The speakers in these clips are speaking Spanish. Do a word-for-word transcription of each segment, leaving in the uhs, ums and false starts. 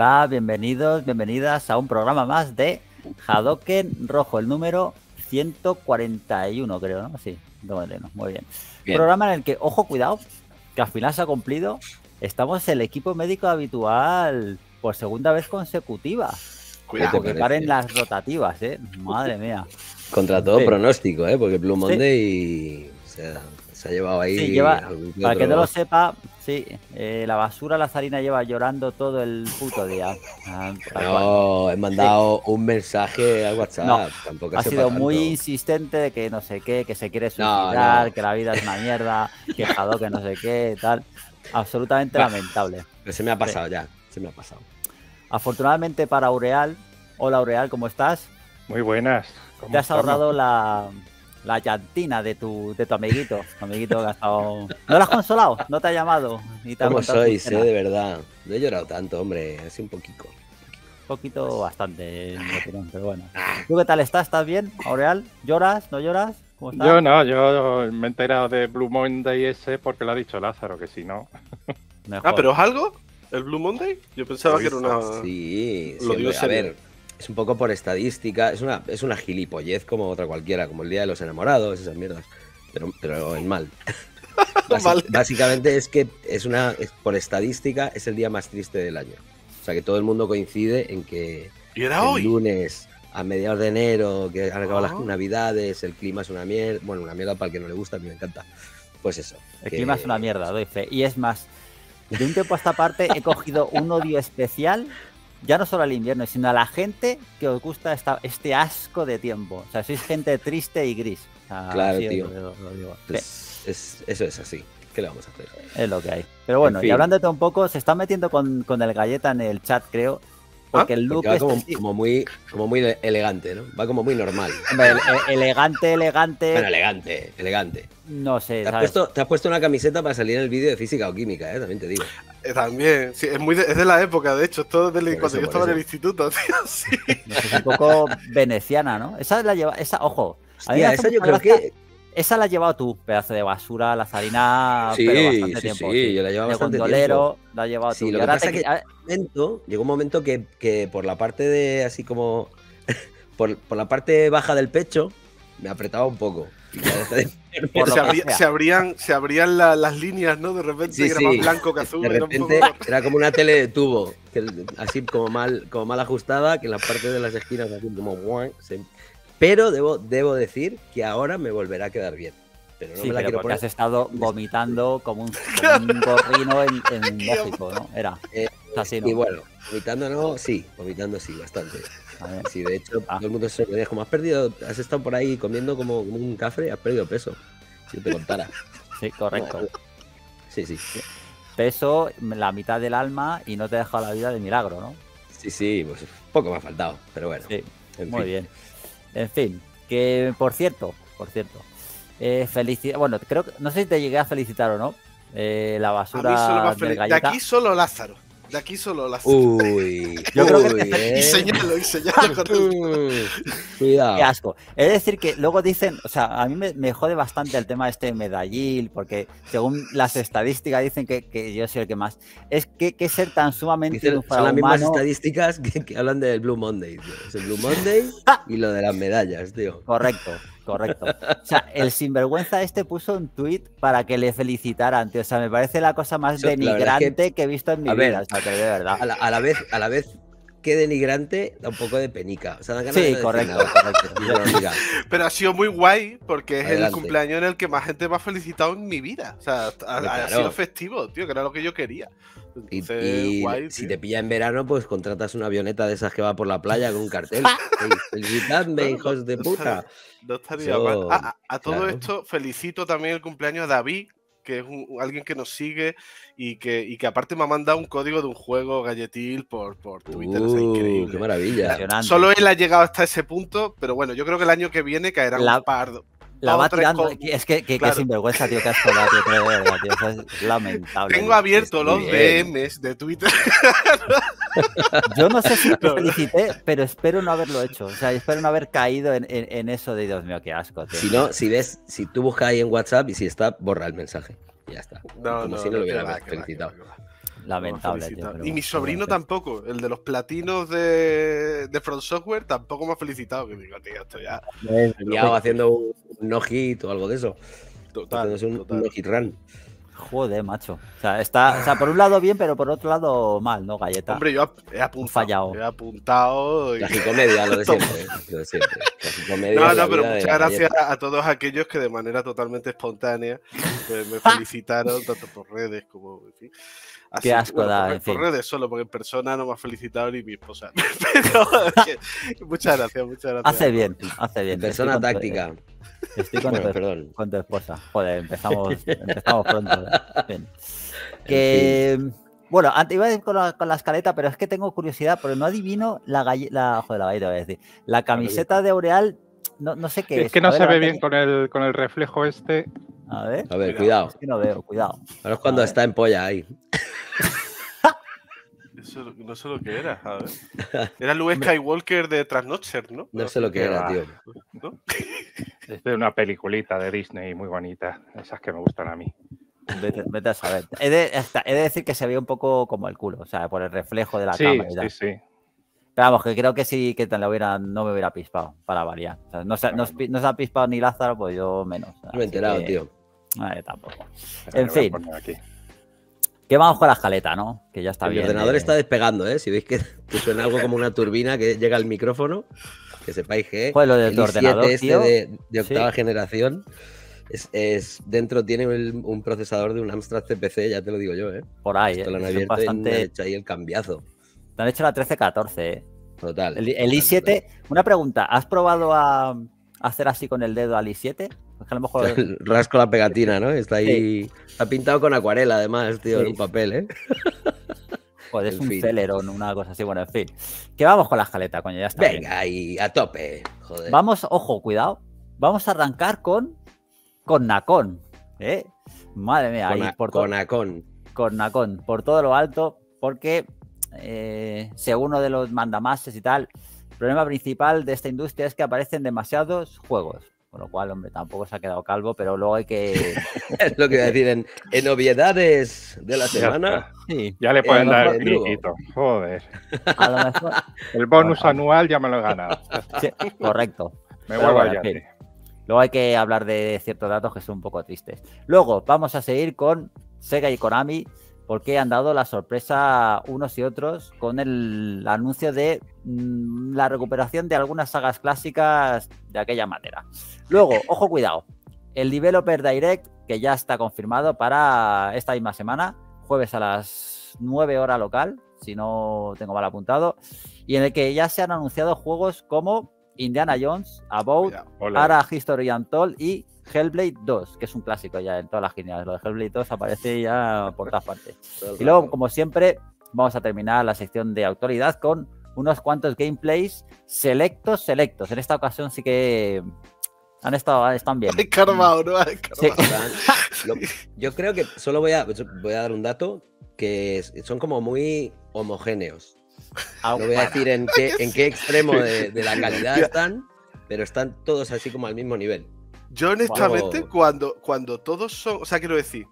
Hola, bienvenidos, bienvenidas a un programa más de Hadoken Rojo, el número ciento cuarenta y uno, creo, ¿no? Sí, no, no, muy bien. bien. Programa en el que, ojo, cuidado, que al final se ha cumplido. Estamos el equipo médico habitual por segunda vez consecutiva. Cuidado, que paren las rotativas, ¿eh? Madre mía. Contra todo sí. pronóstico, ¿eh? Porque Blue Monday sí. se, ha, se ha llevado ahí... Sí, lleva, para que no lo sepa, sí, eh, la basura lazarina lleva llorando todo el puto día. Ah, no, he mandado sí. un mensaje al WhatsApp. No, Tampoco ha sido tanto. muy insistente de que no sé qué, que se quiere suicidar, no, no. que la vida es una mierda, que jado, que no sé qué, tal. Absolutamente bah, lamentable. Se me ha pasado sí. ya, se me ha pasado. Afortunadamente para Aureal, hola Aureal, ¿cómo estás? Muy buenas. Te has estamos? ahorrado la, la llantina de tu, de tu amiguito, tu amiguito que ha estado... ¿No lo has consolado? ¿No te ha llamado? Ni te ha ¿Cómo sois, eh, de verdad? No he llorado tanto, hombre, así un poquito. Un poquito bastante, pero bueno. ¿Tú qué tal estás? ¿Estás bien, Aureal? ¿Lloras? ¿No lloras? ¿Cómo estás? Yo no, yo me he enterado de Blue Monday ese porque lo ha dicho Lázaro, que si no... Mejor. Ah, ¿pero es algo? ¿El Blue Monday? Yo pensaba sí, que era una... Sí, lo digo a ver, es un poco por estadística, es una, es una gilipollez como otra cualquiera, como el Día de los Enamorados, esas mierdas, pero, pero en mal. Bás, vale. Básicamente es que es una es, por estadística es el día más triste del año. O sea que todo el mundo coincide en que ¿Y era el hoy? lunes a mediados de enero, que han acabado ah. las navidades, el clima es una mierda, bueno, una mierda para el que no le gusta, a mí me encanta. Pues eso. El que... clima es una mierda, doy fe, y es más... De un tiempo a esta parte he cogido un odio especial, ya no solo al invierno, sino a la gente que os gusta esta, este asco de tiempo. O sea, sois gente triste y gris. O sea, claro, tío. Lo, lo digo. Pues sí. es, eso es así. ¿Qué le vamos a hacer? Es lo que hay. Pero bueno, en fin. Y hablando de todo un poco, se están metiendo con, con el galleta en el chat, creo. Porque ¿Ah? el look porque va es como, como, muy, como muy elegante, ¿no? Va como muy normal. E elegante, elegante. Bueno, elegante, elegante. No sé. ¿Te has, ¿sabes? Puesto, te has puesto una camiseta para salir en el vídeo de física o química, ¿eh? También te digo. Eh, también, sí, es, muy de, es de la época, de hecho, todo desde cuando yo estaba eso. en el instituto, tío. Sí. No sé, es un poco veneciana, ¿no? Esa la lleva, esa, ojo. Hostia, esa yo creo gracia. que. Esa la has llevado tú, pedazo de basura, la zarina, sí, pero bastante sí, tiempo. Sí, sí, yo la he llevado bastante tiempo. La has llevado sí, tú. Lo que pasa te... que momento, llegó un momento que, que por la parte de, así como, por, por la parte baja del pecho, me apretaba un poco. se, abría, se abrían, se abrían la, las líneas, ¿no? De repente sí, sí. era más blanco que azul. De repente era, un poco... era como una tele de tubo, que, así como mal, como mal ajustada, que en la parte de las esquinas, así como... Se... Pero debo, debo decir que ahora me volverá a quedar bien. Pero no sí, me la pero quiero porque poner. has estado vomitando como un, como un gorrino en, en México, ¿no? Era. Eh, así, ¿no? Y bueno, vomitando no, sí, vomitando sí, bastante. Sí, de hecho, ah. todo el mundo se me dice, como has perdido, has estado por ahí comiendo como, como un cafre, has perdido peso. Si te contara. Sí, correcto. No, sí, sí. Peso, la mitad del alma y no te ha dejado la vida de milagro, ¿no? Sí, sí, pues poco me ha faltado, pero bueno. Sí, en muy fin. bien. En fin, que por cierto, por cierto, eh, felicidad. Bueno, creo que no sé si te llegué a felicitar o no. Eh, la basura. A mí solo más del galleta. De aquí solo Lázaro. De aquí solo Lázaro. Uy. Yo uy, creo que te... eh. Y señalo, y señalo. Con el... Cuidado. Qué asco. Es decir, que luego dicen, o sea, a mí me, me jode bastante el tema de este medallil, porque según las estadísticas dicen que, que yo soy el que más. Es que, que ser tan sumamente dicen, son las mismas estadísticas que, que hablan del Blue Monday, tío. Es el Blue Monday y lo de las medallas, tío. Correcto. Correcto. O sea, el sinvergüenza este puso un tuit para que le felicitaran, tío. O sea, me parece la cosa más Eso, denigrante es que, que he visto en mi a vida. Ver, o sea, que de verdad. A la, a la vez, a la vez que denigrante, da un poco de penica. O sea, dan ganas sí, de correcto. correcto. Pero ha sido muy guay porque es Adelante. el cumpleaños en el que más gente me ha felicitado en mi vida. O sea, ha, claro. ha sido festivo, tío, que era lo que yo quería. Entonces, y, y guay, si tío. te pilla en verano, pues contratas una avioneta de esas que va por la playa con un cartel. Hey, felicitadme, no, hijos no, de no puta. Estaría, no estaría so, mal. Ah, a, a todo claro. esto, felicito también el cumpleaños de David, que es un, alguien que nos sigue y que, y que aparte me ha mandado un código de un juego galletil por, por Twitter. Uh, es increíble. ¡Qué maravilla! Solo él ha llegado hasta ese punto, pero bueno, yo creo que el año que viene caerá la... un pardo. La va tirando. Con... Es que, que, claro. que sinvergüenza, tío, que has colado, tío. Eso es lamentable. Tengo abierto los D Ms de Twitter. Yo no sé si te felicité, pero espero no haberlo hecho. O sea, espero no haber caído en, en, en eso de Dios mío, qué asco, tío. Si no, si ves, si tú buscas ahí en WhatsApp y si está, borra el mensaje. Y ya está. No, Como no, si no lo hubiera felicitado. Lamentable, tío, pero y mi sobrino tampoco, el de los platinos de, de Front Software, tampoco me ha felicitado. Que digo, tío, esto ya. Eh, ya haciendo un no-hit o algo de eso. Total. Un, total. No-hit run. Joder, macho. O sea, está, o sea, por un lado bien, pero por otro lado mal, ¿no, Galleta? Hombre, yo he apuntado. Fallado. He apuntado. Y... Tragicomedia, lo de siempre. Lo de siempre. No, no, pero muchas gracias a todos aquellos que de manera totalmente espontánea pues, me felicitaron, tanto por redes como. En fin. Así, qué asco bueno, da, por, en por fin. Redes solo, porque en persona no me ha felicitado ni mi esposa. Pero, que, muchas gracias, muchas gracias. Hace bien, hace bien. Persona estoy táctica. Con tu, estoy con, bueno, tu, perdón. con tu esposa. Joder, empezamos, empezamos pronto. Bien. Que, en fin. Bueno, antes iba a ir con la, con la escaleta, pero es que tengo curiosidad, porque no adivino la galleta. La, joder, la galleta voy a decir. La camiseta de Aureal, no, no sé qué es. Es que no a se ver, ve bien que... con, el, con el reflejo este. A ver, a ver, cuidado. Es que no veo, cuidado. Ahora es cuando a está ver. en polla ahí. Eso, no sé lo que era, a ver. Era Luke Skywalker de Transnocher, ¿no? No sé lo que era, tío. ¿No? Es de una peliculita de Disney muy bonita. Esas que me gustan a mí. Vete, vete a saber. He de, hasta, he de decir que se veía un poco como el culo, o sea, por el reflejo de la sí, cámara. Sí, tal. sí, sí. Pero vamos, que creo que sí que la hubiera, no me hubiera pispado, para variar. O sea, no, se, no, no se ha pispado ni Lázaro, pues yo menos. No me he enterado, que... tío. No, yo tampoco. Pero en fin. Que vamos con la escaleta, ¿no? Que ya está bien. El ordenador eh... está despegando, ¿eh? Si veis que, que suena algo como una turbina que llega al micrófono, que sepáis que Joder, lo de el tu i siete ordenador, este tío. de, de octava sí. generación es, es dentro tiene el, un procesador de un Amstrad C P C, ya te lo digo yo, ¿eh? Por ahí, Esto eh, lo han abierto bastante... y han hecho ahí el cambiazo. Te han hecho la trece catorce, ¿eh? Total. El, el i siete, total. Una pregunta, ¿has probado a, a hacer así con el dedo al i siete? Es que a lo mejor... Rasco la pegatina, ¿no? Está ahí... Sí. Está pintado con acuarela, además, tío, sí. en un papel, ¿eh? Joder, es en un fin. Celerón, una cosa así. Bueno, en fin. Que vamos con la escaleta, coño, ya está. Venga, bien. Y a tope, joder. Vamos, ojo, cuidado. Vamos a arrancar con... Con Nacon, ¿eh? Madre mía. Con, ahí, a, por con todo, Nacon. Con Nacon, por todo lo alto, porque... Eh, según uno de los mandamases y tal, el problema principal de esta industria es que aparecen demasiados juegos. Con lo cual, hombre, tampoco se ha quedado calvo, pero luego hay que... Es lo que voy a decir, en, en obviedades de la semana... Sí. Ya le pueden dar el grito, joder. A lo mejor... El bonus bueno, anual ya me lo he ganado. Sí, correcto. Me voy bueno, a fin. Luego hay que hablar de ciertos datos que son un poco tristes. Luego, vamos a seguir con Sega y Konami, porque han dado la sorpresa unos y otros con el anuncio de mmm, la recuperación de algunas sagas clásicas de aquella manera. Luego, ojo, cuidado, el Developer Direct, que ya está confirmado para esta misma semana, jueves a las nueve horas local, si no tengo mal apuntado, y en el que ya se han anunciado juegos como Indiana Jones, About, Ara History Untold y Hellblade dos, que es un clásico ya en todas las geniales. Lo de Hellblade dos aparece ya por todas partes. Y luego, como siempre, vamos a terminar la sección de actualidad con unos cuantos gameplays selectos, selectos. En esta ocasión sí que... Han estado, están bien. Carvao, ¿no? Carvao. Sí. Lo, yo creo que solo voy a, voy a dar un dato que son como muy homogéneos. No voy a decir en qué, en qué extremo de, de la calidad están, pero están todos así como al mismo nivel. Yo honestamente, wow. cuando, cuando todos son... O sea, quiero decir...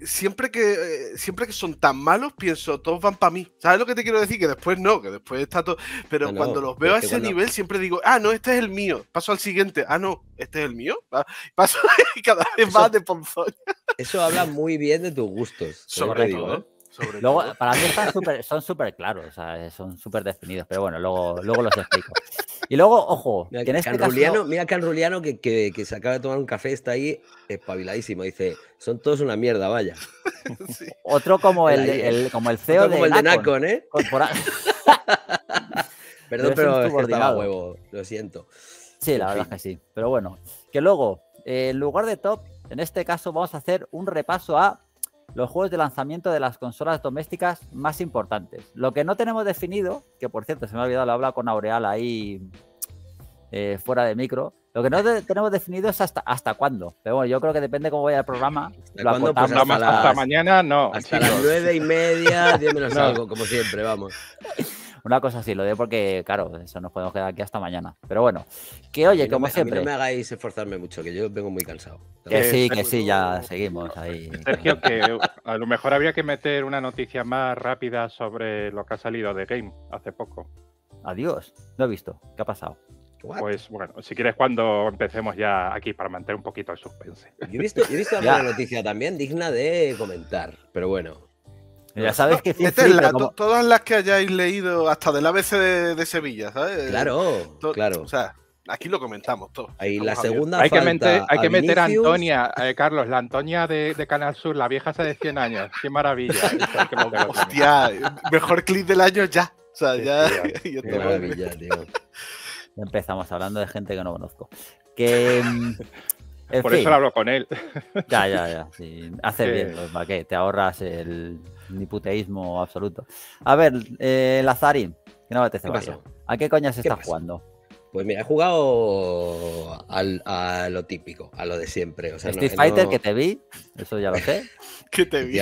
Siempre que, eh, siempre que son tan malos, pienso, todos van para mí. ¿Sabes lo que te quiero decir? Que después no, que después está todo... Pero no, no, cuando los veo a ese cuando... nivel, siempre digo, ah, no, este es el mío. Paso al siguiente. Ah, no, este es el mío. Paso cada vez eso, más de ponzoña. Eso habla muy bien de tus gustos. Sobre todo, digo, ¿eh? Sobre luego, todo. Para mí están super, son súper claros, o sea, son súper definidos. Pero bueno, luego, luego los explico. Y luego, ojo, mira que en este caso... Mira Canruliano que, que, que se acaba de tomar un café, está ahí espabiladísimo. Dice, son todos una mierda, vaya. Sí. Otro como el, el, como el C E O de, como el de Nacon, ¿eh? Perdón, pero, pero es que estaba huevo, lo siento. Sí, la en verdad fin. es que sí. Pero bueno, que luego, eh, en lugar de top, en este caso vamos a hacer un repaso a los juegos de lanzamiento de las consolas domésticas más importantes. Lo que no tenemos definido, que por cierto, se me ha olvidado, lo he hablado con Aureal ahí eh, fuera de micro, lo que no de tenemos definido es hasta, hasta cuándo. Pero bueno, yo creo que depende cómo vaya el programa. Lo acotamos, pues hasta, hasta, las, hasta mañana, no. Hasta sí, las nueve y media, diez menos no. algo, como siempre, vamos. Una cosa así, lo digo porque, claro, eso nos podemos quedar aquí hasta mañana. Pero bueno, que oye, no como me, siempre... A mí no me hagáis esforzarme mucho, que yo vengo muy cansado. Que sí, que sí, ya seguimos ahí. Sergio, que a lo mejor habría que meter una noticia más rápida sobre lo que ha salido de Game hace poco. Adiós, no he visto. ¿Qué ha pasado? What? Pues bueno, si quieres cuando empecemos ya aquí para mantener un poquito el suspense. Yo he visto, yo he visto alguna noticia también digna de comentar, pero bueno. Ya sabes que... No, meterla, como... Todas las que hayáis leído, hasta del A B C de, de Sevilla, ¿sabes? Claro, to claro. O sea, aquí lo comentamos todo. Ahí la segunda hay, falta que meter, hay que meter a Antonia, eh, Carlos, la Antonia de, de Canal Sur, la vieja hace de cien años. ¡Qué maravilla! Que hostia, mejor clip del año ya. O sea, ya... Sí, yo qué maravilla, tío. Empezamos hablando de gente que no conozco. Que... Por fin, eso lo hablo con él. Ya, ya, ya. Sí. Hace bien, pues, ¿para qué? Te ahorras el... Ni puteísmo absoluto. A ver, eh, Lazarín, que no me apetece vaya. ¿A qué coña se está jugando? Pues mira, he jugado al, a lo típico, a lo de siempre. O sea, Street no, Fighter, no... que te vi, eso ya lo sé. Que te vi.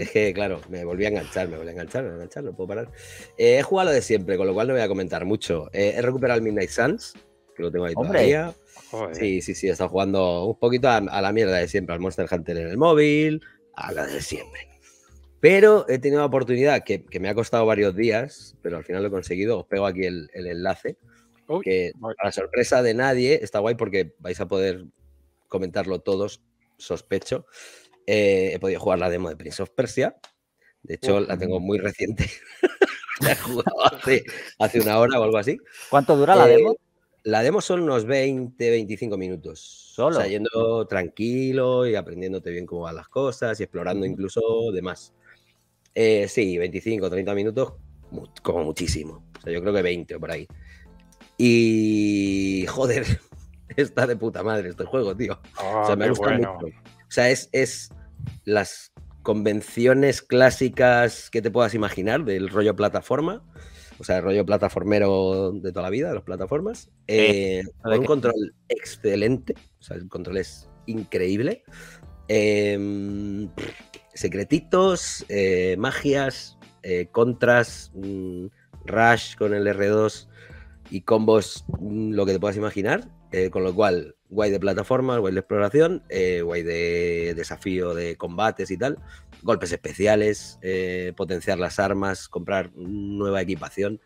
Es que, claro, me volví a enganchar, me volví a enganchar, me volví a enganchar, no puedo parar. Eh, he jugado a lo de siempre, con lo cual no voy a comentar mucho. Eh, he recuperado el Midnight Suns, que lo tengo ahí ¡hombre! Todavía. Joder. Sí, sí, sí, he estado jugando un poquito a, a la mierda de siempre, al Monster Hunter en el móvil, a lo de siempre. Pero he tenido una oportunidad que, que me ha costado varios días, pero al final lo he conseguido. Os pego aquí el, el enlace. Uy, que a la sorpresa de nadie, está guay porque vais a poder comentarlo todos, sospecho. Eh, he podido jugar la demo de Prince of Persia. De hecho, uy, la tengo muy reciente. La he jugado hace, hace una hora o algo así. ¿Cuánto dura eh, la demo? La demo son unos veinte, veinticinco minutos. Solo. O sea, yendo tranquilo y aprendiéndote bien cómo van las cosas y explorando incluso demás. Eh, sí, veinticinco, treinta minutos, como muchísimo. O sea, yo creo que veinte o por ahí. Y... joder, está de puta madre este juego, tío. Oh, o sea, me ha gustado bueno. mucho. O sea, es, es las convenciones clásicas que te puedas imaginar del rollo plataforma. O sea, el rollo plataformero de toda la vida, de las plataformas. Eh, eh, con un control excelente. O sea, el control es increíble. Eh... Secretitos, eh, magias, eh, contras, mmm, rush con el R dos y combos, mmm, lo que te puedas imaginar. Eh, con lo cual, guay de plataformas, guay de exploración, eh, guay de desafío de combates y tal. Golpes especiales, eh, potenciar las armas, comprar nueva equipación.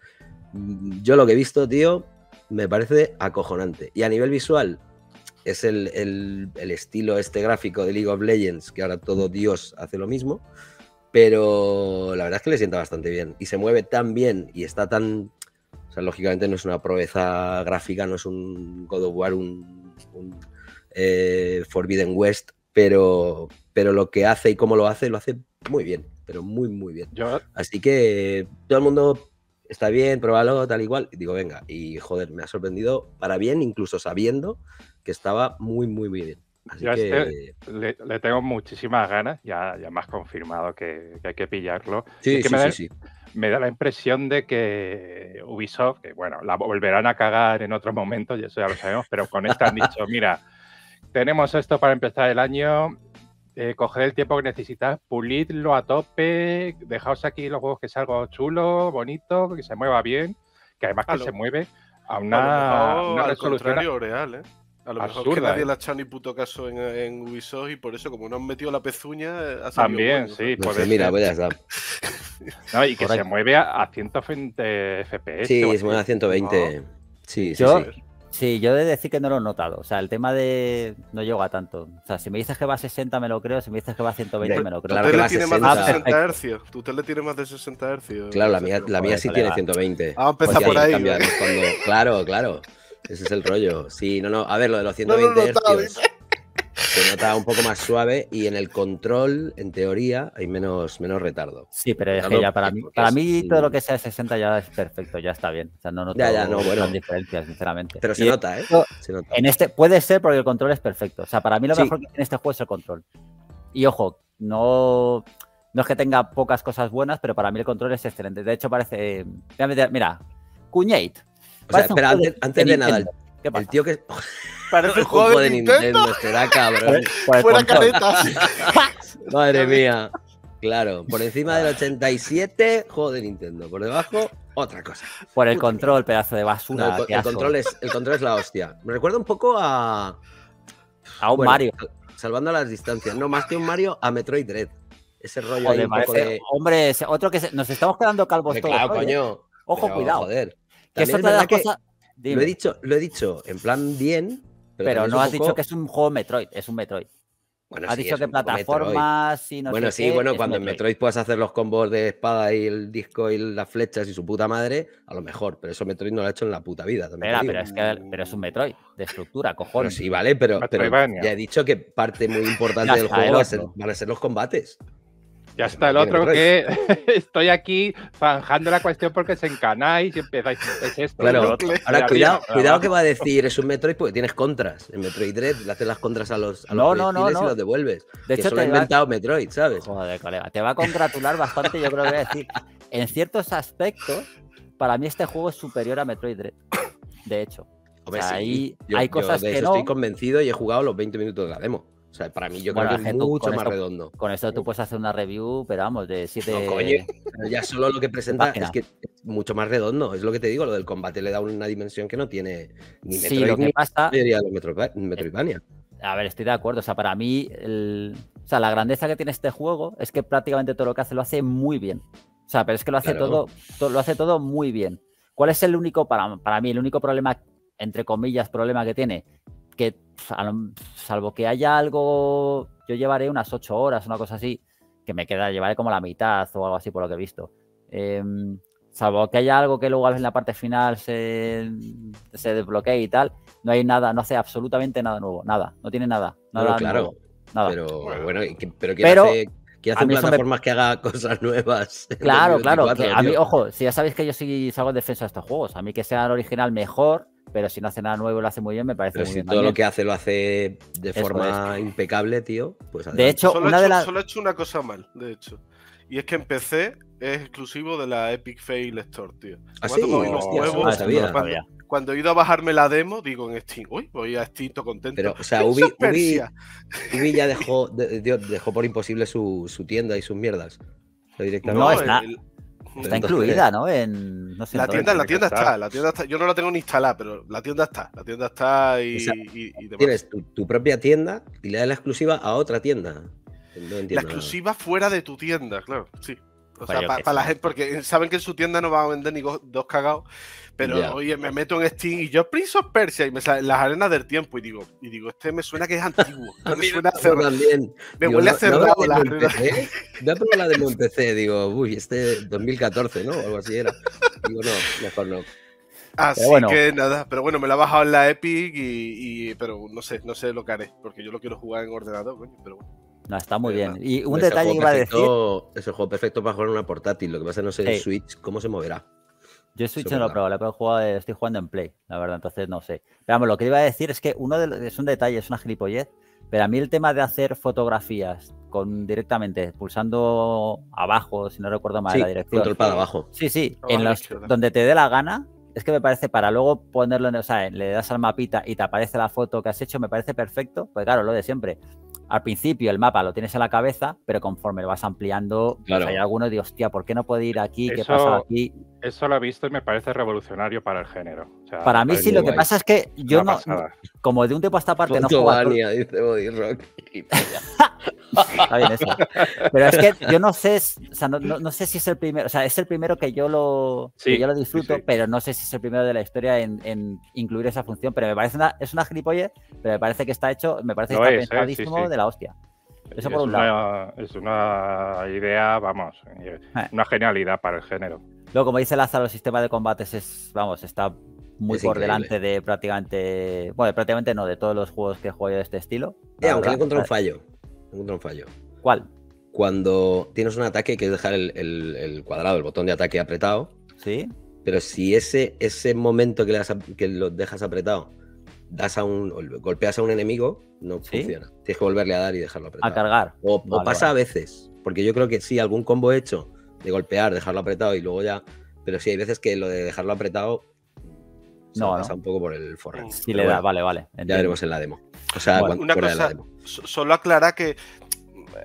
Yo lo que he visto, tío, me parece acojonante. Y a nivel visual... Es el, el, el estilo este gráfico de League of Legends, que ahora todo Dios hace lo mismo, pero la verdad es que le sienta bastante bien. Y se mueve tan bien y está tan... O sea, lógicamente no es una proeza gráfica, no es un God of War, un, un eh, Forbidden West, pero, pero lo que hace y cómo lo hace, lo hace muy bien, pero muy, muy bien. Así que todo el mundo... Está bien, pruébalo, tal y cual. Y digo, venga, y joder, me ha sorprendido para bien, incluso sabiendo que estaba muy, muy, muy bien. Así yo que... este le, le tengo muchísimas ganas, ya, ya me has confirmado que, que hay que pillarlo. Sí, es que sí, me da, sí, sí. Me da la impresión de que Ubisoft, que bueno, la volverán a cagar en otros momentos, y eso ya lo sabemos, pero con esto han dicho, mira, tenemos esto para empezar el año... Eh, coged el tiempo que necesitas, pulidlo a tope, dejaos aquí los juegos que sea algo chulo, bonito, que se mueva bien, que además que lo, se mueve a una, a lo mejor, una resolución al contrario, real, ¿eh? A lo absurda, mejor que nadie eh. le ha echado ni puto caso en, en Ubisoft y por eso, como no han metido la pezuña... Ha también, bueno, sí, por eso. Mira, voy a estar. No, y que por se ahí. Mueve a, a ciento veinte F P S. Sí, se mueve a ciento veinte. No. Sí, sí, ¿yo? Sí. Sí, yo he de decir que no lo he notado. O sea, el tema de... No llega tanto. O sea, si me dices que va a sesenta, me lo creo. Si me dices que va a ciento veinte, sí, me lo creo. Claro, usted que le tiene más de sesenta hercios. Tu tele tiene más de sesenta hercios. Claro, la mía, la mía sí tiene ciento veinte. Ah, empieza por ahí. Cuando... Claro, claro. Ese es el rollo. Sí, no, no. A ver, lo de los ciento veinte hercios se nota un poco más suave y en el control, en teoría, hay menos, menos retardo. Sí, pero es que ya para mí, para mí todo lo que sea de sesenta ya es perfecto, ya está bien. O sea, no noto ya, ya, no, bueno. diferencias, sinceramente. Pero se y nota, ¿eh? Esto, se nota. En este, puede ser porque el control es perfecto. O sea, para mí lo mejor sí. que tiene este juego es el control. Y ojo, no, no es que tenga pocas cosas buenas, pero para mí el control es excelente. De hecho, parece... Mira, Cuñate. O sea, pero antes, antes de nada... ¿Qué pasa? El tío que... Parece un juego de Nintendo. Nintendo será, cabrón. Fuera canetas. Madre mía. Claro, por encima del ochenta y siete, juego de Nintendo. Por debajo, otra cosa. Por el control, pedazo de basura. No, el, co el, control es, el control es la hostia. Me recuerda un poco a... A un bueno, Mario. Salvando las distancias. No, más que un Mario, a Metroid Dread. Ese rollo joder, ahí un poco de... Hombre, ese otro que... Se... Nos estamos quedando calvos todos. Claro, coño. Ojo, pero, cuidado. Joder. Que es otra de las cosas... Lo he dicho, lo he dicho en plan bien, pero, pero no has poco... dicho que es un juego Metroid. Es un Metroid. Bueno, ha sí, dicho que plataformas y no bueno, sé sí, qué, bueno, cuando en Metroid. Metroid puedes hacer los combos de espada y el disco y las flechas y su puta madre, a lo mejor, pero eso Metroid no lo ha hecho en la puta vida. Mira, pero es que pero es un Metroid de estructura, cojones. Pero sí, vale, pero, pero ya he dicho que parte muy importante del juego va a ser, van a ser los combates. Ya está el otro que estoy aquí zanjando la cuestión porque se encanáis y empezáis. Es esto, claro, otro. Ahora, cuidado, cuidado que va a decir, es un Metroid porque tienes contras. En Metroid Dread le haces las contras a los, a los no, no, no, y los devuelves. De hecho, eso lo ha inventado a... Metroid, ¿sabes? Joder, colega, te va a congratular bastante, yo creo que voy a decir. En ciertos aspectos, para mí este juego es superior a Metroid Dread. De hecho, hombre, o sea, sí, ahí yo, hay cosas yo de que eso no... Estoy convencido y he jugado los veinte minutos de la demo. O sea, para mí yo bueno, creo que es mucho más esto, redondo. Con esto tú puedes hacer una review, pero vamos, de siete... No, coño, pero ya solo lo que presenta es que es mucho más redondo. Es lo que te digo, lo del combate le da una dimensión que no tiene ni Metroid, sí, lo que ni pasa... la mayoría de Metroidvania. A ver, estoy de acuerdo. O sea, para mí, el... o sea, la grandeza que tiene este juego es que prácticamente todo lo que hace lo hace muy bien. O sea, pero es que lo hace, claro. todo, todo, lo hace todo muy bien. ¿Cuál es el único, para, para mí, el único problema, entre comillas, problema que tiene? Que salvo que haya algo, yo llevaré unas ocho horas, una cosa así, que me queda, llevaré como la mitad o algo así por lo que he visto. Eh, salvo que haya algo que luego en la parte final se, se desbloquee y tal, no hay nada, no hace absolutamente nada nuevo, nada, no tiene nada. nada bueno, claro, nuevo, nada. Pero bueno, pero ¿quién pero, hace, ¿quién hace plataformas me... que haga cosas nuevas? Claro, claro, que a mí, ojo, si ya sabéis que yo sí salgo en defensa de estos juegos, a mí que sea el original mejor. Pero si no hace nada nuevo, lo hace muy bien, me parece pero muy si bien. Todo lo que hace lo hace de eso forma es. impecable, tío. Pues adelante. De hecho, solo, una he hecho de la... solo he hecho una cosa mal, de hecho. Y es que en P C es exclusivo de la Epic Fail Store, tío. ¿Ah, sí? Hostia, sabía, cuando, cuando he ido a bajarme la demo, digo en Steam, uy, voy a Steam todo contento. Pero, o sea, Ubi, Ubi, Ubi ya dejó, de, de, dejó por imposible su, su tienda y sus mierdas. O sea, directamente. No, es nada. Está entonces, incluida, ¿no? En, no sé, la, tienda, la tienda está, la tienda está. Yo no la tengo ni instalada, pero la tienda está. La tienda está y, o sea, y, y tienes tu, tu propia tienda y le das la exclusiva a otra tienda. No entiendo. La exclusiva fuera de tu tienda, claro, sí. O sea, para pa la gente, porque saben que en su tienda no van a vender ni dos cagados, pero yeah. Oye, me meto en Steam y yo Prince of Persia y me salen las arenas del tiempo y digo, y digo, este me suena que es antiguo. A mí me suena cerrado. También. Me digo, huele a cerrado no, no la arena. No probé la de mi P C, digo, uy, este dos mil catorce, ¿no? O algo así era. Digo, no, mejor no. Así bueno. que nada, pero bueno, me la he bajado en la Epic y, y pero no sé, no sé lo que haré, porque yo lo quiero jugar en ordenador, coño, pero bueno. No, está muy bien. Y un detalle que iba a decir... Es el juego perfecto para jugar en una portátil. Lo que pasa es que no sé en Switch cómo se moverá. Yo Switch no lo he probado, estoy jugando en Play, la verdad, entonces no sé. Pero vamos, lo que iba a decir es que uno de los, es un detalle, es una gilipollez, pero a mí el tema de hacer fotografías con directamente pulsando abajo, si no recuerdo mal, sí, la dirección. Control para abajo. Sí, sí, oh, en los, donde te dé la gana, es que me parece para luego ponerlo en... O sea, le das al mapita y te aparece la foto que has hecho, me parece perfecto, pues claro, lo de siempre. Al principio el mapa lo tienes en la cabeza, pero conforme lo vas ampliando, claro. Pues hay algunos de hostia, ¿por qué no puedo ir aquí? ¿Qué eso, pasa aquí? Eso lo he visto y me parece revolucionario para el género. O sea, para mí sí, lo guay. Que pasa es que yo no, no, como de un tiempo a esta parte Fotovania, no juego. Dice Body Rock. Está bien eso. Pero es que yo no sé, o sea, no, no, no sé si es el primero, o sea, es el primero que yo lo, sí, que yo lo disfruto, sí, sí. Pero no sé si es el primero de la historia en, en incluir esa función. Pero me parece una, es una gilipollez, pero me parece que está hecho, me parece que no está es, pensadísimo eh, sí, sí. De la hostia. Eso por es un lado. Una, es una idea, vamos, una genialidad para el género. Luego, como dice Lázaro, el sistema de combates es, vamos, está muy es por increíble. Delante de prácticamente, bueno, prácticamente no, de todos los juegos que juego yo de este estilo. Eh, aunque le encontré un fallo. Encontré un fallo. ¿Cuál? Cuando tienes un ataque que es dejar el, el, el cuadrado, el botón de ataque apretado. Sí. Pero si ese, ese momento que, le das, que lo dejas apretado, das a un, golpeas a un enemigo, no ¿sí? funciona. Tienes que volverle a dar y dejarlo apretado. A cargar. O, vale, o pasa vale. a veces. Porque yo creo que sí, algún combo he hecho de golpear, dejarlo apretado y luego ya... Pero sí, hay veces que lo de dejarlo apretado... No, pasa no. un poco por el forro. Sí, le da, bueno, vale, vale. Entiendo. Ya veremos en la demo. O sea, bueno, una cosa, la demo. Solo aclarar que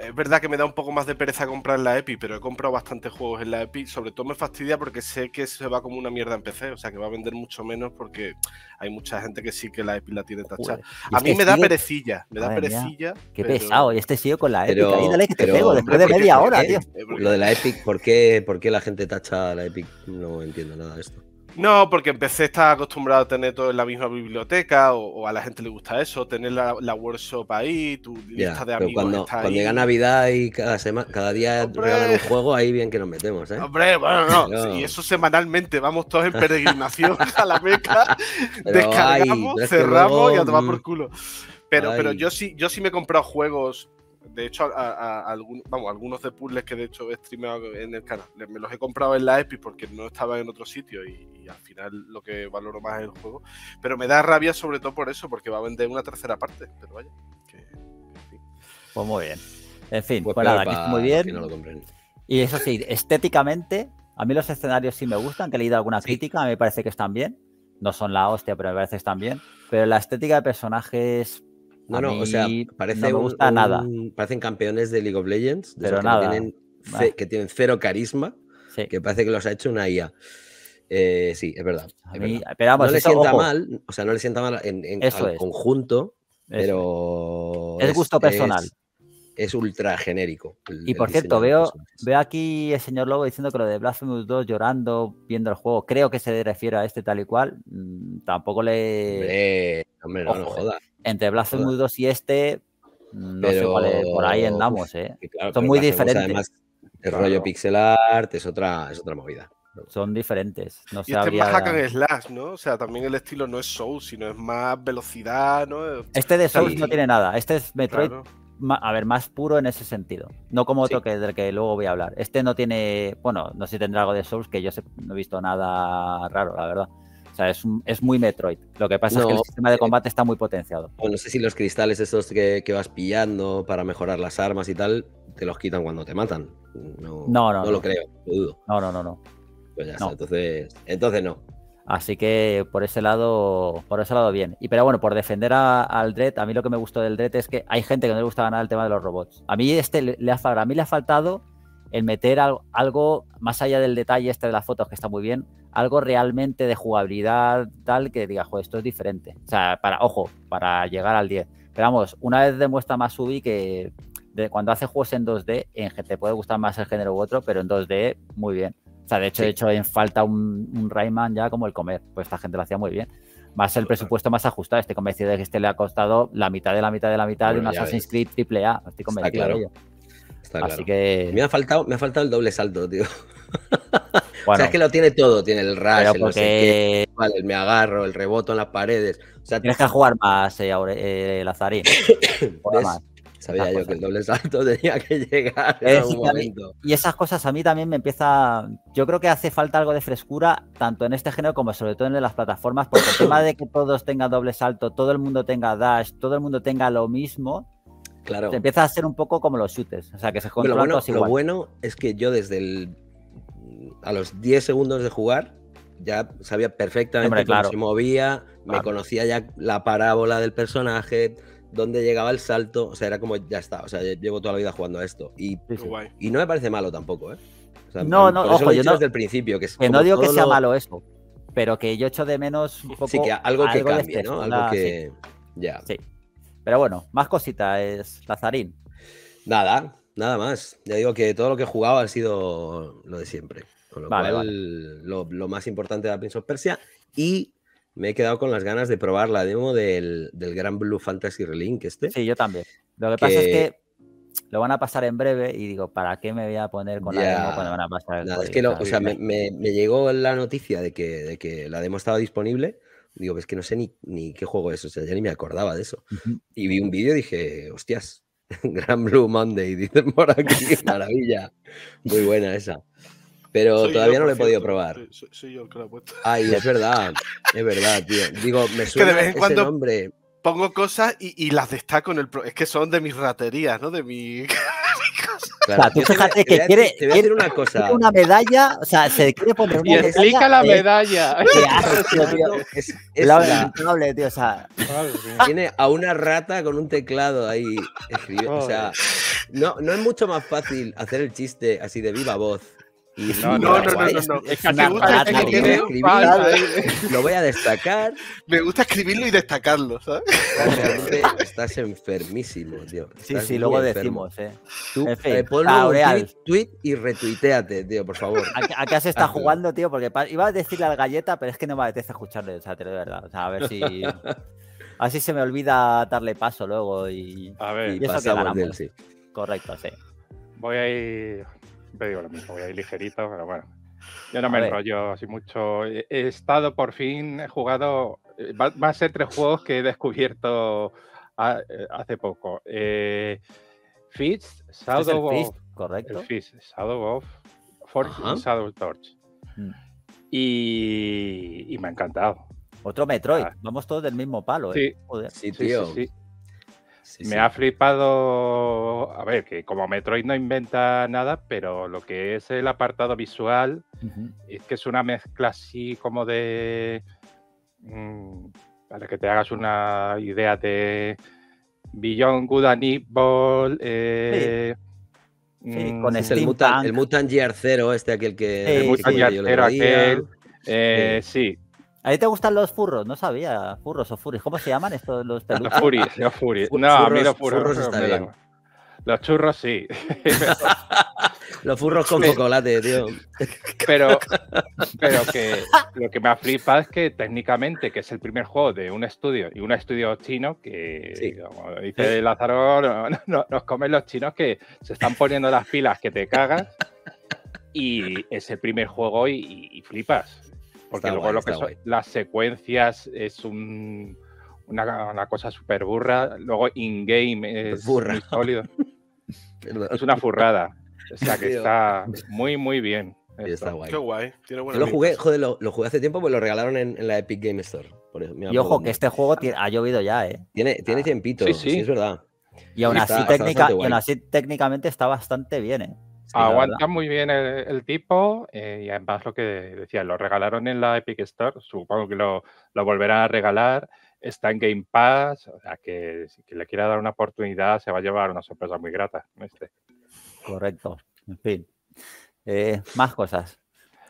es verdad que me da un poco más de pereza comprar en la Epic, pero he comprado bastantes juegos en la Epic. Sobre todo me fastidia porque sé que se va como una mierda en P C, o sea que va a vender mucho menos porque hay mucha gente que sí que la Epic la tiene tachada. A mí me da perecilla, me da perecilla. Qué pesado, y este sido con la Epic, ahí dale que te pego después de media hora, tío. Lo de la Epic, ¿por qué, por qué la gente tacha a la Epic? No entiendo nada de esto. No, porque en P C está acostumbrado a tener todo en la misma biblioteca, o, o a la gente le gusta eso, tener la, la workshop ahí, tu yeah, lista de amigos. Cuando, está cuando ahí. Llega Navidad y cada semana, cada día ¡Hombre! Regalan un juego, ahí bien que nos metemos, ¿eh? Hombre, bueno, no, no. Sí, y eso semanalmente, vamos todos en peregrinación a la Meca, pero, descargamos, ay, cerramos y a tomar por culo. Pero, pero yo sí, yo sí me he comprado juegos. De hecho, a, a, a algún, vamos, algunos de puzzles que de hecho he streameado en el canal, me los he comprado en la Epic porque no estaba en otro sitio y, y al final lo que valoro más es el juego. Pero me da rabia sobre todo por eso, porque va a vender una tercera parte. Pero vaya, que, en fin. Pues muy bien. En fin, pues, pues nada, que está muy bien. No lo y eso sí, estéticamente, a mí los escenarios sí me gustan, que he leído alguna sí. crítica, a mí me parece que están bien. No son la hostia, pero me parece que están bien. Pero la estética de personajes... No, no, o sea, parece no me gusta un, un, nada. Parecen campeones de League of Legends, de pero nada. Que, tienen vale. que tienen cero carisma, sí. que parece que los ha hecho una I A. Eh, sí, es verdad. Es mí, verdad. Pero vamos, no le eso, sienta ojo. mal, o sea, no le sienta mal en, en al es. conjunto, eso pero... Es, es gusto personal. Es, es ultra genérico. El, y por cierto, veo, veo aquí el señor Lobo diciendo que lo de Blasphemous dos llorando, viendo el juego, creo que se refiere a este tal y cual. Mm, tampoco le... Hombre, hombre no, ojo, no jodas. Entre Blasphemous dos y este, no pero, sé cuál es, por ahí andamos, ¿eh? Claro, son muy diferentes. Además, el rollo claro. pixel art es otra, es otra movida. Son diferentes. No y este es más hack and slash, ¿no? O sea, también el estilo no es Souls, sino es más velocidad, ¿no? Este de Souls sí. no tiene nada. Este es Metroid, claro. a ver, más puro en ese sentido. No como otro sí. que del que luego voy a hablar. Este no tiene, bueno, no sé si tendrá algo de Souls, que yo sé, no he visto nada raro, la verdad. O sea, es, un, es muy Metroid. Lo que pasa no, es que el sistema de combate está muy potenciado. Bueno, no sé si los cristales esos que, que vas pillando para mejorar las armas y tal, te los quitan cuando te matan. No, no, no, no, no. lo creo, lo dudo. No, no, no, no. Pues ya no. Está, entonces, entonces no. Así que por ese lado, por ese lado bien. Y pero bueno, por defender a, al Dread, a mí lo que me gustó del Dread es que hay gente que no le gusta ganar el tema de los robots. A mí este le ha faltado, a mí le ha faltado el meter algo, algo más allá del detalle este de las fotos, que está muy bien, algo realmente de jugabilidad tal que diga, joder, esto es diferente. O sea, para, ojo, para llegar al diez. Pero vamos, una vez demuestra más Ubi que de, cuando hace juegos en dos D, en, te puede gustar más el género u otro, pero en dos D, muy bien. O sea, de hecho, sí. de hecho en falta un, un Rayman ya como el comer, pues esta gente lo hacía muy bien. Más el presupuesto más ajustado, estoy convencido de que este le ha costado la mitad de la mitad de la mitad bueno, de un Assassin's Creed triple A, estoy convencido claro. de ello. Está Así claro. que... Me ha faltado, me ha faltado el doble salto, tío. Bueno, o sea, es que lo tiene todo. Tiene el rush, porque... el no sé qué, vale, el me agarro, el reboto en las paredes. O sea, tienes que jugar más, eh, ahora, eh, Lazarín. Más. Sabía esas yo cosas. Que el doble salto tenía que llegar en algún momento. Y esas cosas a mí también me empieza... Yo creo que hace falta algo de frescura, tanto en este género como sobre todo en las plataformas, porque el tema de que todos tengan doble salto, todo el mundo tenga dash, todo el mundo tenga lo mismo... Claro. Se empieza a ser un poco como los shooters, o sea, que se controlan bueno, todos igual. Lo bueno es que yo desde el... a los diez segundos de jugar ya sabía perfectamente Hombre, claro. cómo se movía, claro. me conocía ya la parábola del personaje, dónde llegaba el salto, o sea, era como ya está, o sea, llevo toda la vida jugando a esto y, sí, sí. y no me parece malo tampoco, ¿eh? O sea, no, no, ojo, yo no, desde el principio, que, es que no digo que sea lo... malo eso, pero que yo echo de menos un poco sí, que algo que algo cambie, este, ¿no? Algo la... que sí. ya. Sí. Pero bueno, más cositas, es Lazarín. Nada, nada más. Ya digo que todo lo que he jugado ha sido lo de siempre. Con lo vale, cual, vale. Lo, lo más importante era Prince of Persia. Y me he quedado con las ganas de probar la demo del, del Gran Blue Fantasy Relink este. Sí, yo también. Lo que, que pasa es que lo van a pasar en breve y digo, ¿para qué me voy a poner con ya, la demo cuando van a pasar? Nada, es que no, o sea, me, me, me llegó la noticia de que, de que la demo estaba disponible. Digo, pues que no sé ni, ni qué juego es, o sea, ya ni me acordaba de eso. Uh-huh. Y vi un vídeo y dije, hostias, Gran Blue Monday, dicen por aquí, qué maravilla. Muy buena esa. Pero soy todavía yo, no lo he podido probar. Soy, soy yo el que lo he puesto. Ay, es verdad, es verdad, tío. Digo, me suena que de vez en ese cuando nombre. Pongo cosas y, y las destaco en el... Pro... Es que son de mis raterías, ¿no? De mi... Claro. O sea, tú fíjate que quiere, te voy a decir una cosa. Quiere una medalla, o sea, se quiere poner una y medalla. Explica la medalla. Es lamentable, tío. O sea, tiene a una rata con un teclado ahí. Escribió, o sea, No, no es mucho más fácil hacer el chiste así de viva voz. Y no, no, no, no, no, no. Es que me gusta escribirlo, lo voy a destacar. Me gusta escribirlo y destacarlo, ¿sabes? Realmente estás enfermísimo, tío. Estás sí, sí, luego enfermo. Decimos, eh. Tú eh, ponlo un tweet y retuiteate, tío, por favor. ¿A, a qué se está ah, jugando, tío? Porque iba a decirle al Galleta, pero es que no me apetece escucharle, o sea, de verdad. O sea, a ver si... Así se me olvida darle paso luego y... A ver, y, y eso que ganamos. Sí. Correcto, sí. Voy a ir... Te digo lo mismo, voy a ir ligerito, pero bueno. Yo no me enrollo así mucho. He estado por fin, he jugado... Va, va a ser tres juegos que he descubierto a, hace poco. Eh, Fist, Shadow of... Correcto. Fist, Shadow of... Forge y Shadow Torch. Mm. Y, y me ha encantado. Otro Metroid. Ah. Vamos todos del mismo palo, ¿eh? Sí, joder. Sí, tío. Sí, sí, sí. Sí, me sí. ha flipado, a ver, que como Metroid no inventa nada, pero lo que es el apartado visual, uh-huh. es que es una mezcla así como de, mmm, para que te hagas una idea de Beyond Good and Evil, eh, sí. Sí, mmm, con es el, Mutan, el Mutant Year Zero, este aquel que... Sí, el sí, Mutant sí, Year Zero aquel, eh, sí. sí. ¿A ti te gustan los furros? No sabía. Furros o furis. ¿Cómo se llaman estos los peludos? Los furis, los furis. No, furros, a mí los furros, furros está bien. Bien. Los churros sí. Los furros con chocolate, tío. Pero, pero que lo que me ha flipado es que técnicamente, que es el primer juego de un estudio, y un estudio chino, que sí. como dice sí. Lázaro, no, no, no, nos comen los chinos que se están poniendo las pilas que te cagas. Y es el primer juego y, y, y flipas. Porque está luego guay, lo que son guay. las secuencias es un, una, una cosa súper burra. Luego in-game es burra. Muy sólido. Es una furrada. O sea que está muy, muy bien. Está guay. Qué guay. Tiene buena yo lo jugué, joder, lo, lo jugué hace tiempo porque lo regalaron en, en la Epic Game Store. Por eso, y ojo, que este juego tiene, ha llovido ya, ¿eh? Tiene, tiene ah, tiempito, sí, sí. sí, es verdad. Y aún, y así, está, técnica, y aún así técnicamente está bastante bien, ¿eh? Sí, aguanta muy bien el, el tipo eh, y además lo que decía, lo regalaron en la Epic Store, supongo que lo, lo volverán a regalar, está en Game Pass, o sea que si que le quiera dar una oportunidad se va a llevar una sorpresa muy grata. Este. Correcto, en fin. Eh, más cosas.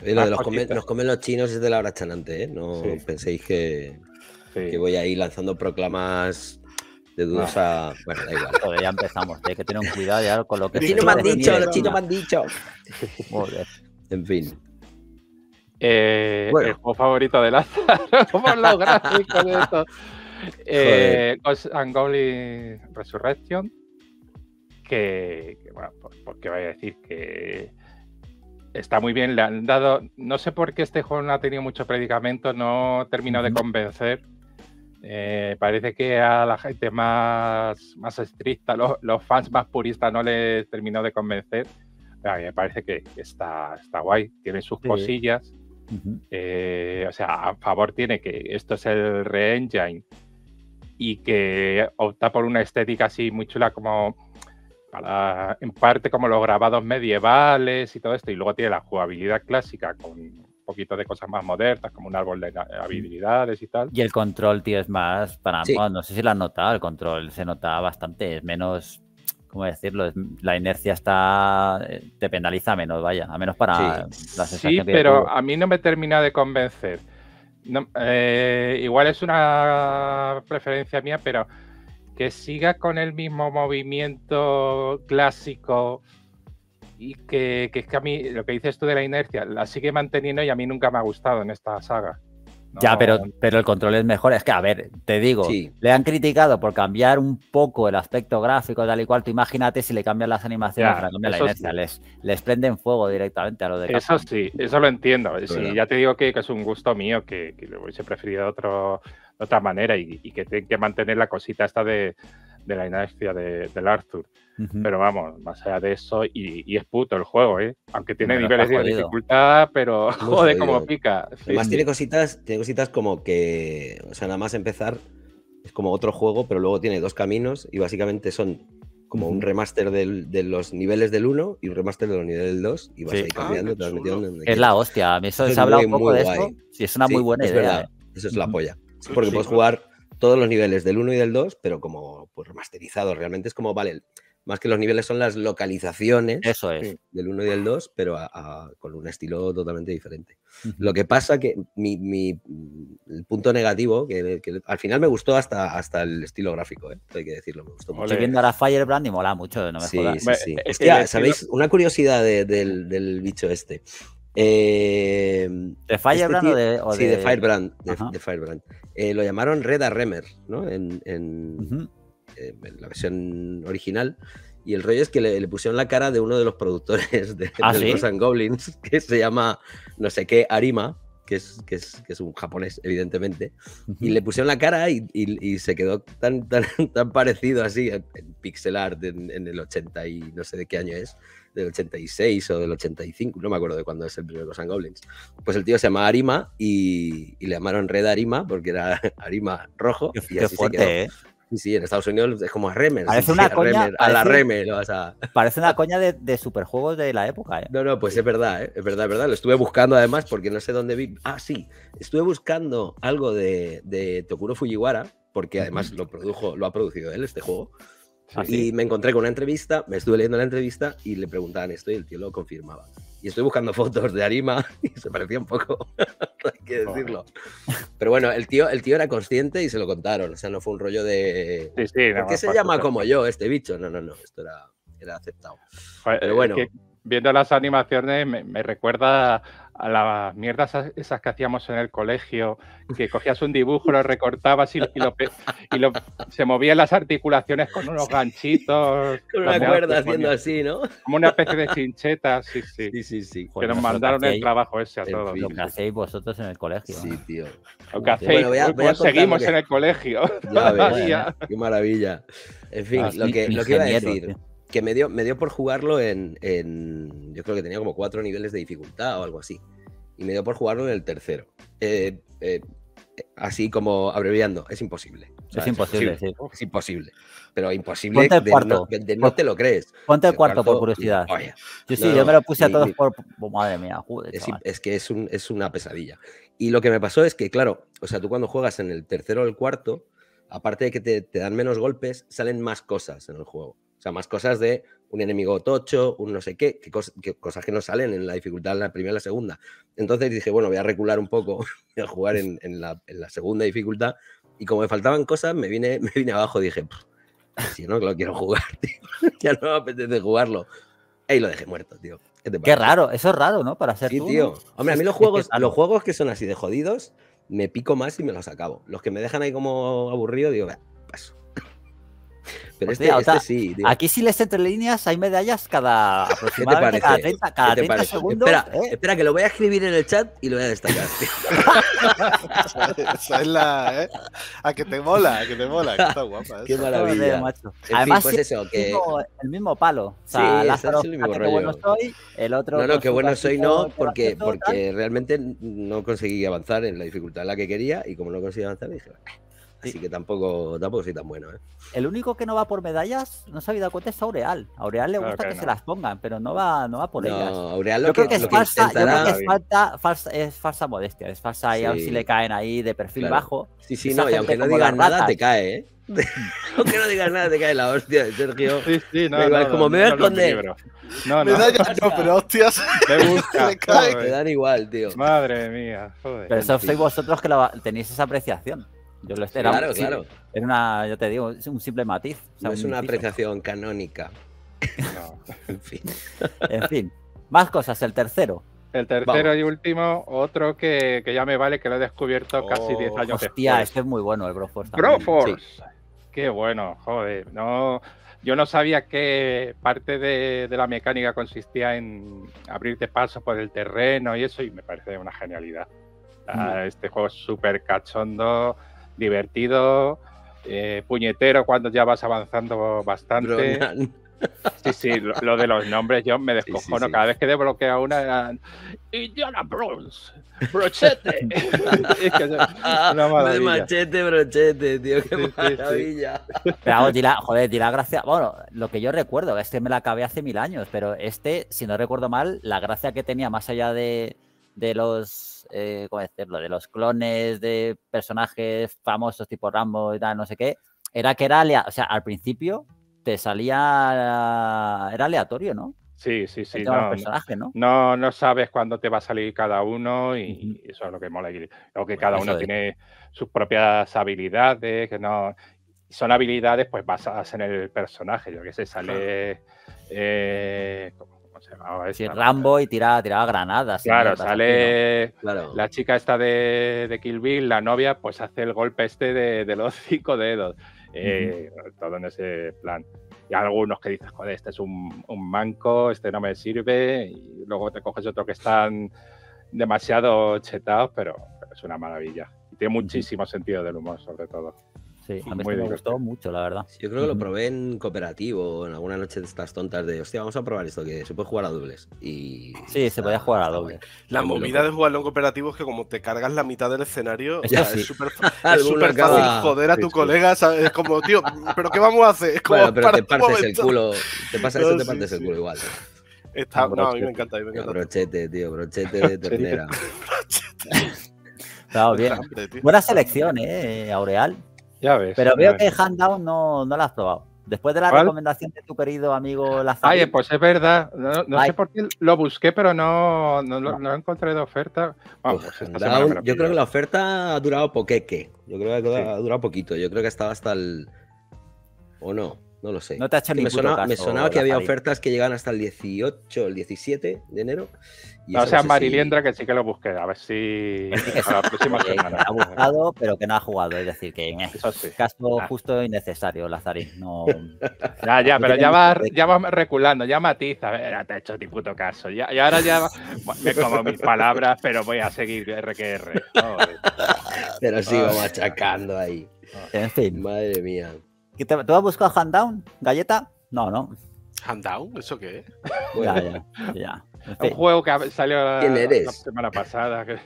Oye, lo más de los comen, nos comen los chinos es de la hora chanante, ¿eh? No sí. penséis que, sí. que voy a ir lanzando proclamas... De dudosa. No. Bueno, da igual. Joder, ya empezamos. Hay que tener un cuidado ya con lo que. Los chinos me han dicho, los chinos me han dicho. En fin. Eh, bueno. El juego favorito de Lázaro. ¿Cómo los gráficos de esto? Eh, Ghost and Goblin Resurrection. Que, que bueno, porque voy a decir que está muy bien. Le han dado. No sé por qué este juego no ha tenido mucho predicamento. No terminó de convencer. Eh, parece que a la gente más, más estricta, los, los fans más puristas no les terminó de convencer. A mí me parece que está, está guay, tiene sus sí. cosillas. Uh-huh. eh, o sea, a favor tiene que esto es el re-engine y que opta por una estética así muy chula, como para, en parte como los grabados medievales y todo esto. Y luego tiene la jugabilidad clásica con... poquito de cosas más modernas, como un árbol de habilidades y tal. Y el control, tío, es más para... Sí. No, no sé si lo has notado, el control se nota bastante, es menos... ¿Cómo decirlo? Es, la inercia está... te penaliza menos, vaya, a menos para... Sí, la sensación sí que pero a mí no me termina de convencer. No, eh, igual es una preferencia mía, pero que siga con el mismo movimiento clásico... Y que, que es que a mí, lo que dices tú de la inercia, la sigue manteniendo y a mí nunca me ha gustado en esta saga. No. Ya, pero, pero el control es mejor. Es que, a ver, te digo, sí. le han criticado por cambiar un poco el aspecto gráfico, tal y cual. Tú imagínate si le cambian las animaciones, ya, para cambiar la inercia. Sí. Les, les prenden fuego directamente a lo de... Eso casa. Sí, eso lo entiendo. Sí, ya te digo que, que es un gusto mío, que, que lo hubiese preferido otro, de otra manera y, y que tienen que mantener la cosita esta de... de la inercia de, del Arthur. Uh-huh. Pero vamos, más allá de eso, y, y es puto el juego, ¿eh? Aunque tiene pero niveles de dificultad, pero muy joder como pica. Sí. Además tiene cositas, tiene cositas como que, o sea, nada más empezar, es como otro juego, pero luego tiene dos caminos y básicamente son como uh-huh. un remaster del, de los niveles del uno y un remaster de los niveles del dos y vas sí. ahí cambiando. Ah, donde es quieres. La hostia, a mí eso, eso se ha hablado un poco de guay. Esto. Sí, es una sí, muy buena es idea. Verdad. Eh. Eso es la polla. Uh-huh. Porque sí, puedes sí, jugar... todos los niveles del uno y del dos, pero como pues, remasterizado. Realmente es como, vale, Más que los niveles son las localizaciones. Eso es. Del uno y del dos, pero a, a, con un estilo totalmente diferente. Uh-huh. Lo que pasa que mi, mi el punto negativo, que, que al final me gustó hasta, hasta el estilo gráfico, ¿eh? Hay que decirlo, me gustó mucho. Estoy viendo ahora Firebrand y mola mucho, no me sí, jodas. Sí, sí. Es, es que, ya, ¿sabéis? Una curiosidad de, del, del bicho este. Eh, ¿De Firebrand este o, de, o de...? Sí, de Firebrand. De, de Firebrand. Eh, lo llamaron Red Arremer, ¿no? En... en... Uh-huh. la versión original, y el rollo es que le, le pusieron la cara de uno de los productores de, ¿Ah, de ¿sí? los and Goblins, que se llama no sé qué Arima, que es, que es, que es un japonés, evidentemente, y le pusieron la cara y, y, y se quedó tan, tan, tan parecido así en, en pixel art en, en el ochenta y no sé de qué año es, del ochenta y seis o del ochenta y cinco, no me acuerdo de cuándo es el primero de los and Goblins. Pues el tío se llama Arima y, y le llamaron Red Arima porque era Arima rojo. Qué, y así qué fuerte, se quedó. ¿Eh? Sí, sí, en Estados Unidos es como a Remer. Parece una coña. A la Remer. O sea. Parece una coña de, de superjuegos de la época, ¿eh? No, no, pues es verdad, ¿eh? Es verdad, es verdad. Lo estuve buscando además porque no sé dónde vi. Ah, sí, estuve buscando algo de, de Tokuro Fujiwara, porque además lo produjo, lo ha producido él, este juego. Ah, sí. Y me encontré con una entrevista, me estuve leyendo la entrevista y le preguntaban esto y el tío lo confirmaba. Y estoy buscando fotos de Arima y se parecía un poco, hay que decirlo. Pero bueno, el tío, el tío era consciente y se lo contaron. O sea, no fue un rollo de... Sí, sí, ¿por qué se llama como yo este bicho? No, no, no. Esto era, era aceptado. Joder, pero bueno. Es que viendo las animaciones me, me recuerda a las mierdas esas que hacíamos en el colegio, que cogías un dibujo, lo recortabas y, y, lo, y lo, se movían las articulaciones con unos ganchitos. Con una cuerda haciendo así, ¿no? Como una especie de chincheta, sí, sí. Sí, sí, sí. Que nos mandaron el trabajo ese a todos. Lo que hacéis vosotros en el colegio. Sí, tío. Lo que hacéis, conseguimos en el colegio. Ya ves, qué maravilla. En fin, lo que iba a decir... Que me dio, me dio por jugarlo en, en... Yo creo que tenía como cuatro niveles de dificultad o algo así. Y me dio por jugarlo en el tercero. Eh, eh, así como abreviando. Es imposible. O sea, es imposible, es imposible, sí. Es imposible. Pero imposible el de, no, de, de no te lo crees. Ponte el, el cuarto, cuarto por curiosidad. Y, oye, yo sí, no, yo me lo puse a todos y, por... Oh, madre mía, joder, es, es que es, un, es una pesadilla. Y lo que me pasó es que, claro, o sea, tú cuando juegas en el tercero o el cuarto, aparte de que te, te dan menos golpes, salen más cosas en el juego. O sea, más cosas de un enemigo tocho, un no sé qué, que cos, que cosas que no salen en la dificultad en la primera y la segunda. Entonces dije, bueno, voy a recular un poco, voy a jugar en, en, la, en la segunda dificultad. Y como me faltaban cosas, me vine, me vine abajo y dije, si no, que lo quiero jugar, tío. Ya no me apetece jugarlo. Y lo dejé muerto, tío. Qué, Qué raro, eso es raro, ¿no? Para ser sí, tú, tío. Hombre, a mí los juegos, los juegos que son así de jodidos, me pico más y me los acabo. Los que me dejan ahí como aburrido, digo, vea, paso. Pero este, tío, este o sea, sí, tío. Aquí si les entre líneas hay medallas cada aproximadamente cada treinta, cada treinta segundos. Espera, ¿eh? Espera, que lo voy a escribir en el chat y lo voy a destacar. Esa es la... ¿eh? A que te mola, a que te mola. Que está guapa. Qué maravilla. Macho. Además, fin, pues sí, eso, que... el, mismo, el mismo palo. O sea, sí, Lázaro, es el mismo rollo. Bueno soy, el otro no, no, que bueno soy no, porque, porque realmente no conseguí avanzar en la dificultad en la que quería y como no conseguí avanzar dije... Sí. Así que tampoco, tampoco soy tan bueno, ¿eh? El único que no va por medallas, no se ha dado cuenta, es Aureal. A Aureal le gusta claro que, que no. se las pongan, pero no va, no va por no, ellas. Aureal lo yo, que, creo que es lo falsa, que yo creo que es falta, falsa, es falsa modestia, es falsa sí. Y aún si le caen ahí de perfil claro. bajo. Sí, sí, no, y aunque no digas nada te cae, ¿eh? Aunque no digas nada te cae la hostia de Sergio. Sí, sí, no, no, no, como no, me voy a esconder. No, no. Medallas no, pero hostias. Me busca, me cae. Me dan igual, tío. Madre mía, joder. Pero eso sois vosotros que la, tenéis esa apreciación. Yo lo estoy, claro, era, claro. Era una, yo te digo, es un simple matiz. O sea, no es un una matiz, apreciación canónica. No. En fin. En fin. Más cosas, el tercero. El tercero Vamos. y último, otro que, que ya me vale, que lo he descubierto oh, casi diez años hostia, después. Hostia, este es muy bueno, el Broforce. Broforce. Sí. Qué bueno, joder. No, yo no sabía que parte de, de la mecánica consistía en abrirte paso por el terreno y eso, y me parece una genialidad. Mm. Este juego es súper cachondo. Divertido, eh, puñetero cuando ya vas avanzando bastante. Bronan. Sí, sí, lo, lo de los nombres yo me descojono. Sí, sí, sí. Cada vez que desbloquea una eran Indiana Jones, brochete. Es que de machete, brochete, tío, qué sí, maravilla. Sí, sí. Pero di la, joder, di la gracia. Bueno, lo que yo recuerdo, este me la acabé hace mil años, pero este, si no recuerdo mal, la gracia que tenía más allá de, de los... Eh, ¿cómo decirlo? De los clones de personajes famosos tipo Rambo y tal, no sé qué, era que era, o sea, al principio te salía... Era aleatorio, ¿no? Sí, sí, sí. No, ¿no? No, no sabes cuándo te va a salir cada uno y uh-huh. eso es lo que mola. Luego que bueno, cada uno de... tiene sus propias habilidades, que no... Son habilidades pues basadas en el personaje, yo que sé, sale... Eh, ¿cómo, cómo se llama? Sí, Rambo y tiraba tira granadas. Claro, mierda, sale claro. la chica esta de, de Kill Bill, la novia, pues hace el golpe este de, de los cinco dedos. Eh, uh-huh. Todo en ese plan. Y algunos que dices, joder, este es un, un manco, este no me sirve, y luego te coges otro que están demasiado chetados, pero, pero es una maravilla. Y tiene muchísimo uh-huh. sentido del humor, sobre todo. Sí, a mí me gustó mucho, la verdad. Yo creo que lo probé en cooperativo, en alguna noche de estas tontas de, hostia, vamos a probar esto, que se puede jugar a dobles. Y sí, está, se podía jugar a dobles. La movida de jugarlo en cooperativo es que como te cargas la mitad del escenario, o sea, sí. es súper fácil joder a tu sí, colega, ¿sabes? Es como, tío, ¿pero qué vamos a hacer? Es como, bueno, pero te partes el culo, te pasa eso, no, te partes sí, el culo sí. igual. Está, brochete, no, a mí me encanta, a mí me encanta. Brochete, tío, brochete de ternera. Claro, bien. Buena selección, eh, Aureal. Ya ves, pero veo ves. que Handout no, no la has probado. Después de la ¿Cuál? recomendación de tu querido amigo Lazari. Ay, pues es verdad. No, no sé por qué lo busqué, pero no, no, no. no encontré de oferta. Vamos, pues esta Handout, yo creo que la oferta ha durado poqueque. Yo creo que sí. ha durado poquito. Yo creo que ha estado hasta el... O no, no lo sé. No te ha hecho me, sonaba, caso, me sonaba que había Lazari. ofertas que llegaban hasta el dieciocho, el diecisiete de enero. No, o sea, no Mariliendra, si... que sí que lo busqué, a ver si para la próxima semana. Ha buscado, pero que no ha jugado, es decir, que en este sí. caso ah. justo innecesario, Lazarín. No... Ya, ya, no pero ya vas ya va reculando, ya matiza, ya te he hecho ni puto caso. Y ahora ya me como mis palabras, pero voy a seguir erre que erre. No, pero sigo oh, machacando ahí. Oh. En fin. Madre mía. ¿Tú has buscado Handown, galleta? No, no. ¿Handown? ¿Eso qué es? Ya, ya, ya. En fin. Un juego que salió la semana pasada. Que...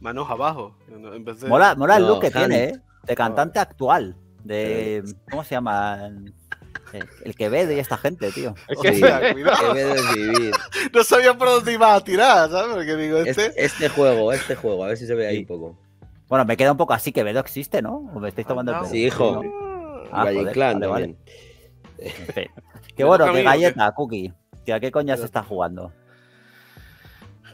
Manos abajo. En vez de... Mola, mola no, el look que Hank. tiene, ¿eh? De cantante no. actual. De ¿Cómo se llama? El, el que ve de esta gente, tío. Es que sí, cuidado. Vivir. No sabía por dónde iba a tirar, ¿sabes? Porque digo, este... Este, este juego, este juego. A ver si se ve ahí sí. un poco. Bueno, me queda un poco así. Que Vedo existe, ¿no? ¿O me estáis tomando ah, el sí, hijo. Ah, joder, Clan, vale, vale. En fin. Qué bueno, qué galleta, Cookie. ¿A qué coña se está jugando?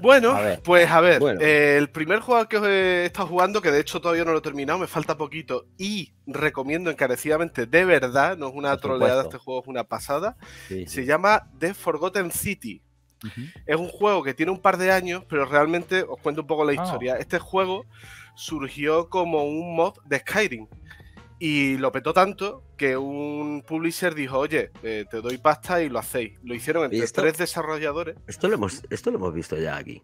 Bueno, a ver, pues a ver, bueno. eh, el primer juego que os he estado jugando, que de hecho todavía no lo he terminado, me falta poquito y recomiendo encarecidamente, de verdad, no es una troleada, este juego es una pasada, sí, sí. se llama The Forgotten City. Uh-huh. Es un juego que tiene un par de años, pero realmente os cuento un poco la historia. Oh. Este juego surgió como un mod de Skyrim. Y lo petó tanto que un publisher dijo, oye, eh, te doy pasta y lo hacéis. Lo hicieron entre esto, tres desarrolladores. Esto lo hemos, esto lo hemos visto ya aquí.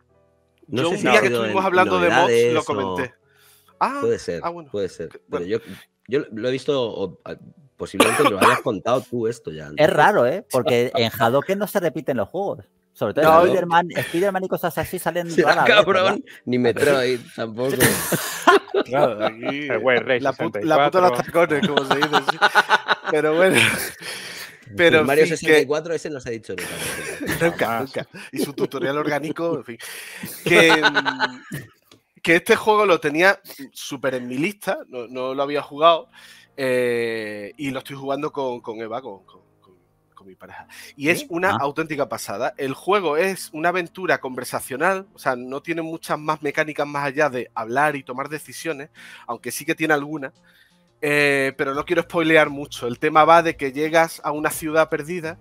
No yo sé un día si que estuvimos hablando de mods lo comenté. O... Ah, puede ser, ah, bueno. puede ser. Pero bueno. yo, yo lo he visto, o, posiblemente lo hayas contado tú esto ya. ¿No? Es raro, ¿eh? Porque en Hadouken no se repiten los juegos. Sobre todo no, Spider-Man, Spider-Man y cosas así salen rara cabrón, vez, ni Metroid tampoco. Claro, aquí, la, put, la puta de los tacones, como se dice. Sí. Pero bueno. Pero en Mario sesenta y cuatro que... ese nos ha dicho nunca. Nunca, nunca. Y su tutorial orgánico, en fin. Que, que este juego lo tenía súper en mi lista, no, no lo había jugado. Eh, y lo estoy jugando con, con Eva, con, con mi pareja. Y ¿Sí? es una ah. auténtica pasada. El juego es una aventura conversacional, o sea, no tiene muchas más mecánicas más allá de hablar y tomar decisiones, aunque sí que tiene algunas, eh, pero no quiero spoilear mucho. El tema va de que llegas a una ciudad perdida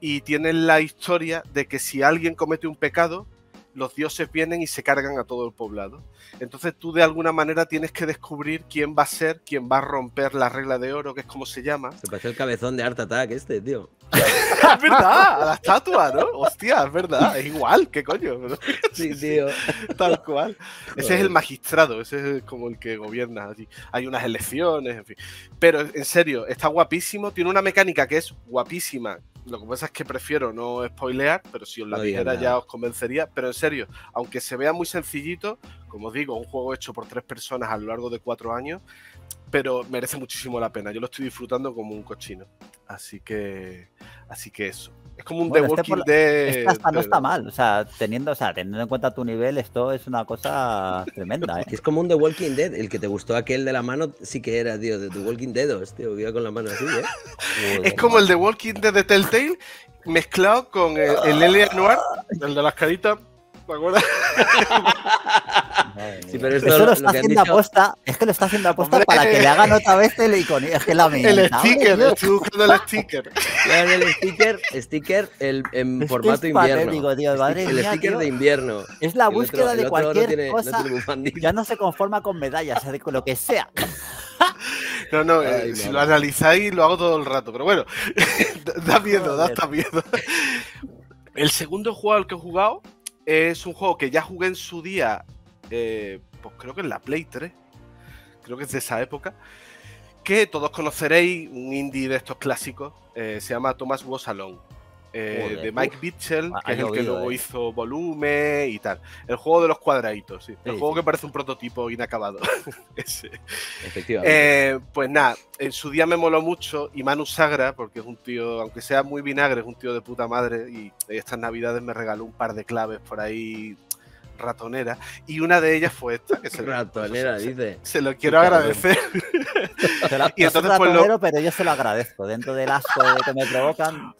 y tienes la historia de que si alguien comete un pecado, los dioses vienen y se cargan a todo el poblado. Entonces tú de alguna manera tienes que descubrir quién va a ser, quién va a romper la regla de oro, que es como se llama. Se parece el cabezón de Art Attack este, tío. Es verdad, a la estatua, ¿no? Hostia, es verdad, es igual, ¿qué coño? Sí, tío. Tal cual. Ese es el magistrado, ese es como el que gobierna allí. Hay unas elecciones, en fin. Pero en serio, está guapísimo, tiene una mecánica que es guapísima. Lo que pasa es que prefiero no spoilear, pero si os la dijera ya os convencería. Pero en serio, aunque se vea muy sencillito, como os digo, un juego hecho por tres personas a lo largo de cuatro años, pero merece muchísimo la pena. Yo lo estoy disfrutando como un cochino. Así que, así que eso. Es como un bueno, The Walking este Dead. Este hasta de... no está mal, o sea, teniendo, o sea, teniendo en cuenta tu nivel, esto es una cosa tremenda, ¿eh? Es como un The Walking Dead, el que te gustó aquel de la mano sí que era, tío, de The Walking Dead dos, tío, que iba con la mano así, ¿eh? Es como el The Walking Dead de Telltale mezclado con el, el L A Noir, el de las caritas. ¿Te acuerdas? Sí, pero esto, eso lo, lo está lo haciendo dicho... aposta. Es que lo está haciendo aposta para que le hagan otra vez el icono. Es que la mía. El sticker, estoy buscando el sticker. El sticker, sticker el, en es formato invierno. Digo, tío, madre el mía, sticker tío, de invierno. Es la búsqueda otro, de cualquier no tiene, cosa. No ya no se conforma con medallas, o sea, con lo que sea. No, no, eh, Ay, si lo analizáis lo hago todo el rato, pero bueno, da miedo, da hasta miedo. El segundo juego al que he jugado es un juego que ya jugué en su día, eh, pues creo que en la Play tres, creo que es de esa época, que todos conoceréis, un indie de estos clásicos, eh, se llama Thomas Was Alone, eh, Joder, de Mike Mitchell, que es el que luego eh. hizo Volume y tal. El juego de los cuadraditos, sí. el sí, juego sí. que parece un prototipo inacabado. Ese. Efectivamente. Eh, pues nada, en su día me moló mucho, y Manu Sagra, porque es un tío, aunque sea muy vinagre, es un tío de puta madre, y estas navidades me regaló un par de claves por ahí ratonera, y una de ellas fue esta que se ratonera, dice. Se, se, se lo quiero sí, agradecer. Se la, y entonces, no soy ratonero, pues lo... pero yo se lo agradezco, dentro del asco de que me provocan.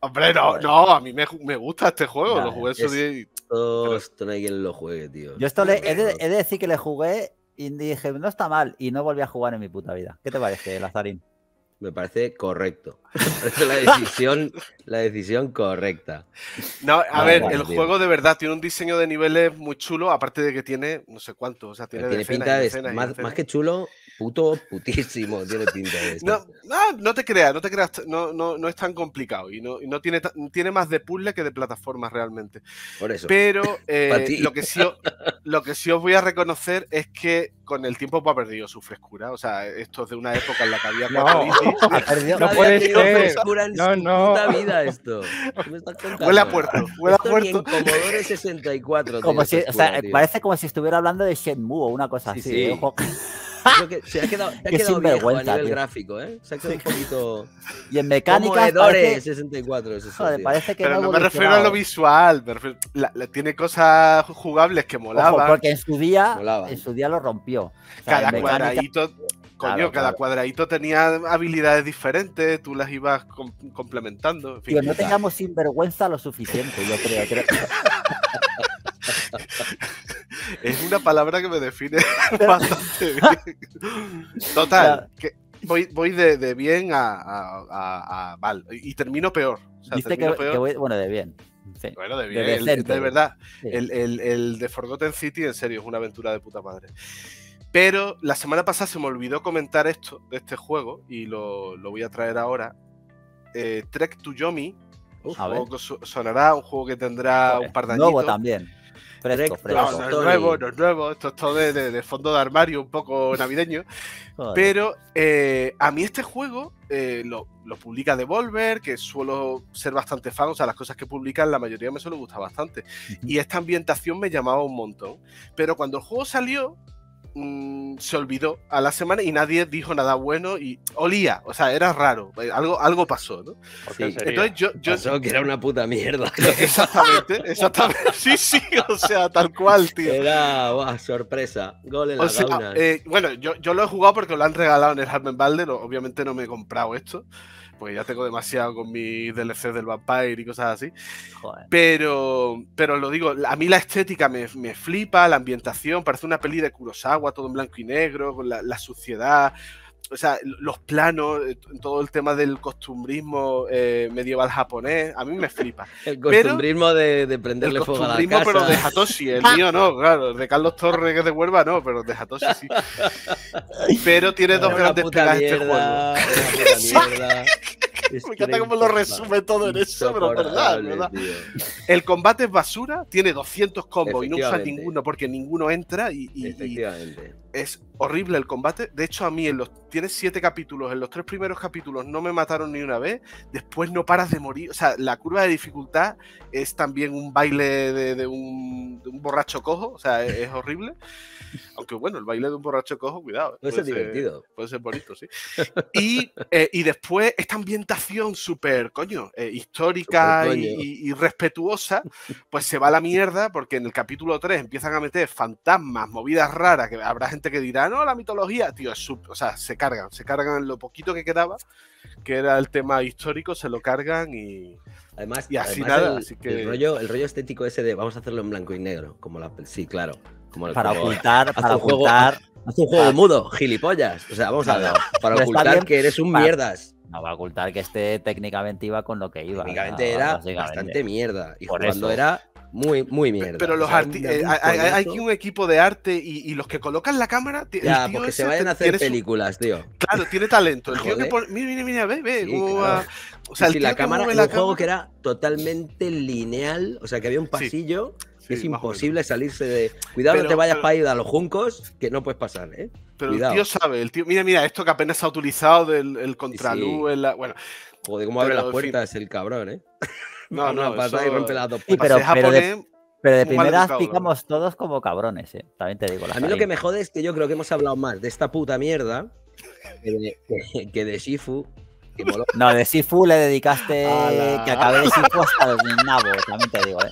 Hombre, no, no, a mí me, me gusta este juego, vale, lo jugué eso y... Pero... Esto no hay quien lo juegue, tío. Yo esto le, he, de, he de decir que le jugué y dije, no está mal, y no volví a jugar en mi puta vida. ¿Qué te parece, Lazarín? Me parece correcto. Me parece la decisión, la decisión correcta. No, a no, ver, vale, el tío. Juego de verdad tiene un diseño de niveles muy chulo, aparte de que tiene no sé cuánto, o sea, tiene, tiene decenas, pinta de decenas, más, decenas. Más que chulo, puto, putísimo, tiene pinta de eso. No, no, no te creas, no te creas, no, no, no es tan complicado y no, y no tiene, tiene más de puzzle que de plataformas realmente. Por eso. Pero eh, lo, que sí, lo que sí os voy a reconocer es que con el tiempo pues, ha perdido su frescura. O sea, esto es de una época en la que había... No, no puede ser. Frescura en no, no. Su puta vida esto. ¿Qué me estás contando? Huele a puerto. Huele a puerto. En Commodore sesenta y cuatro. Como si, frescura, o sea, parece como si estuviera hablando de Shenmue o una cosa sí, así. Sí. Ojo. Que se ha quedado, se ha quedado viejo a nivel tío. Gráfico, ¿eh? Se ha quedado sí. un poquito... Y en mecánica parece... sesenta y cuatro, es eso, Joder, parece que pero no, no me refiero a lo visual. Me refiero... la, la, tiene cosas jugables que molaban. Ojo, porque en su día molaban. En su día lo rompió. O sea, cada mecánica... cuadradito... Coño, claro, cada claro. cuadradito tenía habilidades diferentes, tú las ibas com complementando. En fin, tío, no tengamos sinvergüenza lo suficiente, yo creo. creo. Es una palabra que me define bastante bien. Total, que voy, voy de, de bien a, a, a, a mal. Y termino peor. O sea, Dice termino que, peor. Que voy, bueno, de bien. Sí. Bueno, de bien. De, el, decente, de verdad. Sí. El, el, el de Forgotten City, en serio, es una aventura de puta madre. Pero la semana pasada se me olvidó comentar esto de este juego y lo, lo voy a traer ahora. Eh, Trek to Yomi. Un juego que sonará, un juego que tendrá Joder, un par de añitos. Nuevo también. Fresco, fresco. No, no es nuevo, no es nuevo. Esto es todo de, de, de fondo de armario, un poco navideño. Joder. Pero eh, a mí este juego eh, lo, lo publica Devolver, que suelo ser bastante fan. O sea, las cosas que publican, la mayoría me suele gustar bastante. Y esta ambientación me llamaba un montón. Pero cuando el juego salió, se olvidó a la semana y nadie dijo nada bueno y olía, o sea, era raro, algo, algo pasó, ¿no? Sí. Entonces yo, yo... Pasó que era una puta mierda. Exactamente, exactamente, sí, sí, o sea, tal cual, tío. Era, wow, sorpresa, gol en la gauna. Eh, bueno, yo, yo lo he jugado porque lo han regalado en el Harman Balder, obviamente no me he comprado esto, porque ya tengo demasiado con mis D L C del Vampire y cosas así. Joder. Pero pero lo digo, a mí la estética me, me flipa, la ambientación, parece una peli de Kurosawa, todo en blanco y negro, con la, la suciedad, o sea, los planos, todo el tema del costumbrismo eh, medieval japonés, a mí me flipa. El costumbrismo pero, de, de prenderle fuego a la casa. El costumbrismo, pero de Hatoshi, el mío no, claro, de Carlos Torres, que es de Huelva, no, pero de Hatoshi sí. Pero tiene pero dos grandes pegas este juego. Es me encanta cómo lo resume todo en eso, pero verdad, ¿verdad? El combate es basura, tiene doscientos combos y no usa ninguno porque ninguno entra y, y, y es horrible el combate. De hecho, a mí en los tienes siete capítulos, en los tres primeros capítulos no me mataron ni una vez, después no paras de morir, o sea, la curva de dificultad es también un baile de, de, un, de un borracho cojo, o sea, es, es horrible, aunque bueno, el baile de un borracho cojo, cuidado. Puede ser divertido. Puede ser bonito, sí. Y, eh, y después esta ambientación súper, coño, eh, histórica super coño. Y, y respetuosa, pues se va a la mierda, porque en el capítulo tres empiezan a meter fantasmas, movidas raras, que habrá gente que dirá, no, la mitología, tío, es súper, o sea, se cargan, se cargan lo poquito que quedaba, que era el tema histórico, se lo cargan y además, y así además nada, el, así que... el, rollo, el rollo estético ese de vamos a hacerlo en blanco y negro, como la... Sí, claro. Como el para juego, ocultar, para ocultar... Haz un juego para... mudo, gilipollas. O sea, vamos a ver, para no ocultar que eres un para... mierdas. No, va a ocultar que este técnicamente iba con lo que iba. Técnicamente era bastante mierda. Y por cuando eso. Era... Muy, muy mierda. Pero los o sea, eh, hay, hay un equipo de arte y, y los que colocan la cámara. Ya, el tío porque se vayan a hacer películas, tío. Claro, tiene talento. El tío que pone, mira, mira, mira, ve, ve. Sí, como, claro. O sea, el si tío la cámara era un juego que era totalmente lineal, o sea, que había un pasillo. Sí. Sí, es imposible salirse de... Cuidado, pero, no te vayas pero, para ir a los juncos, que no puedes pasar, ¿eh? Pero cuidado. El tío sabe, el tío... Mira, mira, esto que apenas ha utilizado del el contraluz, sí, sí. La... Bueno... Joder, cómo abre las puertas el cabrón, ¿eh? No, no, no pasa y rompe las dos puertas. Pero, pero, de, pero de primeras picamos todos como cabrones, ¿eh? También te digo. A mí ahí. Lo que me jode es que yo creo que hemos hablado más de esta puta mierda que de, que, que de Shifu. Que no, de Shifu le dedicaste... Ala. Que acabé de Shifu hasta el nabo, también te digo, ¿eh?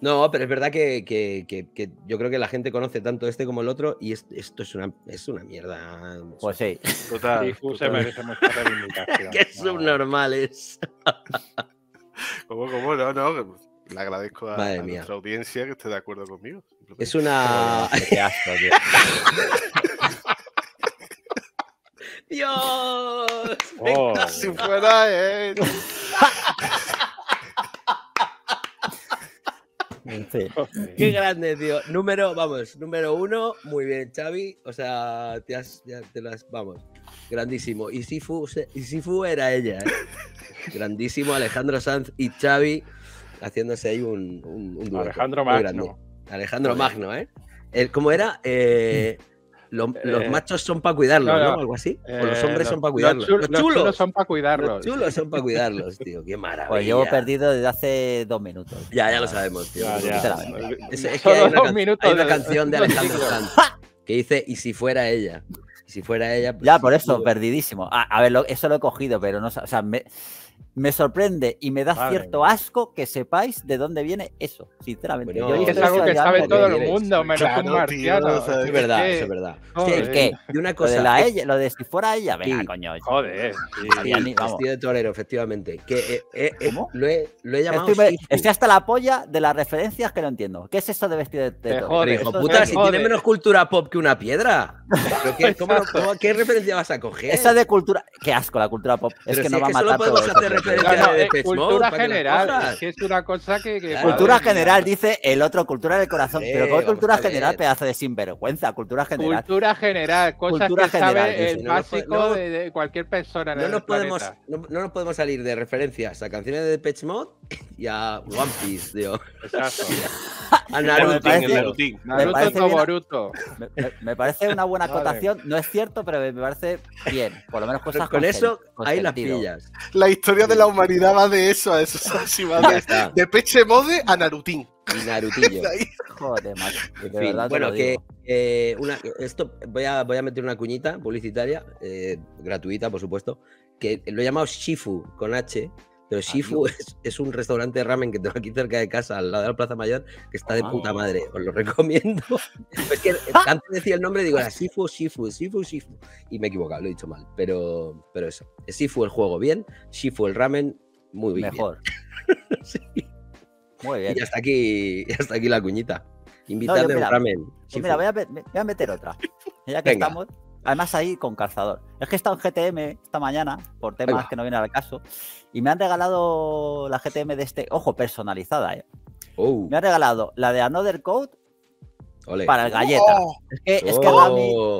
No, pero es verdad que, que, que, que yo creo que la gente conoce tanto este como el otro y es, esto es una, es una mierda. Pues sí. Total. Se merece nuestra reivindicación. ¡Qué subnormales! ¿Cómo, cómo? No, no. Le agradezco a, a nuestra audiencia que esté de acuerdo conmigo. Es una... ¡Qué asco, tío! ¡Dios! Oh. Venga, si fuera él... Sí. Qué grande, tío. Número, vamos, número uno. Muy bien, Xavi. O sea, te, has, ya te las, vamos, grandísimo. Y Shifu, y Shifu era ella, ¿eh? Grandísimo, Alejandro Sanz y Xavi haciéndose ahí un, un, un dueto. Alejandro Magno. Alejandro Magno, ¿eh? El, ¿cómo era? Eh, los, eh, los machos son para cuidarlos, ¿no? ¿no? ¿no? Algo así. Eh, o los hombres los, son para cuidarlos. Los, chul los chulos, chulos son para cuidarlos. Los chulos son para cuidarlos, tío. Qué maravilla. Pues llevo perdido desde hace dos minutos. Ya, ya lo sabemos, tío. Ah, ya. Es, es que hay una, hay una de... canción de Alejandro Sanz que dice, y si fuera ella. Y si fuera ella... Pues, ya, por eso, tío. Perdidísimo. A, a ver, lo, eso lo he cogido, pero no... O sea, me... Me sorprende y me da vale. cierto asco que sepáis de dónde viene eso, sinceramente. Bueno, yo es algo que sabe todo el mundo, menos claro, un marciano. Tío, o sea, es, es verdad, que... eso es verdad. Es que, y una cosa, lo de, la ella, lo de si fuera ella, venga, sí. coño. Joder. Sí. Sí, sí, vestido de torero, efectivamente. Que, eh, eh, ¿Cómo? Lo he, lo he llamado estoy, Shifu. Estoy hasta la polla de las referencias que no entiendo. ¿Qué es eso de vestido de torero? Joder, hijo puta, si tiene menos cultura pop que una piedra. ¿Pero qué, cómo, cómo, ¿Qué referencia vas a coger? Esa de cultura... Qué asco la cultura pop. Es que no va a matar todo esto. No, no, de es cultura general, es que es una cosa que... que claro, cultura general, dice el otro, cultura del corazón. Sí, pero ¿cómo cultura general, pedazo de sinvergüenza? Cultura general. Cultura general, cosas cultura que general, sabe dice, el no básico no, de, de cualquier persona no en nos el podemos, no, no nos podemos salir de referencias a canciones de Depeche Mode y a One Piece, tío. Exacto. A Naruto. Parece, Naruto, Naruto como Boruto. Me, me, me parece una buena acotación, no es cierto, pero me parece bien. Por lo menos cosas con, con eso, con ahí sentido. Las pillas. La historia de la humanidad va de eso a eso. Si va de, de Peche Mode a Narutín. Y Narutillo. Joder, macho. De verdad, en fin, bueno, que eh, una, esto voy a, voy a meter una cuñita publicitaria, eh, gratuita, por supuesto, que lo he llamado Shifu con H. Pero Shifu es, es un restaurante de ramen que tengo aquí cerca de casa, al lado de la Plaza Mayor, que está de puta madre. Os lo recomiendo. Es que antes decía el nombre, digo, era Shifu, Shifu, Shifu, Shifu. Y me he equivocado, lo he dicho mal. Pero, pero eso. Es Shifu el juego, bien. Shifu el ramen, muy bien. Mejor. Sí. Muy bien. Y hasta aquí, hasta aquí la cuñita. Invitadme no, a un ramen. Yo mira, voy a, voy a meter otra. Ya que venga. Estamos... Además ahí con calzador. Es que he estado en G T M esta mañana, por temas venga. Que no vienen al caso, y me han regalado la G T M de este... Ojo, personalizada, ¿eh? Oh. Me han regalado la de Another Code Olé. Para el Galleta. Oh. Es que, es que oh.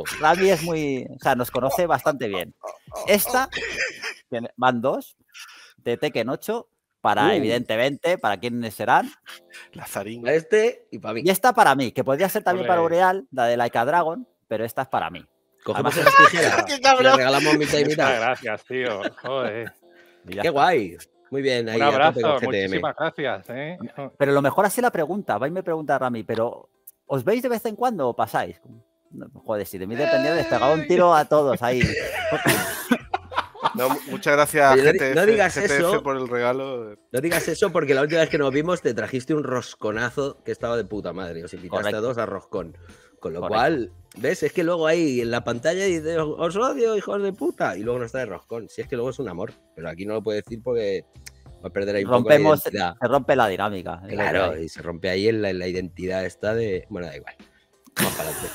Rami, Rami es muy... O sea, nos conoce bastante bien. Esta, van dos, de Tekken ocho, para, uh. evidentemente, para quienes serán. La Zaringa este y para mí. Y esta para mí, que podría ser también Olé. Para Boreal, la de Like a Dragon, pero esta es para mí. Cogemos las tijeras. Le regalamos mitad y mitad. Muchas gracias, tío. Joder. Qué guay. Muy bien. Ahí, un abrazo. Muchísimas gracias. ¿eh? Pero lo mejor así la pregunta. Vais a preguntar a mí, pero ¿os veis de vez en cuando o pasáis? Joder, si de mí dependía, les pegaba un tiro a todos ahí. No, muchas gracias, G T F, no digas eso, por el regalo. No digas eso porque la última vez que nos vimos te trajiste un rosconazo que estaba de puta madre. Os invitaste Correcto. a dos a roscón. Con lo Correcto. cual, ¿ves? Es que luego ahí en la pantalla dices, os odio, hijos de puta. Y luego no está de roscón. Si es que luego es un amor. Pero aquí no lo puedes decir porque va a perder ahí un Rompemos, poco la Se rompe la dinámica. Claro, y se rompe ahí en la, en la identidad esta de... Bueno, da igual. Vamos para adelante.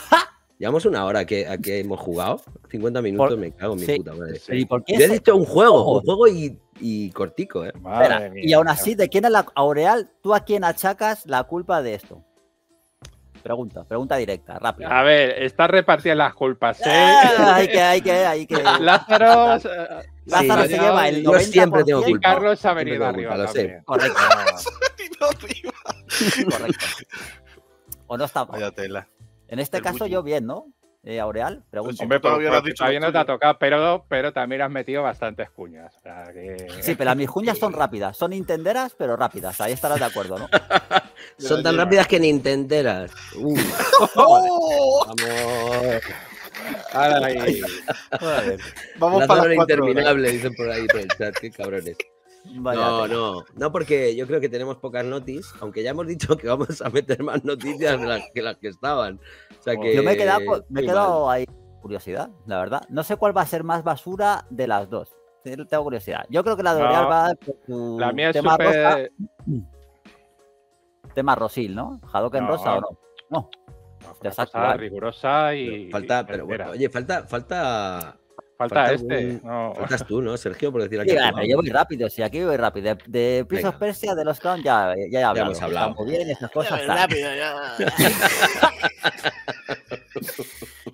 Llevamos una hora que, a que hemos jugado. cincuenta minutos, por, me cago en sí, mi puta madre. Sí, ¿por qué Yo he dicho un juego, un juego y, y cortico, ¿eh? Espera, mía, y aún así, ¿de quién es la Aureal? ¿Tú a quién achacas la culpa de esto? Pregunta, pregunta directa, rápida. A ver, están repartidas las culpas, ¿eh? Ah, hay que, hay que, hay que. Lázaro, sí, Lázaro no, se lleva el noventa por ciento. Yo siempre tengo culpa. Y Carlos ha venido arriba, culpa, también. Lo sé. Correcto. Correcto. O no está mal. Vaya tela. En este el caso, bullying. yo bien, ¿no? Eh, Aureal, pregunto. Hombre, pero, todavía, pero, dicho todavía no te ha tocado, pero, pero también has metido bastantes cuñas. O sea, que... Sí, pero mis cuñas son rápidas. Son nintenderas, pero rápidas. Ahí estarás de acuerdo, ¿no? Son tan rápidas que nintenderas. Uh. ¡Oh! Vamos. Ahora ahí. Vale. Vamos la para la interminable, horas. Dicen por ahí por el chat. Qué cabrones. Vaya no, tela. no, no, porque yo creo que tenemos pocas noticias, aunque ya hemos dicho que vamos a meter más noticias de las que las que estaban. O sea que, yo me he quedado, me he quedado ahí curiosidad, la verdad. No sé cuál va a ser más basura de las dos. Tengo curiosidad. Yo creo que la de Oriol no, va a tu la mía es tema super... rosa. Tema rosil, ¿no? Hadoken no, rosa o no. No. no fue una cosa rigurosa y. Falta, pero bueno, oye, falta, falta. Falta, Falta este. Un... No. Faltas tú, ¿no, Sergio? Por decir aquí. Sí, claro, yo voy rápido, sí, aquí voy rápido. De, de Prince of Persia, de los Crown, ya, ya, ya hablamos. Ya hemos hablado. Estamos bien, estas cosas. Ya, rápido, ya.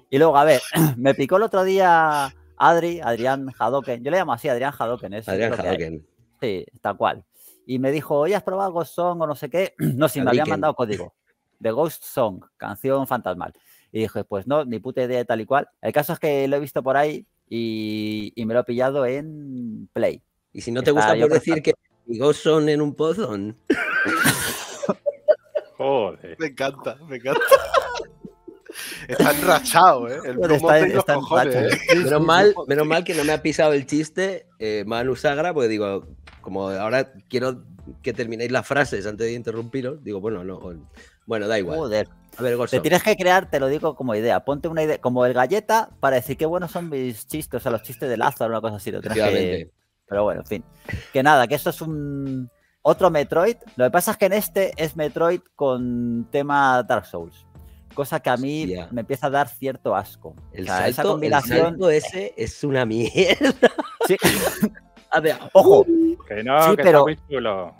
Y luego, a ver, me picó el otro día Adri, Adrián Hadoken. Yo le llamo así, Adrián Hadoken. Es Adrián Hadoken. Sí, tal cual. Y me dijo, oye, ¿has probado Ghost Song o no sé qué? No, si me habían mandado código. De Ghost Song, canción fantasmal. Y dije, pues no, ni puta idea tal y cual. El caso es que lo he visto por ahí. Y, y me lo he pillado en Play. Y si no te Está gusta, por decir que Ghost Song en un pozón. Joder. Me encanta, me encanta. Está enrachado, ¿eh? El promo está, está cojones, racha, ¿eh? Menos, mal, menos mal que no me ha pisado el chiste, eh, Manu Sagra, porque digo, como ahora quiero que terminéis las frases antes de interrumpiros, digo, bueno, no. Bueno, da igual. Joder. A ver, te tienes que crear, te lo digo como idea, ponte una idea, como el galleta, para decir qué buenos son mis chistes, o sea, los chistes de Lázaro, una cosa así. Lo que... Pero bueno, en fin. Que nada, que esto es un otro Metroid. Lo que pasa es que en este es Metroid con tema Dark Souls. Cosa que a mí Hostia. me empieza a dar cierto asco. El, o sea, salto, esa combinación... el salto ese es una mierda. Sí. A ver, ojo. Que no, sí, que pero... está muy chulo.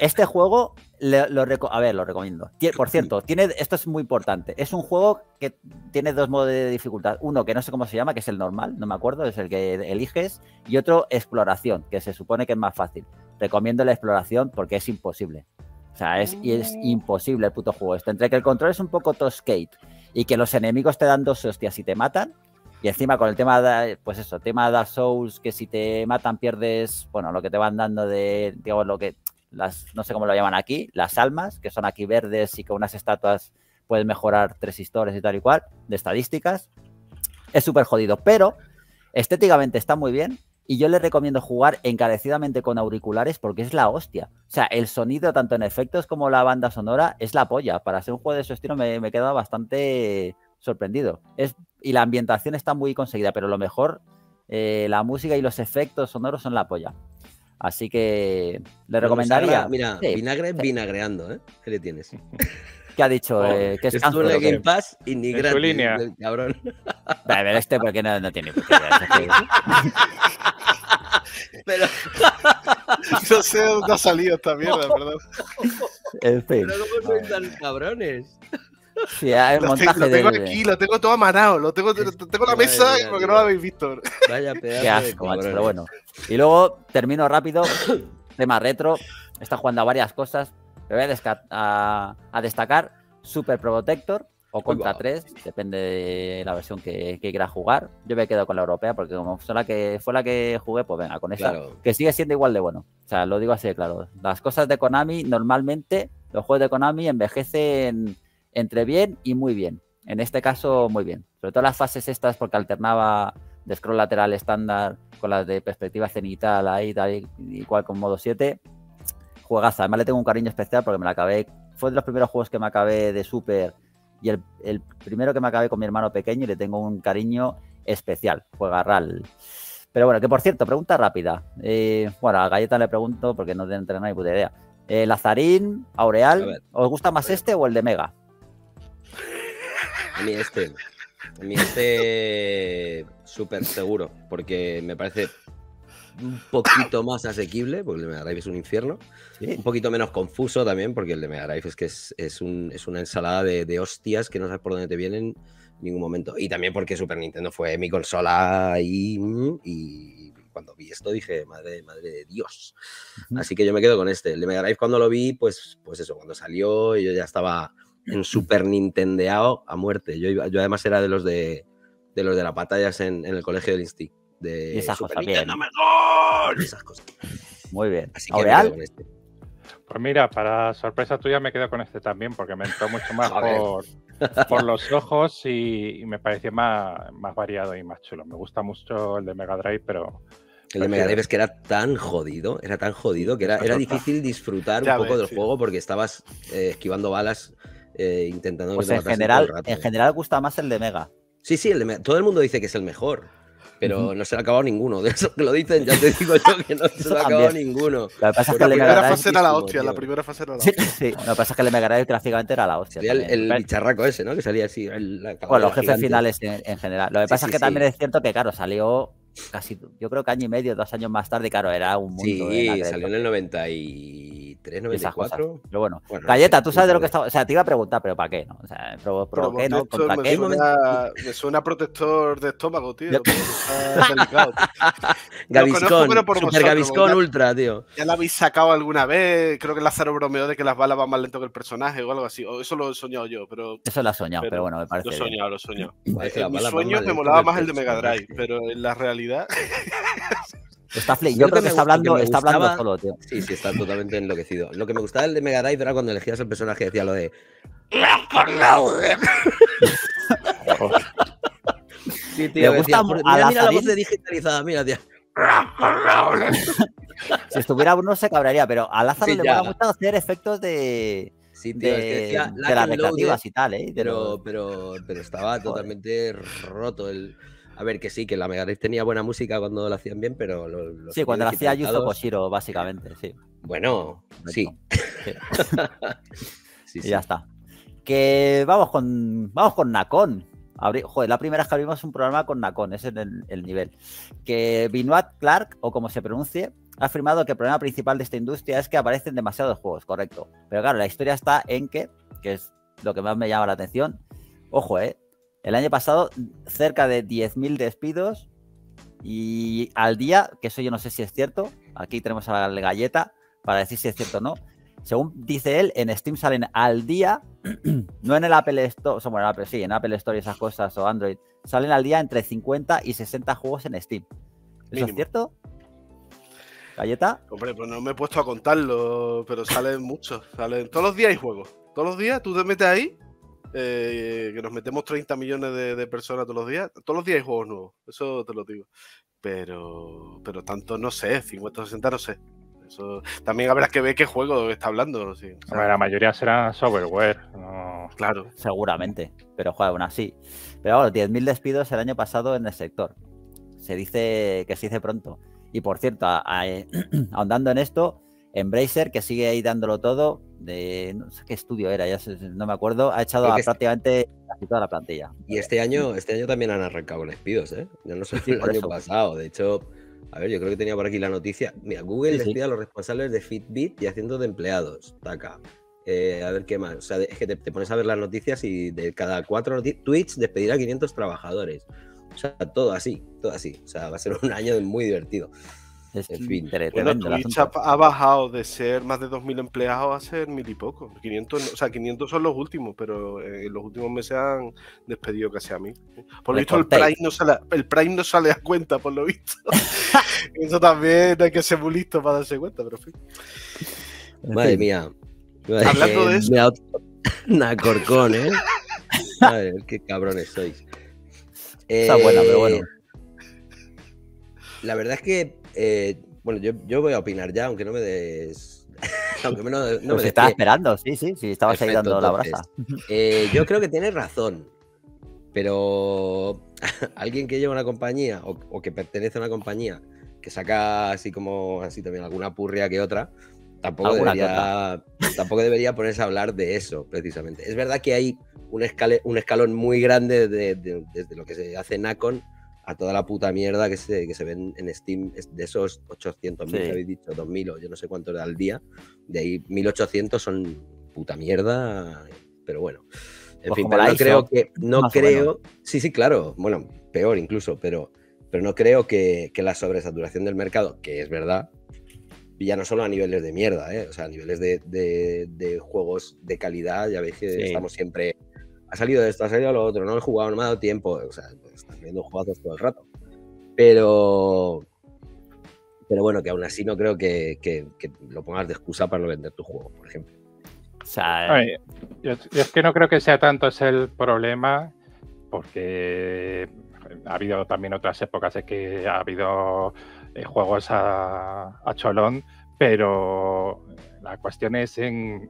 Este juego, le, lo a ver, lo recomiendo. Tien, por cierto, tiene, esto es muy importante. Es un juego que tiene dos modos de dificultad. Uno que no sé cómo se llama, que es el normal, no me acuerdo, es el que eliges. Y otro, exploración, que se supone que es más fácil. Recomiendo la exploración porque es imposible. O sea, es, y es imposible el puto juego este. Entre que el control es un poco toscate y que los enemigos te dan dos hostias y te matan. Y encima con el tema, de, pues eso, tema de Dark Souls, que si te matan pierdes, bueno, lo que te van dando de, digamos, lo que... Las, no sé cómo lo llaman aquí, las almas, que son aquí verdes y que unas estatuas pueden mejorar tres historias y tal y cual, de estadísticas. Es súper jodido, pero estéticamente está muy bien y yo le recomiendo jugar encarecidamente con auriculares porque es la hostia. O sea, el sonido tanto en efectos como la banda sonora es la polla. Para ser un juego de su estilo me, me he quedado bastante sorprendido. Es, y la ambientación está muy conseguida, pero lo mejor, eh, la música y los efectos sonoros son la polla. Así que le recomendaría... Mira, sí, vinagre sí. vinagreando, ¿eh? ¿Qué le tienes? ¿Qué ha dicho? Oh, eh, que es estuvo en el Game Pass y ni gratis, línea. El cabrón. A ver, este porque no, no tiene... Porque Pero... no sé dónde ha salido esta mierda, perdón. En fin. Pero cómo son tan cabrones. Sí, hay un montaje lo tengo, lo tengo de... aquí, lo tengo todo amarado, lo tengo, lo tengo en la mesa vaya, porque vaya, no lo habéis visto. Vaya pedazo. Qué asco, macho, pero bueno. Y luego termino rápido, tema retro. Está jugando a varias cosas. Me voy a, a, a destacar Super Probotector. o contra tres, depende de la versión que, que quieras jugar. Yo me quedo con la europea porque como fue la que, fue la que jugué, pues venga, con esa, claro. Que sigue siendo igual de bueno. O sea, lo digo así de claro. Las cosas de Konami, normalmente, los juegos de Konami envejecen entre bien y muy bien. En este caso, muy bien. Sobre todo las fases estas, porque alternaba de scroll lateral estándar con las de perspectiva cenital, ahí, tal y cual, con modo siete. Juegaza. Además, le tengo un cariño especial porque me la acabé. Fue de los primeros juegos que me acabé de Super y el, el primero que me acabé con mi hermano pequeño y le tengo un cariño especial. Juegarral. Pero bueno, que por cierto, pregunta rápida. Eh, bueno, a Galleta le pregunto porque no deben tener ni puta idea. Eh, Lazarín, Aureal, ¿os gusta más este o el de Mega? A mí este. A mí este súper seguro porque me parece un poquito más asequible, porque el de Mega Drive es un infierno. ¿Sí? Un poquito menos confuso también, porque el de Mega Drive es que es, es, un, es una ensalada de, de hostias que no sabes por dónde te vienen en ningún momento. Y también porque Super Nintendo fue mi consola y, y cuando vi esto dije, madre, madre de Dios. Uh-huh. Así que yo me quedo con este. El de Mega Drive cuando lo vi, pues, pues eso, cuando salió yo ya estaba en Super Nintendeado a muerte. Yo, yo además era de los de, de los de las batallas en, en el colegio del Insti. De esas cosas, bien. Esas cosas. Muy bien. Así que me quedo con este. Pues mira, para sorpresa tuya me quedo con este también, porque me entró mucho más por, por los ojos y, y me pareció más, más variado y más chulo. Me gusta mucho el de Mega Drive, pero... El de Mega Drive es que era tan jodido, era tan jodido que era, era difícil disfrutar ya un poco ves, del sí. juego porque estabas eh, esquivando balas, eh, intentando... Pues en general, rato, en general gusta más el de Mega. Sí, sí, el de Mega. Todo el mundo dice que es el mejor. Pero no se le ha acabado ninguno. De esos que lo dicen, ya te digo yo que no se le ha acabado ninguno. La primera fase era la hostia, la primera fase era la hostia. Sí, lo que pasa es que el Mega Drive gráficamente era la hostia. El, el bicharraco ese, ¿no? Que salía así. El, la bueno, los gigante. Jefes finales en, en general. Lo que pasa sí, sí, es que sí. también es cierto que, claro, salió casi, yo creo que año y medio, dos años más tarde, claro, era un mundo. Sí, eh, salió en el noventa y tres, noventa y cuatro. Pero bueno, bueno Galleta, tú sabes de lo que estaba. O sea, te iba a preguntar, pero ¿para qué? ¿No? O sea, ¿pro, pro qué? ¿No? ¿Contra me qué? Suena, me suena protector de estómago, tío. Yo... Delicado, tío. Gaviscon, conozco, por Super vosotros, Gaviscon ya, Ultra, tío. Ya la habéis sacado alguna vez. Creo que Lázaro bromeó de que las balas van más lento que el personaje o algo así. O eso lo he soñado yo, pero... Eso lo he soñado, pero, pero bueno, me parece... Lo he soñado, lo he soñado. En mis sueños me molaba más el de Mega Drive, pero en la realidad... Está fle yo creo que, que está hablando, que está gustaba... hablando solo, tío. Sí, sí, está totalmente enloquecido. Lo que me gustaba del de Mega Drive era cuando elegías el personaje y decía lo de... Sí, tío, me gusta decía, a mira, mira la voz de digitalizada, mira, tío. Si estuviera uno se cabrearía, pero a Lázaro sí, le gusta mucho hacer efectos de... Sí, tío, de, es que decía, de las recreativas y tal, ¿eh? Pero, pero, pero estaba totalmente roto el... A ver, que sí, que la Mega Drive tenía buena música cuando la hacían bien, pero... Los, los sí, cuando la hacía Yuzo Koshiro, básicamente, sí. Bueno, sí. sí. sí y sí. ya está. Que vamos con, vamos con Nacon. Abri, joder, la primera vez que abrimos un programa con Nacon, ese es el, el nivel. Que Benoit Clark, o como se pronuncie, ha afirmado que el problema principal de esta industria es que aparecen demasiados juegos, correcto. Pero claro, la historia está en que, que es lo que más me llama la atención, ojo, eh, el año pasado, cerca de diez mil despidos y al día, que eso yo no sé si es cierto, aquí tenemos a la Galleta para decir si es cierto o no. Según dice él, en Steam salen al día, no en el Apple Store, bueno, en Apple, sí, en Apple Store y esas cosas, o Android, salen al día entre cincuenta y sesenta juegos en Steam. ¿Eso mínimo. Es cierto? ¿Galleta? Hombre, pues no me he puesto a contarlo, pero salen muchos. Salen, todos los días hay juegos. Todos los días tú te metes ahí. Eh, que nos metemos treinta millones de, de personas todos los días. Todos los días hay juegos nuevos, eso te lo digo. Pero pero tanto no sé, cincuenta o sesenta no sé. Eso, también habrá que ver qué juego está hablando. ¿Sí? O sea, la mayoría será software. No... Claro. Seguramente, pero juega aún así. Pero bueno, diez mil despidos el año pasado en el sector. Se dice que se dice pronto. Y por cierto, a, a, eh, ahondando en esto... Embracer, que sigue ahí dándolo todo, de no sé qué estudio era, ya no me acuerdo, ha echado a prácticamente casi toda la plantilla. Y este año, este año también han arrancado con despidos, ¿eh? Ya no sé sí, el año eso. pasado, de hecho, a ver, yo creo que tenía por aquí la noticia. Mira, Google sí, despide sí. a los responsables de Fitbit y Haciendo de Empleados, taca. Eh, a ver qué más, o sea, es que te, te pones a ver las noticias y de cada cuatro tweets despedir a quinientos trabajadores. O sea, todo así, todo así. O sea, va a ser un año muy divertido. Es bueno, Twitch ha, ha bajado de ser más de dos mil empleados a ser mil y poco. quinientos, o sea, quinientos son los últimos, pero en los últimos meses han despedido casi a mí. Por lo visto, el Prime, no sale, el Prime no sale a cuenta, por lo visto. Eso también hay que ser muy listo para darse cuenta, pero en fin. Madre mía. Madre, hablando eh, de eso. Nacorcón, ¿eh? A ver, qué cabrones sois. Eh, Está buena, pero bueno. La verdad es que Eh, bueno, yo, yo voy a opinar ya, aunque no me des... aunque no, no me pues des estaba pie. Esperando, sí, sí, sí, estabas perfecto, ahí dando entonces, la brasa. Eh, yo creo que tienes razón, pero alguien que lleva una compañía o, o que pertenece a una compañía que saca así como así también alguna purria que otra, tampoco debería, tampoco debería ponerse a hablar de eso, precisamente. Es verdad que hay un, escale, un escalón muy grande de, de, desde lo que se hace Nacon a toda la puta mierda que se, que se ven en Steam, de esos ochocientos mil sí. que habéis dicho, dos mil o yo no sé cuánto era al día, de ahí mil ochocientos son puta mierda, pero bueno. En pues fin, pero no I S O, creo que... No creo... Sí, sí, claro, bueno, peor incluso, pero, pero no creo que, que la sobresaturación del mercado, que es verdad, y ya no solo a niveles de mierda, ¿eh? O sea, a niveles de, de, de juegos de calidad, ya veis que sí. estamos siempre... Ha salido esto, ha salido lo otro, no lo he jugado, no me ha dado tiempo. O sea, están viendo juegazos todo el rato. Pero pero bueno, que aún así no creo que, que, que lo pongas de excusa para no vender tu juego, por ejemplo. O sea, Oye, yo, yo es que no creo que sea tanto ese el problema, porque ha habido también otras épocas en que ha habido eh, juegos a, a cholón, pero... La cuestión es en,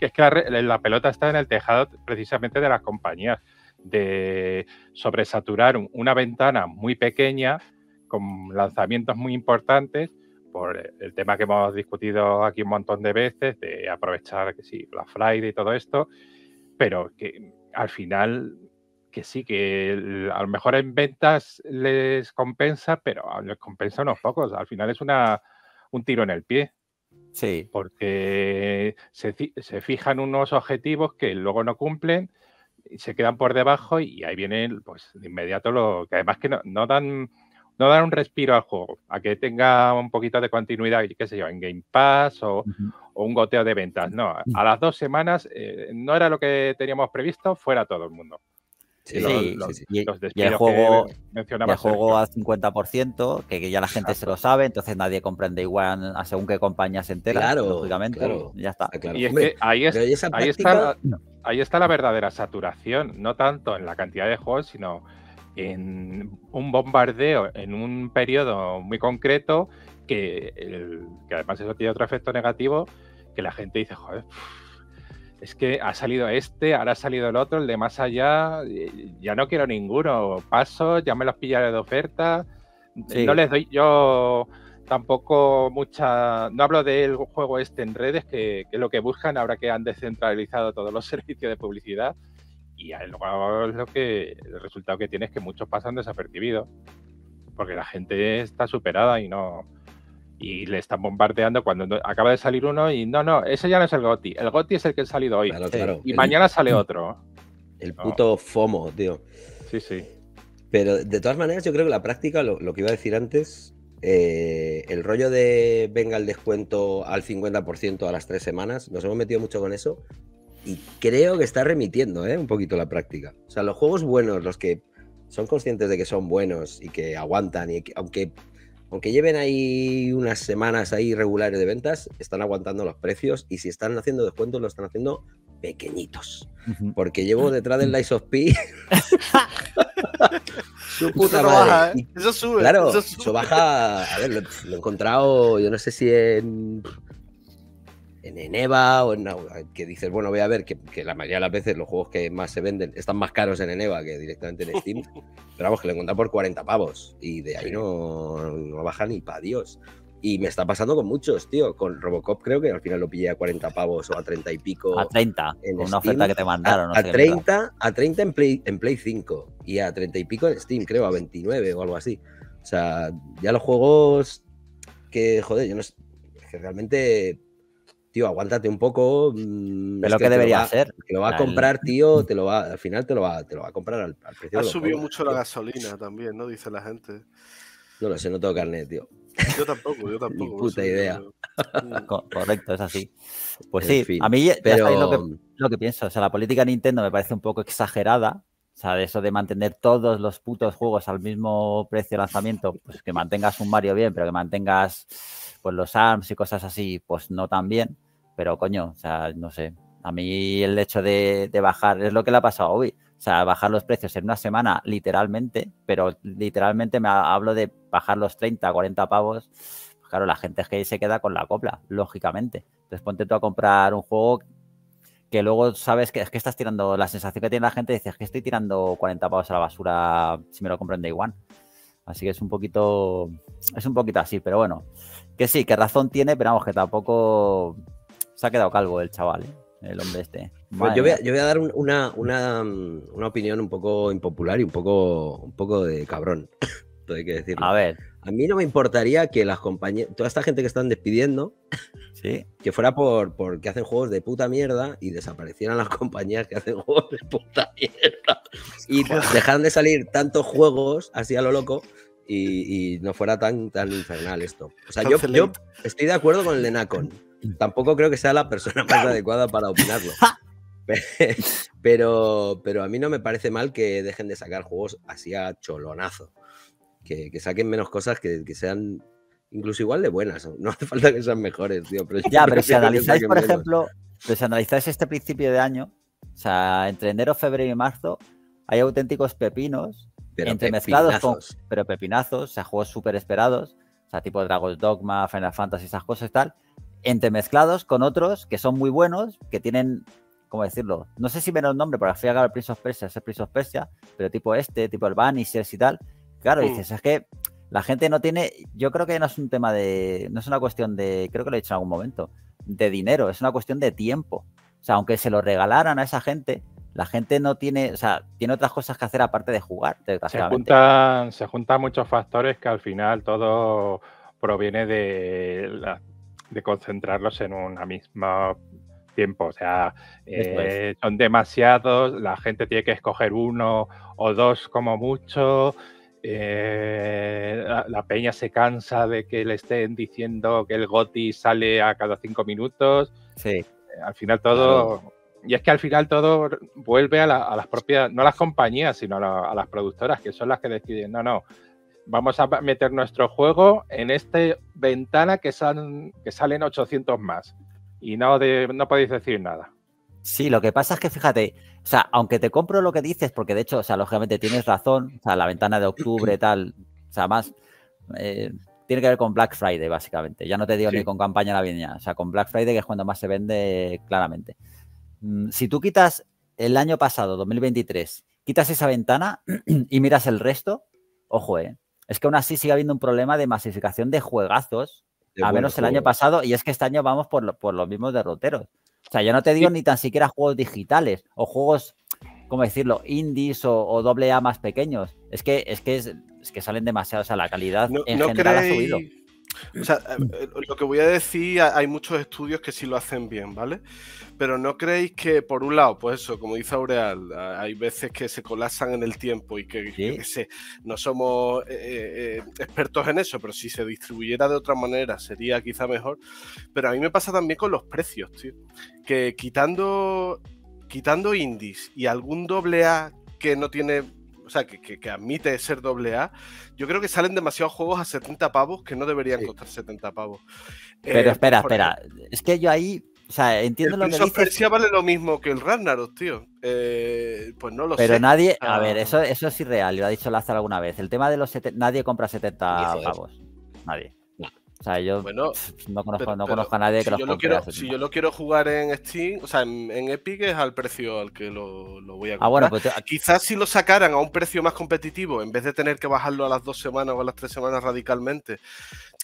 es que la, la pelota está en el tejado precisamente de las compañías, de sobresaturar una ventana muy pequeña con lanzamientos muy importantes por el tema que hemos discutido aquí un montón de veces, de aprovechar que sí, Black Friday y todo esto, pero que al final que sí, que el, a lo mejor en ventas les compensa, pero les compensa unos pocos. Al final es una, un tiro en el pie. Sí. Porque se, se fijan unos objetivos que luego no cumplen, se quedan por debajo y ahí viene pues, de inmediato lo que además que no, no, dan, no dan un respiro al juego, a que tenga un poquito de continuidad, qué sé yo, en Game Pass o, uh-huh. o un goteo de ventas. No, a las dos semanas eh, no era lo que teníamos previsto, fuera todo el mundo. Sí, sí, los, sí, sí. Los y el juego, el juego al cincuenta por ciento, que, que ya la gente exacto. se lo sabe, entonces nadie comprende igual a según qué compañía se entera, claro, lógicamente, claro. ya está. Claro. Y es que ahí, es, ahí, práctica... está, ahí está la verdadera saturación, no tanto en la cantidad de juegos, sino en un bombardeo en un periodo muy concreto, que, el, que además eso tiene otro efecto negativo, que la gente dice, joder... Es que ha salido este, ahora ha salido el otro, el de más allá, ya no quiero ninguno, paso, ya me los pillaré de oferta, sí. no les doy yo tampoco mucha... No hablo del juego este en redes, que, que es lo que buscan ahora que han descentralizado todos los servicios de publicidad, y luego lo que, el resultado que tiene es que muchos pasan desapercibidos, porque la gente está superada y no... Y le están bombardeando cuando acaba de salir uno y no, no, ese ya no es el GOTY. El GOTY es el que ha salido hoy. Claro, claro. Y el, mañana sale otro. El puto no. FOMO, tío. Sí, sí. Pero de todas maneras yo creo que la práctica, lo, lo que iba a decir antes, eh, el rollo de venga el descuento al cincuenta por ciento a las tres semanas, nos hemos metido mucho con eso y creo que está remitiendo eh, un poquito la práctica. O sea, los juegos buenos, los que son conscientes de que son buenos y que aguantan, y que, aunque... Aunque lleven ahí unas semanas ahí regulares de ventas, están aguantando los precios y si están haciendo descuentos, lo están haciendo pequeñitos. Uh-huh. Porque llevo detrás del Lies of P. Su puta eso madre. Baja, ¿eh? Eso sube. Claro, eso sube. Eso baja. A ver, lo, lo he encontrado, yo no sé si en. En Eneva o en. Que dices, bueno, voy a ver, que, que la mayoría de las veces los juegos que más se venden están más caros en Eneva que directamente en Steam. Pero vamos, que lo he encontrado por cuarenta pavos. Y de ahí no, no baja ni para Dios. Y me está pasando con muchos, tío. Con Robocop creo que al final lo pillé a cuarenta pavos o a treinta y pico. A treinta, en una Steam. Oferta que te mandaron. A, no a, treinta, a treinta en Play, en Play cinco y a treinta y pico en Steam, creo, a veintinueve o algo así. O sea, ya los juegos que, joder, yo no sé, que realmente... Tío, aguántate un poco. De lo que, que debería va, ser. Te lo va a comprar, tío. Te lo va, al final te lo va, te lo va a comprar al, al precio. Ha subido mucho la gasolina también, ¿no? Dice la gente. No lo sé, no tengo carnet, tío. Yo tampoco, yo tampoco. Ni puta idea. Yo... Correcto, es así. Pues en sí, fin, a mí pero... ya lo que, lo que pienso. O sea, la política de Nintendo me parece un poco exagerada. O sea, eso de mantener todos los putos juegos al mismo precio de lanzamiento, pues que mantengas un Mario bien, pero que mantengas pues los A R Ms y cosas así, pues no tan bien. Pero coño, o sea, no sé. A mí el hecho de, de bajar, es lo que le ha pasado a Ubi. O sea, bajar los precios en una semana, literalmente, pero literalmente me hablo de bajar los treinta, cuarenta pavos. Pues claro, la gente es que se queda con la copla, lógicamente. Entonces ponte tú a comprar un juego que luego sabes que es que estás tirando, la sensación que tiene la gente dice, es que estoy tirando cuarenta pavos a la basura si me lo compro en Day One. Así que es un poquito, es un poquito así, pero bueno, que sí, que razón tiene, pero vamos, que tampoco se ha quedado calvo el chaval, ¿eh? El hombre este. Pues yo, voy a, yo voy a dar un, una, una, una opinión un poco impopular y un poco, un poco de cabrón. Todo hay que decirlo. A ver. A mí no me importaría que las compañías, toda esta gente que están despidiendo, ¿sí? Que fuera por, por que hacen juegos de puta mierda y desaparecieran las compañías que hacen juegos de puta mierda. Y dejaran de salir tantos juegos así a lo loco. Y, y no fuera tan, tan infernal esto. O sea, yo, yo estoy de acuerdo con el de Nacon. Tampoco creo que sea la persona más adecuada para opinarlo. Pero, pero a mí no me parece mal que dejen de sacar juegos así a cholonazo. Que, que saquen menos cosas que, que sean incluso igual de buenas. No hace falta que sean mejores, tío. Pero ya, pero si analizáis, por ejemplo, pues si analizáis este principio de año, o sea, entre enero, febrero y marzo, hay auténticos pepinos. Pero entremezclados pepinazos. Con pero pepinazos, o sea, juegos súper esperados, o sea, tipo Dragon's Dogma, Final Fantasy, esas cosas y tal, entremezclados con otros que son muy buenos, que tienen, ¿cómo decirlo? No sé si menos nombre, porque al fin y al cabo el Prince of Persia es el Prince of Persia, pero tipo este, tipo el Vanishers y tal, claro, mm. dices, es que la gente no tiene, yo creo que no es un tema de, no es una cuestión de, creo que lo he dicho en algún momento, de dinero, es una cuestión de tiempo, o sea, aunque se lo regalaran a esa gente, la gente no tiene, o sea, tiene otras cosas que hacer aparte de jugar. Se juntan, se juntan muchos factores que al final todo proviene de, la, de concentrarlos en un mismo tiempo. O sea, eh, son demasiados, la gente tiene que escoger uno o dos como mucho. Eh, la, la peña se cansa de que le estén diciendo que el GOTY sale a cada cinco minutos. Sí. Eh, al final todo... Claro. Y es que al final todo vuelve a, la, a las propias, no a las compañías, sino a, la, a las productoras, que son las que deciden, no, no, vamos a meter nuestro juego en esta ventana que, sal, que salen ochocientos más. Y no, de, no podéis decir nada. Sí, lo que pasa es que, fíjate, o sea, aunque te compro lo que dices, porque de hecho, o sea, lógicamente tienes razón, o sea, la ventana de octubre, tal, o sea, más... Eh, tiene que ver con Black Friday, básicamente. Ya no te digo sí. ni con campaña navideña, o sea, con Black Friday, que es cuando más se vende claramente. Si tú quitas el año pasado, dos mil veintitrés, quitas esa ventana y miras el resto, ojo, eh, es que aún así sigue habiendo un problema de masificación de juegazos, de a menos el juegos. Año pasado, y es que este año vamos por, lo, por los mismos derroteros. O sea, yo no te digo sí. ni tan siquiera juegos digitales o juegos, ¿cómo decirlo?, indies o, o doble A más pequeños. Es que, es, que es, es que salen demasiado, o sea, la calidad no, en no general creéis... ha subido. O sea, lo que voy a decir, hay muchos estudios que sí lo hacen bien, ¿vale? Pero no creéis que, por un lado, pues eso, como dice Aureal, hay veces que se colapsan en el tiempo y que, ¿sí? yo que sé, no somos eh, eh, expertos en eso, pero si se distribuyera de otra manera sería quizá mejor. Pero a mí me pasa también con los precios, tío. Que quitando, quitando indies y algún doble A que no tiene... O sea, que, que, que admite ser doble A. Yo creo que salen demasiados juegos a setenta pavos que no deberían sí. costar setenta pavos. Pero eh, espera, espera. Ejemplo. Es que yo ahí, o sea, entiendo el lo que dices. El Prince of Persia vale lo mismo que el Ragnarok, tío. Eh, pues no lo pero sé. Pero nadie, a ah. ver, eso, eso es irreal. Lo ha dicho Lázaro alguna vez. El tema de los setenta, nadie compra setenta pavos. Nadie. O sea, yo bueno, no, conozco, pero, no conozco a nadie que si los yo lo quiero, Si yo lo quiero jugar en Steam, o sea, en, en Epic es al precio al que lo, lo voy a comprar. Ah, bueno, pues te... Quizás si lo sacaran a un precio más competitivo, en vez de tener que bajarlo a las dos semanas o a las tres semanas radicalmente.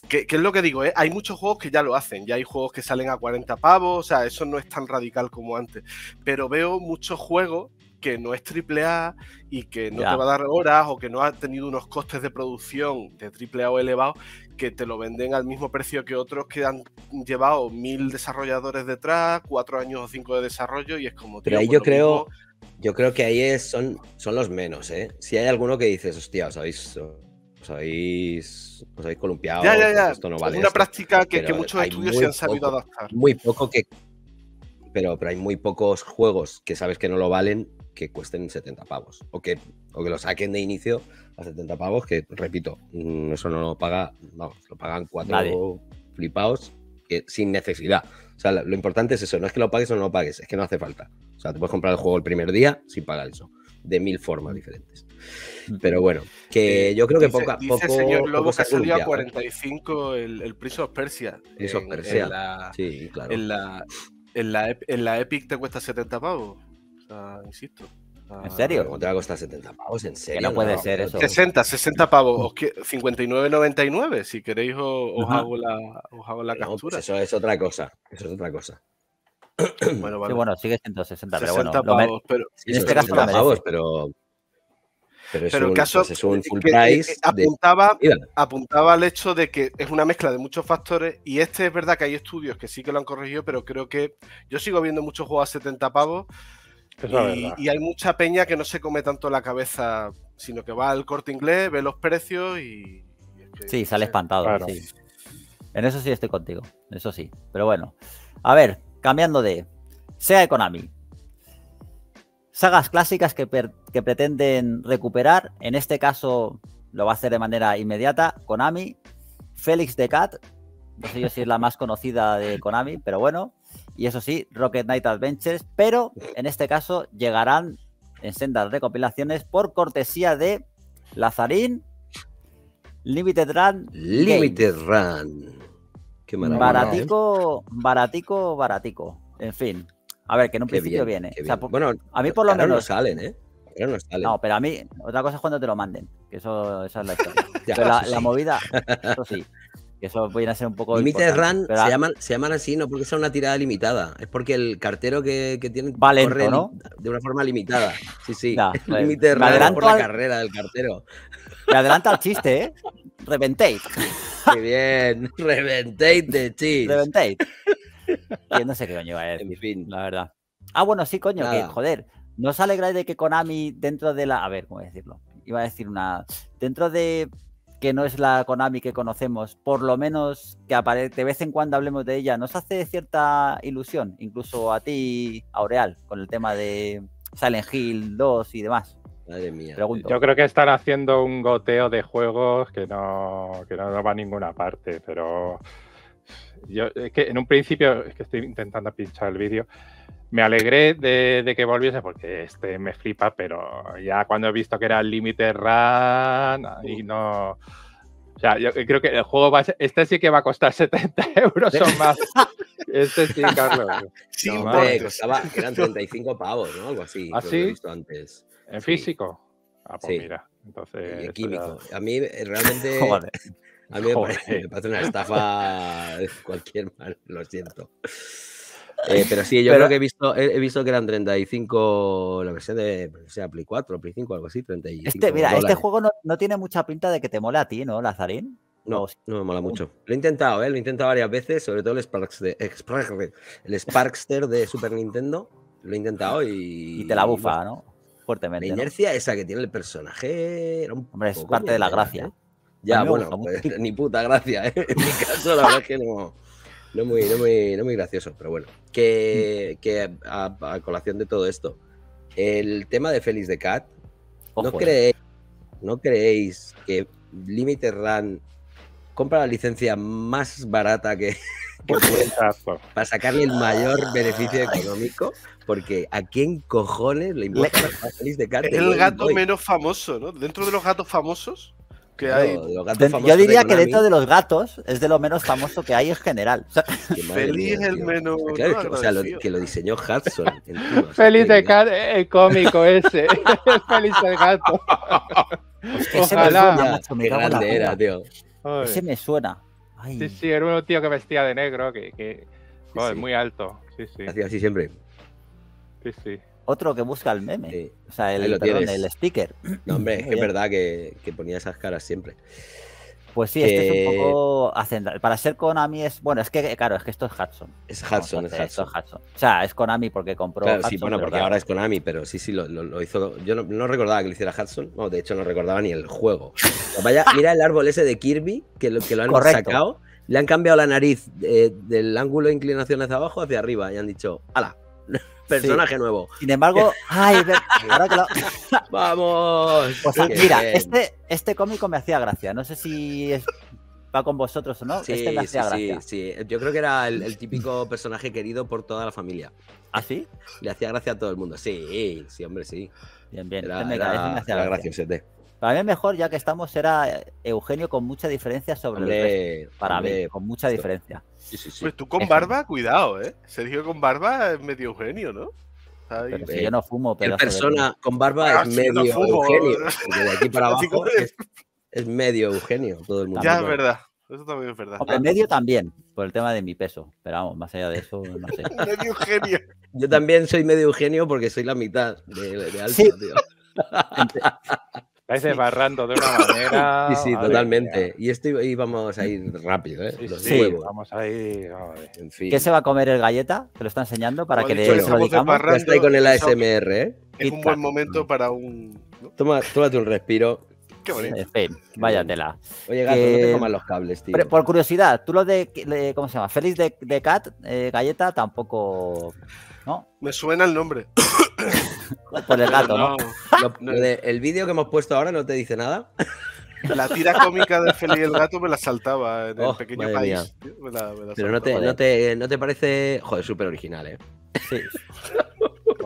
Que, que es lo que digo, ¿eh? Hay muchos juegos que ya lo hacen, ya hay juegos que salen a cuarenta pavos, o sea, eso no es tan radical como antes. Pero veo muchos juegos que no es triple A y que no ya. te va a dar horas o que no ha tenido unos costes de producción de triple A o elevados, que te lo venden al mismo precio que otros que han llevado mil desarrolladores detrás, cuatro años o cinco de desarrollo, y es como... Pero tío, ahí pues yo creo mismo... yo creo que ahí es, son, son los menos, ¿eh? Si hay alguno que dices, hostia, os habéis, os habéis, os habéis columpiado. Ya, ya, ya. Esto no vale, es una esto. práctica que, que muchos estudios se han sabido poco, adaptar. Muy poco que... Pero, pero hay muy pocos juegos que sabes que no lo valen que cuesten setenta pavos. O que, o que lo saquen de inicio a setenta pavos, que, repito, eso no lo paga... Vamos, lo pagan cuatro Nadie. flipaos que, sin necesidad. O sea, lo importante es eso. No es que lo pagues o no lo pagues, es que no hace falta. O sea, te puedes comprar el juego el primer día sin pagar eso. De mil formas diferentes. Pero bueno, que yo creo que dice, poco a poco... Dice señor Lobo que salió a cuarenta y cinco el, el Prince of Persia. Prince of Persia, en la, sí, claro. En la, en la, en la Epic te cuesta setenta pavos. O sea, insisto. Ah, ¿En serio? ¿Cómo te va a costar setenta pavos? ¿En serio? Que no puede no, ser eso. sesenta, sesenta pavos. cincuenta y nueve noventa y nueve. Si queréis os, os hago la, os hago la no, captura. Pues eso es otra cosa. Eso es otra cosa. Bueno, vale. Sí, bueno, sigue siendo sesenta, pero bueno. sesenta pavos, pero... En este caso sesenta pavos, pero... Pero, es pero un, el caso pues es un full que, price que apuntaba, de... apuntaba al hecho de que es una mezcla de muchos factores y este es verdad que hay estudios que sí que lo han corregido, pero creo que yo sigo viendo muchos juegos a setenta pavos y, y hay mucha peña que no se come tanto la cabeza, sino que va al Corte Inglés, ve los precios y... y es que, sí, sale espantado. Claro. Sí. En eso sí estoy contigo, eso sí. Pero bueno, a ver, cambiando de... Sega y Konami. Sagas clásicas que, que pretenden recuperar. En este caso lo va a hacer de manera inmediata Konami. Felix the Cat. No sé yo si es la más conocida de Konami, pero bueno. Y eso sí, Rocket Knight Adventures. Pero en este caso llegarán en sendas recopilaciones por cortesía de Lazarín. Limited Run. Limited Game. Run. Qué maravilla. Baratico, ¿eh? baratico, baratico. En fin. A ver, que en un qué principio bien, viene. O sea, bueno, a mí por lo menos... no salen, ¿eh? Pero no salen. No, pero a mí... Otra cosa es cuando te lo manden. Que eso, esa es la historia. ya, pero la, sí. la movida... Eso sí. Que eso viene a ser un poco... Limited Run pero, se, llaman, se llaman así no porque sea una tirada limitada. Es porque el cartero que, que tienen... Va lento, corre ¿no? de una forma limitada. Sí, sí. Nah, Limited Run adelanto por la al... carrera del cartero. Me adelanta el chiste, ¿eh? Reventate. Muy bien. Reventate de chiste. Reventate. Que no sé qué coño iba a decir, en fin. La verdad. Ah, bueno, sí, coño, Nada. que joder. ¿No os alegráis de que Konami dentro de la... A ver, ¿cómo decirlo? Iba a decir una... Dentro de que no es la Konami que conocemos, por lo menos que apare... de vez en cuando hablemos de ella, nos hace cierta ilusión, incluso a ti, Aureal, con el tema de Silent Hill dos y demás. Madre mía. Pregunto. Yo creo que están haciendo un goteo de juegos que no, que no va a ninguna parte, pero... Yo, es que en un principio, es que estoy intentando pinchar el vídeo, me alegré de, de que volviese porque este me flipa, pero ya cuando he visto que era Limited Run y no... O sea, yo creo que el juego va a ser... Este sí que va a costar setenta euros o más. Este sí, Carlos. Sí, no, hombre, costaba, eran treinta y cinco pavos, ¿no? Algo así. ¿Ah, sí? Lo he visto antes. ¿En sí. físico? Ah, pues sí. mira. Entonces, y químico. Ya... A mí realmente... Joder. A mí me parece, me parece una estafa de cualquier manera, lo siento. Eh, pero sí, yo pero, creo que he visto, he, he visto que eran treinta y cinco, la versión de o sea, Play cuatro, Play cinco, algo así, treinta y cinco este, Mira, dólares. Este juego no, no tiene mucha pinta de que te mola a ti, ¿no, Lazarín? No, no me mola mucho. Lo he intentado, ¿eh? Lo he intentado varias veces, sobre todo el, Sparks de, el Sparkster de Super Nintendo. Lo he intentado y... Y te la bufa, ¿no? Fuertemente. La inercia ¿no? esa que tiene el personaje... Era un Hombre, es parte bien, de la gracia, ¿eh? Ya, bueno, pues, ni puta gracia, ¿eh? En mi caso, la verdad es que no, no, muy, no, muy, no muy gracioso, pero bueno. Que, que a, a colación de todo esto, el tema de Felix the Cat, ¿no creéis, ¿no creéis que Limited Run compra la licencia más barata que, que pueda para sacarle el mayor beneficio económico? Porque ¿a quién cojones le importa a Felix the Cat? Es el gato menos famoso, ¿no? Dentro de los gatos famosos. Que hay. No, yo diría que dentro de los gatos es de lo menos famoso que hay en general. O sea, Feliz mía, el menos. Claro, no, que, o sea, lo, que lo diseñó Hudson. Feliz de gato, el cómico ese. Feliz el gato. Pues que ojalá. Ese me suena, macho, me cago en la puta. Era, tío. Ese me suena. Ay. Sí, sí, era un tío que vestía de negro, que, que joder, sí, sí. muy alto. Sí, sí. Hacía así siempre. Sí, sí. Otro que busca el meme, sí. o sea, el, perdón, el sticker. No, hombre, es que es verdad que, que ponía esas caras siempre. Pues sí, que... este es un poco hacendado. Para ser Konami es... Bueno, es que, claro, es que esto es Hudson. Es Hudson, no, es, Hudson. es Hudson. O sea, es Konami porque compró claro, Hudson, sí, bueno, porque claro. ahora es Konami, pero sí, sí, lo, lo, lo hizo... Yo no, no recordaba que lo hiciera Hudson. No, de hecho, no recordaba ni el juego. Vaya, mira el árbol ese de Kirby, que lo, que lo han Correcto. sacado. Le han cambiado la nariz eh, del ángulo de inclinación hacia abajo hacia arriba y han dicho, ¡hala! Personaje sí. nuevo. Sin embargo, ay, ahora que lo... vamos. O sea, mira, bien. este este cómico me hacía gracia. No sé si es... va con vosotros o no. Sí, este me hacía sí, gracia. Sí, sí. Yo creo que era el, el típico personaje querido por toda la familia. ¿Ah, sí? Le hacía gracia a todo el mundo. Sí, sí, hombre, sí. Bien, bien. Era, este me era, este me hacía era gracia. Gracia. Para mí mejor, ya que estamos, era Eugenio con mucha diferencia sobre hombre, el resto. Para hombre, mí, con mucha diferencia. Sí, sí, sí. Pues tú con barba, cuidado, ¿eh? Sergio con barba es medio Eugenio, ¿no? Pero si yo no fumo, pero... El persona con barba ah, es medio si no Eugenio. De aquí para abajo es, es medio Eugenio, todo el mundo. Ya, es verdad. Eso también es verdad. Hombre, medio también, por el tema de mi peso. Pero vamos, más allá de eso, no sé. Medio Eugenio. Yo también soy medio Eugenio porque soy la mitad de, de alto, sí. tío. Estáis desbarrando de una manera. Sí, sí, madre, totalmente. Mía. Y esto íbamos a ir rápido, ¿eh? Sí, Los sí huevos. vamos a ir. En fin. ¿Qué se va a comer el galleta? Te lo está enseñando para Como que dicho, le se lo digamos. Ya está ahí con el A S M R, ¿eh? Es un buen momento para un. ¿No? Toma, tómate un respiro. Qué bonito. En fin, váyatela. Oye, gato, eh, no te comas los cables, tío. Por curiosidad, tú lo de. de ¿Cómo se llama? Felix de, de Cat, eh, galleta, tampoco. ¿No? Me suena el nombre. Por el gato, ¿no? no, no. El vídeo que hemos puesto ahora no te dice nada. La tira cómica de Feli el gato me la saltaba en oh, el pequeño país. Me la, me la Pero no te, no, te, no te parece... Joder, súper original, ¿eh? Sí.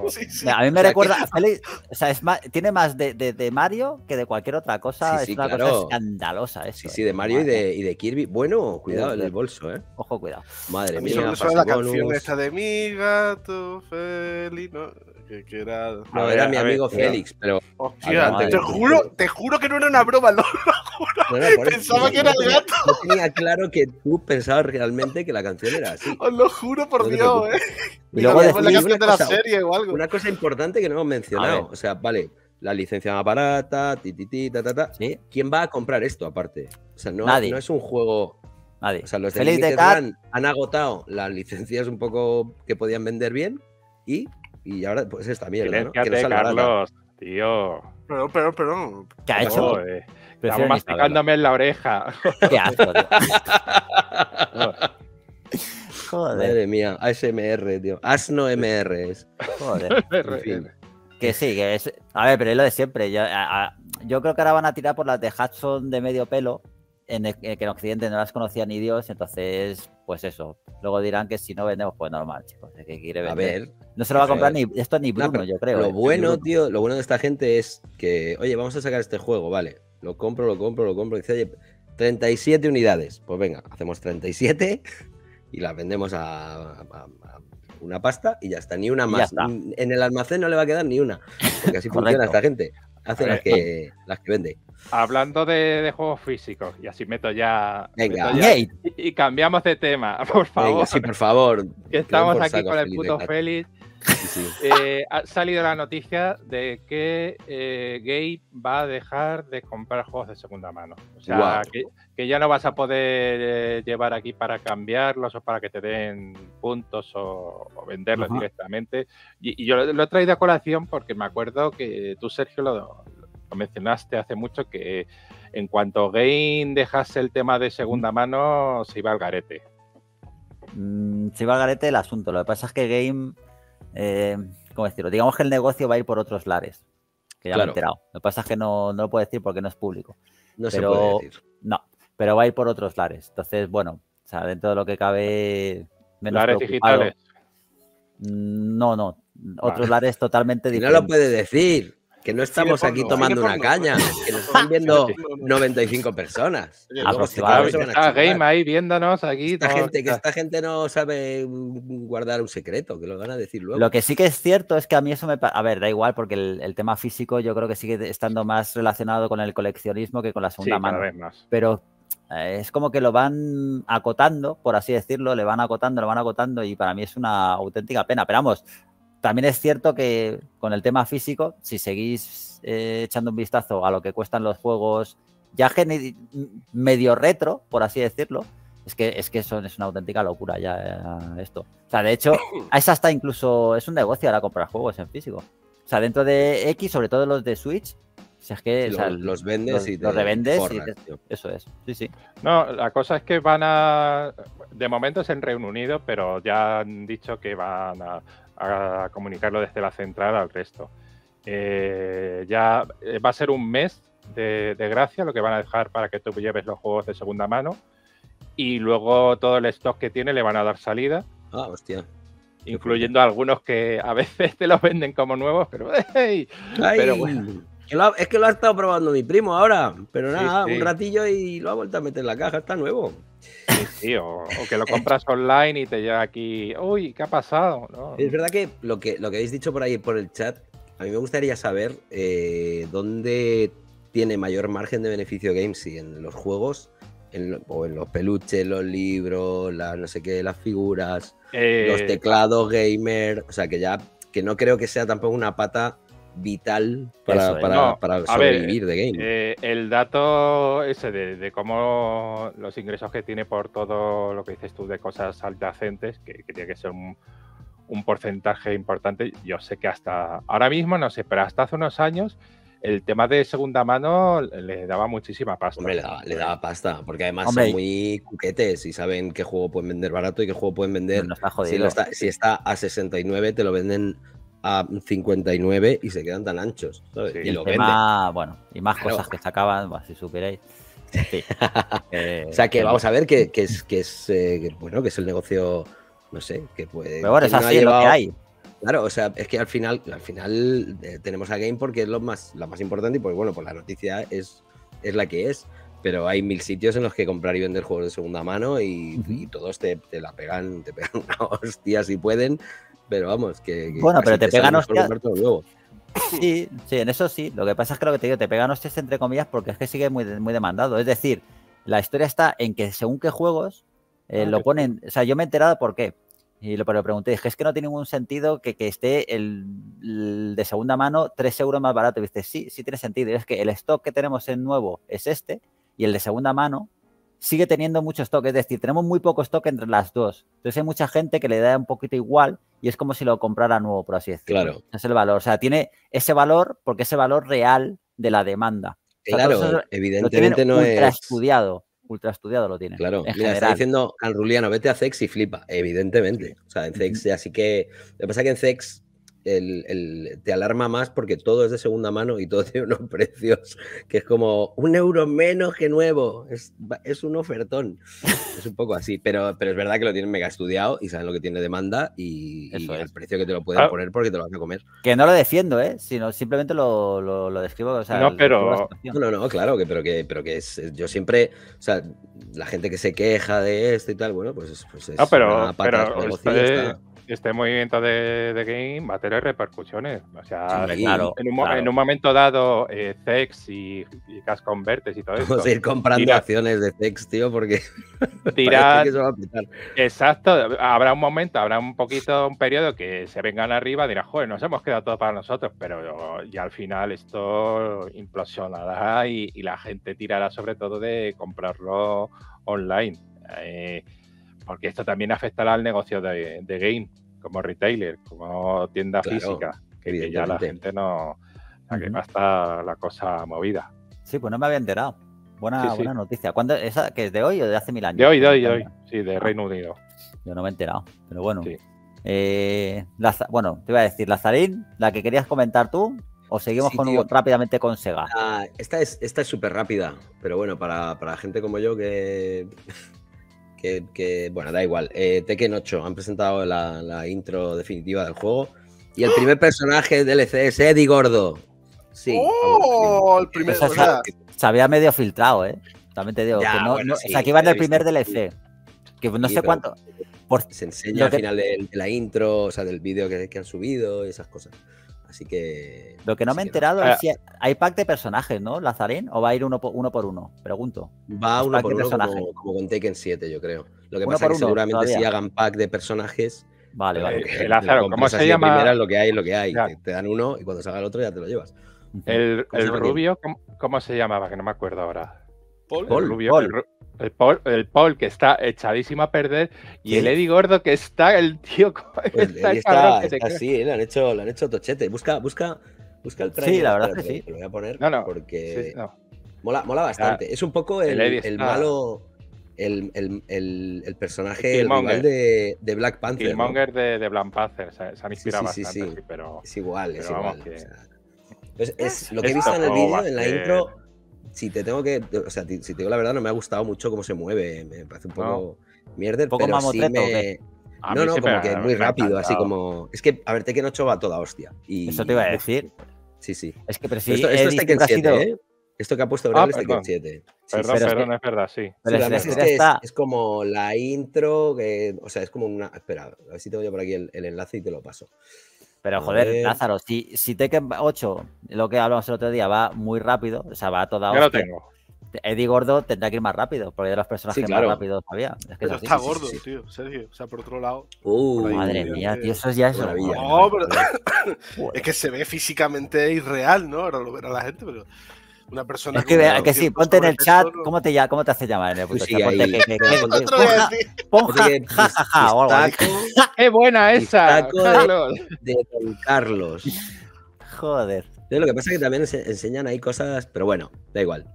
Sí, sí. A mí me o sea, recuerda que... a Feli, o sea, es más, tiene más de, de, de Mario que de cualquier otra cosa. Sí, sí, es una claro. cosa escandalosa eso. Sí, sí, de Mario y de, y de Kirby. Bueno, cuidado, sí, el bolso, ¿eh? Ojo, cuidado. Madre mía. Eso me suena la canción esta de mi gato, Feli... No. Que, que era... No, ver, era mi amigo ver, Félix, pero... Hostia, te juro, te juro que no era una broma, no, lo juro. No, no, pensaba eso, que no, era no, el gato. No tenía claro que tú pensabas realmente que la canción era así. Os lo juro por no Dios, eh. Y luego decís, la canción de la cosa, serie o algo. Una cosa importante que no hemos mencionado. O sea, vale, la licencia más barata, ti, ti, ti, ta, ta, ta. ¿Sí? ¿Quién va a comprar esto aparte? O sea, no, Nadie. no es un juego... Nadie. O sea, los de Cat han, han agotado las licencias un poco que podían vender bien y... Y ahora, pues esta mierda, ¿no? Que no Carlos, la... tío. Pero, pero, pero. ¿Qué ha hecho? Eh. Estamos masticándome en la oreja. Qué asco, tío. Joder. Madre mía, A S M R, tío. Asno M R es. Joder. En fin. Que sí, que es. A ver, pero es lo de siempre. Yo, a, a... Yo creo que ahora van a tirar por las de Hudson de medio pelo, en el, que en Occidente no las conocía ni Dios, entonces. Pues eso. Luego dirán que si no vendemos, pues normal, chicos. Es que quiere vender. A ver. No se lo va a comprar ni esto ni Bruno, no, yo creo. Lo eh, bueno, tío, lo bueno de esta gente es que, oye, vamos a sacar este juego, vale. Lo compro, lo compro, lo compro. Y dice, oye, treinta y siete unidades. Pues venga, hacemos treinta y siete y las vendemos a, a, a una pasta y ya está. Ni una más. En el almacén no le va a quedar ni una. Porque así funciona esta gente. Hace las que, las que vende. Hablando de, de juegos físicos, y así meto ya. Venga, meto ya y, y cambiamos de tema, por favor. Venga, sí, por favor. Estamos por aquí con el puto Félix. Sí, sí. Eh, ha salido la noticia de que eh, Game va a dejar de comprar juegos de segunda mano. O sea, wow. que, que ya no vas a poder eh, llevar aquí para cambiarlos o para que te den puntos o, o venderlos uh-huh. directamente. Y, y yo lo, lo he traído a colación porque me acuerdo que tú, Sergio, lo, lo mencionaste hace mucho que en cuanto Game dejase el tema de segunda mano, se iba al garete. Mm, se iba al garete el asunto. Lo que pasa es que Game... Eh, ¿cómo decirlo? Digamos que el negocio va a ir por otros lares, que ya claro. me he enterado. Lo que pasa es que no, no lo puedo decir porque no es público. No pero, se puede decir. No, pero va a ir por otros lares. Entonces, bueno, o sea, dentro de lo que cabe... Menos ¿Lares digitales? No, no. Otros vale. lares totalmente diferentes. No lo puede decir. Que no estamos sí, aquí tomando sí, una caña, que nos están viendo noventa y cinco personas. Está Game ahí viéndonos aquí. Esta gente, que esta gente no sabe guardar un secreto, que lo van a decir luego. Lo que sí que es cierto es que a mí eso me... A ver, da igual, porque el, el tema físico yo creo que sigue estando más relacionado con el coleccionismo que con la segunda sí, mano. Pero eh, es como que lo van acotando, por así decirlo, le van acotando, lo van acotando y para mí es una auténtica pena. Pero vamos... También es cierto que con el tema físico, si seguís eh, echando un vistazo a lo que cuestan los juegos ya medio retro, por así decirlo. Es que, es que son, es una auténtica locura ya eh, esto. O sea, de hecho, es hasta incluso... Es un negocio ahora comprar juegos en físico. O sea, dentro de X, sobre todo los de Switch, o sea, es que... Los, o sea, los vendes los, y te... Los revendes forras, y te, eso es. Sí, sí. No, la cosa es que van a... De momento es en Reino Unido, pero ya han dicho que van a, a comunicarlo desde la central al resto. Eh, ya va a ser un mes de, de gracia lo que van a dejar para que tú lleves los juegos de segunda mano. Y luego todo el stock que tiene le van a dar salida. Ah, hostia. Incluyendo algunos que a veces te los venden como nuevos, pero, hey, Ay, pero bueno. Que lo ha, es que lo ha estado probando mi primo ahora, pero nada, sí, sí. un ratillo y lo ha vuelto a meter en la caja, está nuevo. Sí, sí, o, o que lo compras online y te llega aquí, uy, ¿qué ha pasado? No. Es verdad que lo, que lo que habéis dicho por ahí, por el chat, a mí me gustaría saber eh, dónde tiene mayor margen de beneficio Games, si en los juegos, En, o en los peluches, los libros, las no sé qué, las figuras, eh, los teclados gamer, o sea que ya que no creo que sea tampoco una pata vital para, eso, para, no, para sobrevivir ver, de Game. Eh, el dato ese de, de cómo los ingresos que tiene por todo lo que dices tú de cosas adyacentes, que, que tiene que ser un, un porcentaje importante, yo sé que hasta ahora mismo, no sé, pero hasta hace unos años el tema de segunda mano le daba muchísima pasta. Hombre, le daba, le daba pasta, porque además Hombre. son muy cuquetes y saben qué juego pueden vender barato y qué juego pueden vender... No, está si, lo está, si está a sesenta y nueve, te lo venden a cincuenta y nueve y se quedan tan anchos. ¿Sabes? Sí. Y, y lo tema, venden. Bueno, y más claro. cosas que sacaban, bueno, si supierais. Sí. eh, o sea, que vamos a ver que, que es, que es, eh, que, bueno, que es el negocio, no sé, que puede... Pero bueno, es así lo que hay. Claro, o sea, es que al final, al final eh, tenemos a Game porque es lo más, la más importante y pues bueno, pues la noticia es, es la que es, pero hay mil sitios en los que comprar y vender juegos de segunda mano y, y todos te, te la pegan, te pegan una hostia si pueden, pero vamos, que... que bueno, pero te, te pegan hostias... Sí, sí, en eso sí, lo que pasa es que lo que te digo, te pegan hostias entre comillas porque es que sigue muy, muy demandado, es decir, la historia está en que según qué juegos eh, ah, lo ponen, o sea, yo me he enterado por qué. Y lo, pero lo pregunté, dije, es que no tiene ningún sentido que, que esté el, el de segunda mano tres euros más barato. Y dices, sí, sí tiene sentido. Y es que el stock que tenemos en nuevo es este y el de segunda mano sigue teniendo mucho stock. Es decir, tenemos muy poco stock entre las dos. Entonces hay mucha gente que le da un poquito igual y es como si lo comprara nuevo, por así decirlo. Claro. Es el valor. O sea, tiene ese valor porque es el valor real de la demanda. O sea, claro, evidentemente no es... estudiado. Ultra estudiado lo tiene. Claro, mira, está diciendo al Ruliano, vete a C E X y flipa, evidentemente. O sea, en C E X, así que... Lo que pasa es que en C E X el, el, te alarma más porque todo es de segunda mano y todo tiene unos precios que es como un euro menos que nuevo. Es, es un ofertón. Es un poco así, pero, pero es verdad que lo tienen mega estudiado y saben lo que tiene demanda y, y el precio que te lo pueden ah. poner porque te lo van a comer. Que no lo defiendo, ¿eh? Sino simplemente lo, lo, lo describo. O sea, no, pero... No, no, no, claro, que, pero que, pero que es, yo siempre... O sea, la gente que se queja de esto y tal, bueno, pues, pues es no, pero, una pata pero, de negocio está... Este movimiento de, de Game va a tener repercusiones. O sea, sí, en, claro, en, un, claro. en un momento dado, eh, C E X y, y Cash Converters y todo eso. Vamos a ir comprando tira, acciones de C E X, tío, porque tira, que eso va a pitar. Exacto. Habrá un momento, habrá un poquito, un periodo que se vengan arriba y dirán, joder, nos hemos quedado todos para nosotros, pero ya al final esto implosionará y, y la gente tirará sobre todo de comprarlo online. Eh, Porque esto también afectará al negocio de, de Game, como retailer, como tienda claro, física, que, que ya la gente no... La que va a estar la cosa movida. Sí, pues no me había enterado. Buena, sí, sí. buena noticia. ¿Cuándo, esa, que es de hoy o de hace mil años? De hoy, de hoy, de hoy. Sí, de Reino Unido. Yo no me he enterado, pero bueno. Sí. Eh, la, bueno, te iba a decir, Lazarín, la que querías comentar tú, o seguimos sí, con un, rápidamente con Sega. Ah, esta es esta es súper rápida, pero bueno, para, para gente como yo que... Que, que, bueno, da igual. Eh, Tekken ocho, han presentado la, la intro definitiva del juego. Y el primer personaje del D L C es Eddie Gordo. Sí. ¡Oh! El primer o sea, se, se había medio filtrado, ¿eh? También te digo. Ya, que no, bueno, no, sí, o sea, que iba en el primer D L C. Que no sí, sé cuánto. Por, se enseña al que, final de, de la intro, o sea, del vídeo que, que han subido y esas cosas. Así que. Lo que no me he enterado no. es si hay pack de personajes, ¿no, Lazarín? ¿O va a ir uno por uno? Por uno? Pregunto. Va uno por uno como, como con Tekken siete, yo creo. Lo que uno pasa es que uno, seguramente todavía. si hagan pack de personajes. Vale, vale. Eh, Lázaro, ¿cómo se llama? La primera es lo que hay, lo que hay. Te, te dan uno y cuando salga el otro ya te lo llevas. ¿El, el rubio? ¿Cómo, ¿Cómo se llamaba? Que no me acuerdo ahora. Paul, Paul, el rubio, Paul. El, el Paul, el Paul que está echadísimo a perder, y ¿sí? el Eddie Gordo que está, el tío que está, el está, que está sí, le han hecho, le han hecho tochete. Busca, busca, busca el trailer. Sí, la verdad es que sí. Lo voy a poner no, no, porque sí, no. mola, mola bastante. Ah, es un poco el, el, el malo, el, el, el, el personaje, el rival de, de Black Panther. El Killmonger, ¿no? de, de Black Panther, se, se han inspirado sí, sí, bastante, sí, sí. Sí, pero es igual, pero es igual. Que... O sea, pues es lo que he visto en el vídeo, en la intro. Si te tengo que. O sea, si te digo la verdad, no me ha gustado mucho cómo se mueve. Me parece un poco no. mierder, poco pero sí me. No, no, sí como me, que muy rápido, así como. Es que, a ver, Tekken ocho va toda hostia. Y... Eso te iba a decir. Sí, sí. Es que, pero sí, esto, esto es Tekken siete, sido... ¿eh? Esto que ha puesto Aurel ah, es Tekken siete. Sí, perdón, pero perdón, es verdad, sí. Pero sí, además es que está... es, es como la intro, que, o sea, es como una. Espera, a ver si tengo yo por aquí el, el enlace y te lo paso. Pero joder, Lázaro, si, si Tekken ocho, lo que hablamos el otro día, va muy rápido, o sea, va a toda hora. Yo lo tengo. Eddie Gordo tendrá que ir más rápido, porque de los personajes sí, claro. más rápidos había. Es que pero es está sí, gordo, sí, sí. tío, Sergio. O sea, por otro lado. Uh, por madre mía, que... tío, eso ya es una vida. No, pero... es que se ve físicamente irreal, ¿no? Ahora lo verá la gente, pero. Una persona es que, que, que, que sí, ponte en el chat, o... ¿cómo, te ya, ¿cómo te hace llamar en el puto sí, chat? Ponte ahí. Que, que, que, pon ja, ja, ja, o algo. ¡Qué buena esa! Carlos. De, de Don Carlos. Joder. Entonces, lo que pasa es que también enseñan ahí cosas, pero bueno, da igual.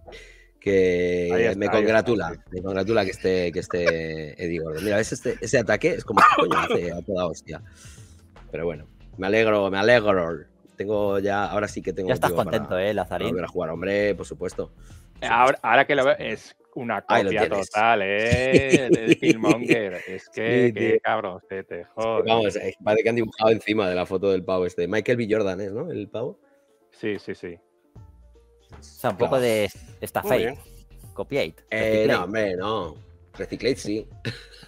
Que está, me congratula, me congratula que esté, que esté Eddie Gordo. Mira, ves este, ese ataque es como que coño hace a toda hostia. Pero bueno, me alegro, me alegro. Tengo ya, ahora sí que tengo. Ya estás contento, para, eh, Lazarín. Volver a jugar, hombre, por supuesto. Ahora, ahora que lo veo, es una copia total, eh, del Killmonger. Es que, sí, qué cabrón, te, te joder. Es que, vamos, es, parece que han dibujado encima de la foto del pavo este. Michael B. Jordan es, ¿no? El pavo. Sí, sí, sí. O sea, un claro. poco de esta fake. Copiate. Eh, no, hombre, no. Reciclate, sí.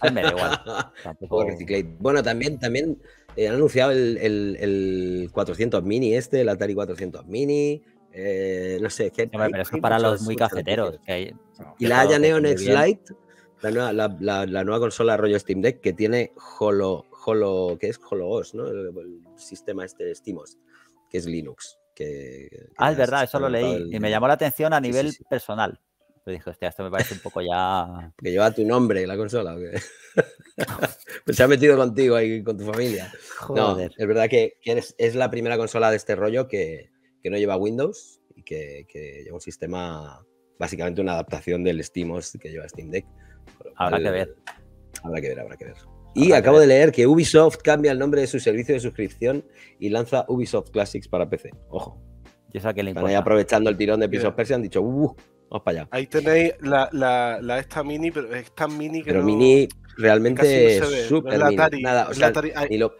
Ay, me da igual. Tampoco... Reciclate. Bueno, también, también. Eh, han anunciado el, el, el cuatrocientos mini este, el Atari cuatrocientos mini, eh, no sé. ¿Qué, no, hay, pero es para los muy cafeteros. Que hay, no, y la Aya Neon X Lite, la nueva, la, la, la nueva consola rollo Steam Deck que tiene Holo, Holo que es HoloOS, ¿no? El, el sistema este SteamOS, que es Linux. Que, que ah, es verdad, eso lo leí. El... Y me llamó la atención a nivel sí, sí, sí. personal. Pero dije, hostia, esto me parece un poco ya... Que lleva tu nombre la consola, ¿o qué? Pues se ha metido contigo ahí, con tu familia. Joder. No, es verdad que, que eres, es la primera consola de este rollo que, que no lleva Windows y que, que lleva un sistema, básicamente una adaptación del SteamOS que lleva Steam Deck. Pero, habrá al, que ver. Habrá que ver, habrá que ver. Y habrá acabo ver. de leer que Ubisoft cambia el nombre de su servicio de suscripción y lanza Ubisoft Classics para P C. Ojo. Yo sé que le importa. Están ahí aprovechando el tirón de Prince of Persia, han dicho... Uh, Vamos para allá. Ahí tenéis la, la, la esta mini, pero es tan mini que pero no... Pero mini realmente es no súper no mini. Nada, o sea, ni, lo,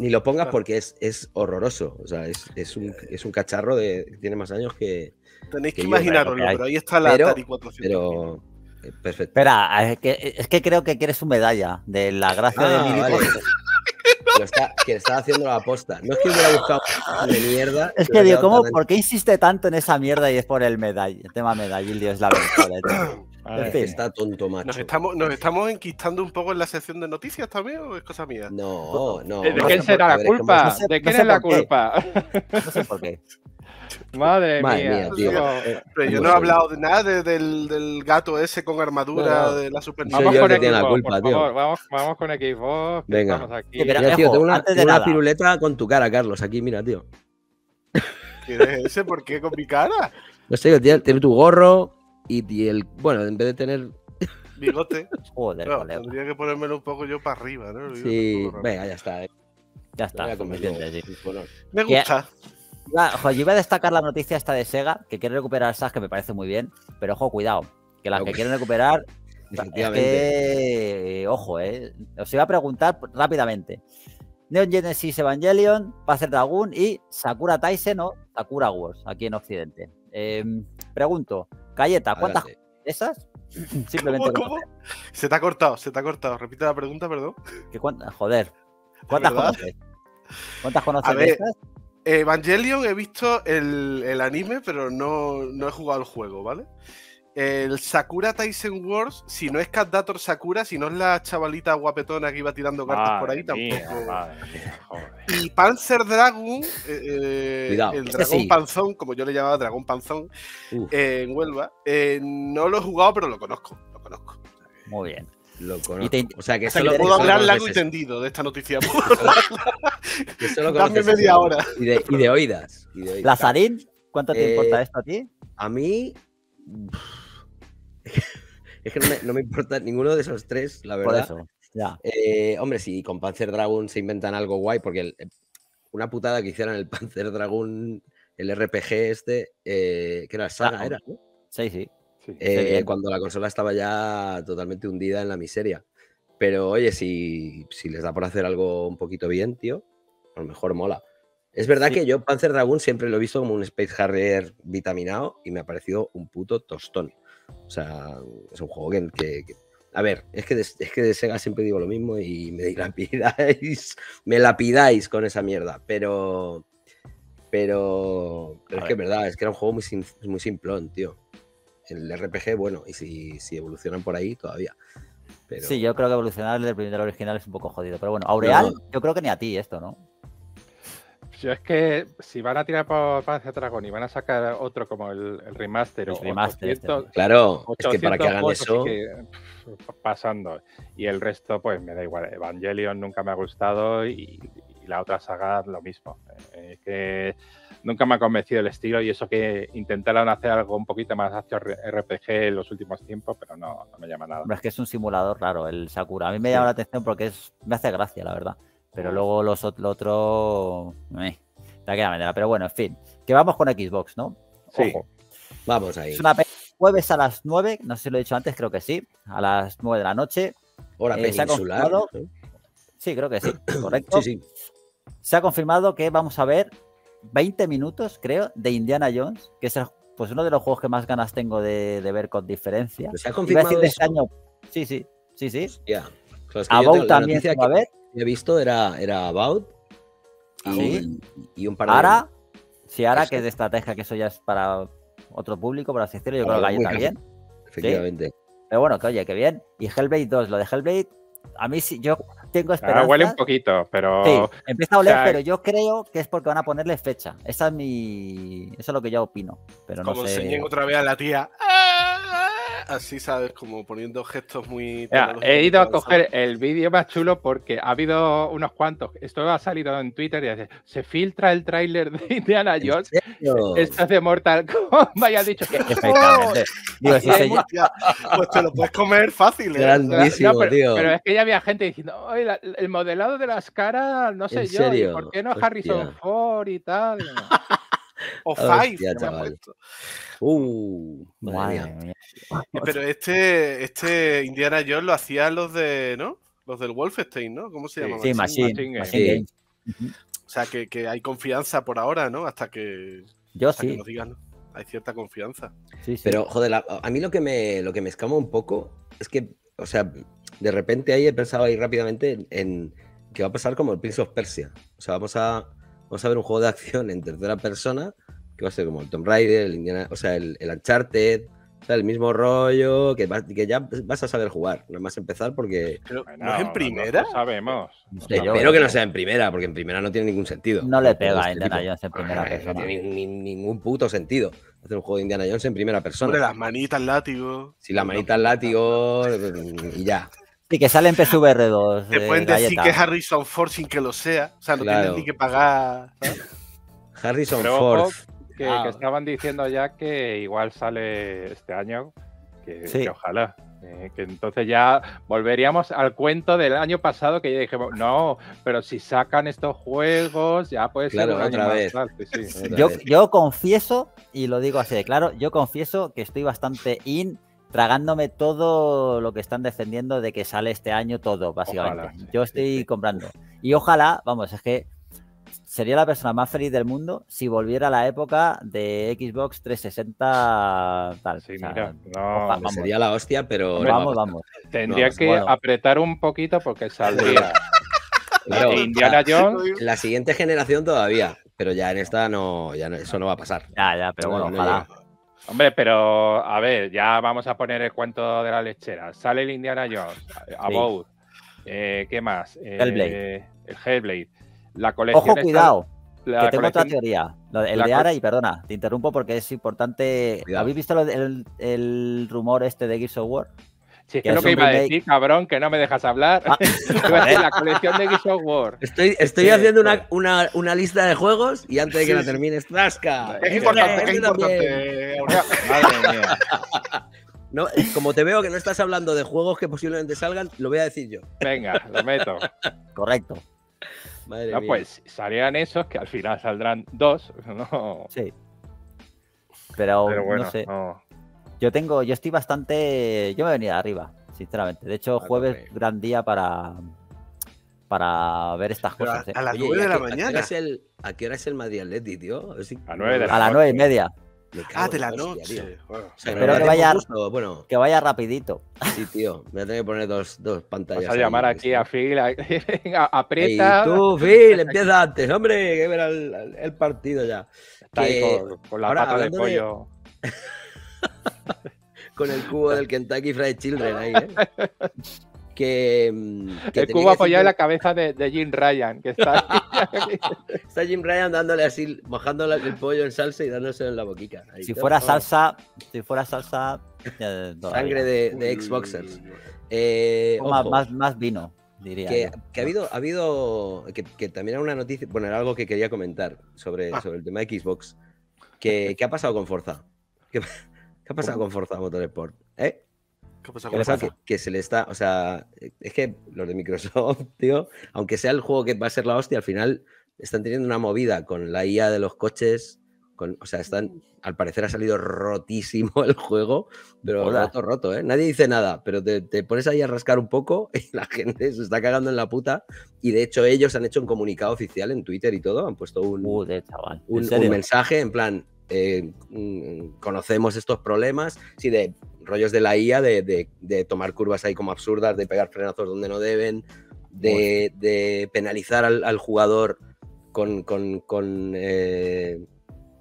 ni lo pongas claro. porque es, es horroroso. O sea, es, es, un, es un cacharro de, que tiene más años que... Tenéis que, que imaginaroslo, pero, pero ahí está la pero, Atari cuatrocientos. Pero, perfecto. Espera, es que, es que creo que quieres su medalla de la gracia ah, de mini. Vale. Lo está, que está haciendo la aposta. No es que hubiera buscado de mierda. Es que digo, ¿cómo, ¿por qué insiste tanto en esa mierda? Y es por el medall, el tema medallil, Dios, la verdad. En fin. Está tonto, macho. ¿Nos estamos, ¿Nos estamos enquistando un poco en la sección de noticias también o es cosa mía? No, no. ¿De quién será la culpa? ¿De quién es la culpa? No sé por qué. Madre, Madre mía, mía tío. Tío. Pero yo no he hablado de nada de, del, del gato ese con armadura no, no. de la Super Nintendo. Vamos, con Xbox, culpa, por favor. Vamos, vamos con Xbox. Venga. Estamos aquí. Mira, mira, tío, tengo una, tengo una piruleta con tu cara, Carlos. Aquí, mira, tío. ¿Quién es ese? ¿Por qué con mi cara? No sé, tiene, tiene tu gorro y, y el... Bueno, en vez de tener... Bigote. Joder, no, tendría que ponérmelo un poco yo para arriba, ¿no? Sí, venga, ya está. Eh. Ya está. Me gusta. Ah, ojo, yo iba a destacar la noticia esta de Sega, que quiere recuperar esas, que me parece muy bien, pero ojo, cuidado, que las que quieren recuperar, es que, ojo, eh. Os iba a preguntar rápidamente. Neon Genesis Evangelion, Panzer Dragoon y Sakura Taisen o Sakura Wars, aquí en Occidente. Eh, pregunto, Cayeta, ¿cuántas de esas? Simplemente ¿Cómo, cómo? Se te ha cortado, se te ha cortado. Repite la pregunta, perdón. ¿Qué cuánta? Joder, ¿cuántas conoces? ¿Cuántas conoces de esas? Evangelion he visto el, el anime, pero no, no he jugado el juego, ¿vale? El Sakura Tyson Wars, si no es Cat Dator Sakura, si no es la chavalita guapetona que iba tirando cartas madre por ahí, tampoco. Mía, madre mía, joder. Y Panzer Dragon, eh, Cuidado, el este Dragón sí. Panzón, como yo le llamaba Dragón Panzón, eh, en Huelva, eh, no lo he jugado, pero lo conozco, lo conozco. Muy bien. Lo conozco. O sea, que solo puedo hablar largo y tendido de esta noticia. Que solo dame media hora. Y de, y de oídas. Y de oídas. Lazarín, ¿cuánto te eh, importa esto a ti? A mí... Es que no me, no me importa ninguno de esos tres, la verdad. Por eso, ya. Eh, hombre, si con Panzer Dragon se inventan algo guay, porque el, una putada que hicieran el Panzer Dragon, el R P G este, eh, que era Saga, ah, era, ¿no? Sí, sí. Eh, sí, cuando la consola estaba ya totalmente hundida en la miseria. Pero oye, si, si les da por hacer algo un poquito bien, tío, a lo mejor mola. Es verdad sí. que yo Panzer Dragon siempre lo he visto como un Space Harrier vitaminado y me ha parecido un puto tostón. O sea, es un juego que... que, que... A ver, es que, de, es que de Sega siempre digo lo mismo y me dilapidáis, me lapidáis con esa mierda, pero... Pero... pero es que es verdad, es que era un juego muy, sim, muy simplón, tío. El R P G, bueno, y si, si evolucionan por ahí, todavía. Pero... Sí, yo creo que evolucionar del primer original es un poco jodido, pero bueno, Aureal, no. Yo creo que ni a ti esto, ¿no? Yo es que si van a tirar por Panzer Dragon y van a sacar otro como el, el remaster, el remaster ochocientos, este. Claro, ochocientos, es que para que hagan eso que, pff, pasando, y el resto pues me da igual. Evangelion nunca me ha gustado y, y la otra saga lo mismo, es que nunca me ha convencido el estilo, y eso que intentaron hacer algo un poquito más hacia R P G en los últimos tiempos, pero no, no me llama nada. Pero es que es un simulador raro el Sakura, a mí me llama sí. la atención porque es, me hace gracia, la verdad. Pero luego los, lo otro... Eh, la queda manera. Pero bueno, en fin. Que vamos con Xbox, ¿no? Sí. Ojo. Vamos ahí. Es una jueves a las nueve. No sé si lo he dicho antes, creo que sí. A las nueve de la noche. Hora eh, peninsular. ¿Eh? Sí, creo que sí. Correcto. Sí, sí. Se ha confirmado que vamos a ver veinte minutos, creo, de Indiana Jones. Que es el, pues uno de los juegos que más ganas tengo de, de ver con diferencia. Pero se ha confirmado eso. Este año. Sí, sí. Sí, sí. Yeah. Pues About también se va a ver. He visto, era, era About y, sí. y un par de... Ahora, sí, ahora que es de estrategia, que eso ya es para otro público, por así decirlo, yo ahora creo que ahí también. Efectivamente. ¿Sí? Pero bueno, que oye, que bien. Y Hellblade dos, lo de Hellblade, a mí sí, yo tengo esperanza. Ahora huele un poquito, pero... Sí, empieza a oler, o sea, pero yo creo que es porque van a ponerle fecha. Esa es mi... Eso es lo que yo opino, pero no sé. Como enseñen otra vez a la tía... Así, ¿sabes? Como poniendo gestos muy... Ya, he ido a coger el vídeo más chulo porque ha habido unos cuantos. Esto ha salido en Twitter y dice, se filtra el tráiler de Indiana Jones. Esto es de Mortal Kombat. Y has dicho que... Efectivamente. Digo, si se... Pues te lo puedes comer fácil. ¿Eh? Grandísimo, no, pero, tío. Pero es que ya había gente diciendo, oye, la, el modelado de las caras, no sé yo, ¿y por qué no Hostia. Harrison Ford y tal? O Five. Uh, Pero este, este Indiana Jones lo hacían los de, ¿no? Los del Wolfenstein, ¿no? ¿Cómo se llama? Sí, Machine, Machine, Machine Game. O sea, que, que hay confianza por ahora, ¿no? Hasta que, Yo hasta sí. que nos digan, ¿no? Hay cierta confianza. Sí, sí. Pero, joder, a, a mí lo que me lo que me escama un poco es que, o sea, de repente ahí he pensado ahí rápidamente en, en que va a pasar como el Prince of Persia. O sea, vamos a... Vamos a ver un juego de acción en tercera persona que va a ser como el Tomb Raider, el Indiana, o sea, el, el Uncharted, o sea, el mismo rollo, que, va, que ya vas a saber jugar, nada más empezar porque... Pero, ¿no, ¿no es en primera? No, no sabemos. No sé, no, yo espero que no sea en primera, porque en primera no tiene ningún sentido. No le pega a Indiana Jones en primera ah, persona. No tiene ni, ningún puto sentido hacer un juego de Indiana Jones en primera persona. Hombre, las manitas látigo. Sí, las manitas no, látigo y ya. Y que sale en P S V R dos. Te pueden galleta. Decir que es Harrison Ford sin que lo sea. O sea, no claro. tienes ni que pagar. Harrison Pero Ford. Que, ah. que estaban diciendo ya que igual sale este año. Que, sí. que ojalá. Eh, que entonces ya volveríamos al cuento del año pasado que ya dijimos, no, pero si sacan estos juegos ya puede ser claro, otra vez. Sí, sí. Otra yo, vez. Yo confieso, y lo digo así de claro, yo confieso que estoy bastante in... tragándome todo lo que están defendiendo de que sale este año todo, básicamente. Ojalá, sí, Yo estoy sí, sí. comprando. Y ojalá, vamos, es que sería la persona más feliz del mundo si volviera a la época de Xbox trescientos sesenta tal. Sí, o sea, mira, no, opa, sería la hostia, pero... Hombre, vamos, vamos. Tendría no, que bueno. apretar un poquito porque saldría. Claro, Indiana Jones... La siguiente generación todavía, pero ya en esta no, ya no, eso no va a pasar. Ya, ya, pero no, bueno, no, ojalá. Ya. Hombre, pero a ver, ya vamos a poner el cuento de la lechera. Sale el Indiana Jones, About, sí. eh, ¿qué más? Eh, Hellblade. El Hellblade. La colección. Ojo, cuidado. La que tengo colección... otra teoría. El la de Ara, y perdona, te interrumpo porque es importante. Cuidado. ¿Habéis visto el, el rumor este de Gears of War? Sí, es que, que es lo que iba a decir, cabrón, que no me dejas hablar. Ah. La colección de Gears of War. Estoy, estoy sí, haciendo sí. Una, una, una lista de juegos y antes de que sí. la termines, ¡trasca! Es importante, es importante. Madre mía. No, como te veo que no estás hablando de juegos que posiblemente salgan, lo voy a decir yo. Venga, lo meto. Correcto. Madre no, mía. Pues salían esos, que al final saldrán dos. No. Sí. Pero, Pero bueno, no sé. No. Yo tengo, yo estoy bastante... Yo me venía de arriba, sinceramente. De hecho, jueves, vale. gran día para para ver estas Pero cosas. A, eh. a las nueve de la mañana. ¿A qué hora es el Madrid Atleti, tío? Es a las nueve y media. Ah, de la noche. Bueno, o sea, espero que vaya, bueno, que vaya rapidito. Sí, tío. Voy a tener que poner dos, dos pantallas. Vas a llamar ahí, aquí ¿sí? a Phil. A, venga, aprieta. Y tú, Phil, empieza antes, hombre. Que verá el, el partido ya. Está que, ahí con, con la ahora, pata de pollo. De... Con el cubo del Kentucky Fried Children ahí, ¿eh? que, que el cubo apoyado en la cabeza de, de Jim Ryan, que está ahí. Está Jim Ryan dándole así, mojándole el pollo en salsa y dándoselo en la boquita. Ahí, si, fuera salsa, si fuera salsa, eh, sangre de, de ex-boxers. Eh, más, más, más vino, diría. Que, que ha habido, ha habido que, que también era una noticia, bueno, era algo que quería comentar sobre, ah. sobre el tema de Xbox. ¿Qué ha pasado con Forza? Que, ¿Qué ha pasado ¿Cómo? con Forza Motorsport? ¿Eh? ¿Qué ha pasado con Forza? Que, que se le está... O sea, es que los de Microsoft, tío, aunque sea el juego que va a ser la hostia, al final están teniendo una movida con la I A de los coches. Con, o sea, están... Al parecer ha salido rotísimo el juego, pero Hola. roto, roto, ¿eh? Nadie dice nada, pero te, te pones ahí a rascar un poco y la gente se está cagando en la puta. Y de hecho ellos han hecho un comunicado oficial en Twitter y todo, han puesto un, Uy, chaval. un, un mensaje en plan... Eh, conocemos estos problemas, sí, de rollos de la I A, de, de, de tomar curvas ahí como absurdas, de pegar frenazos donde no deben, de, bueno. de penalizar al, al jugador con, con, con, eh,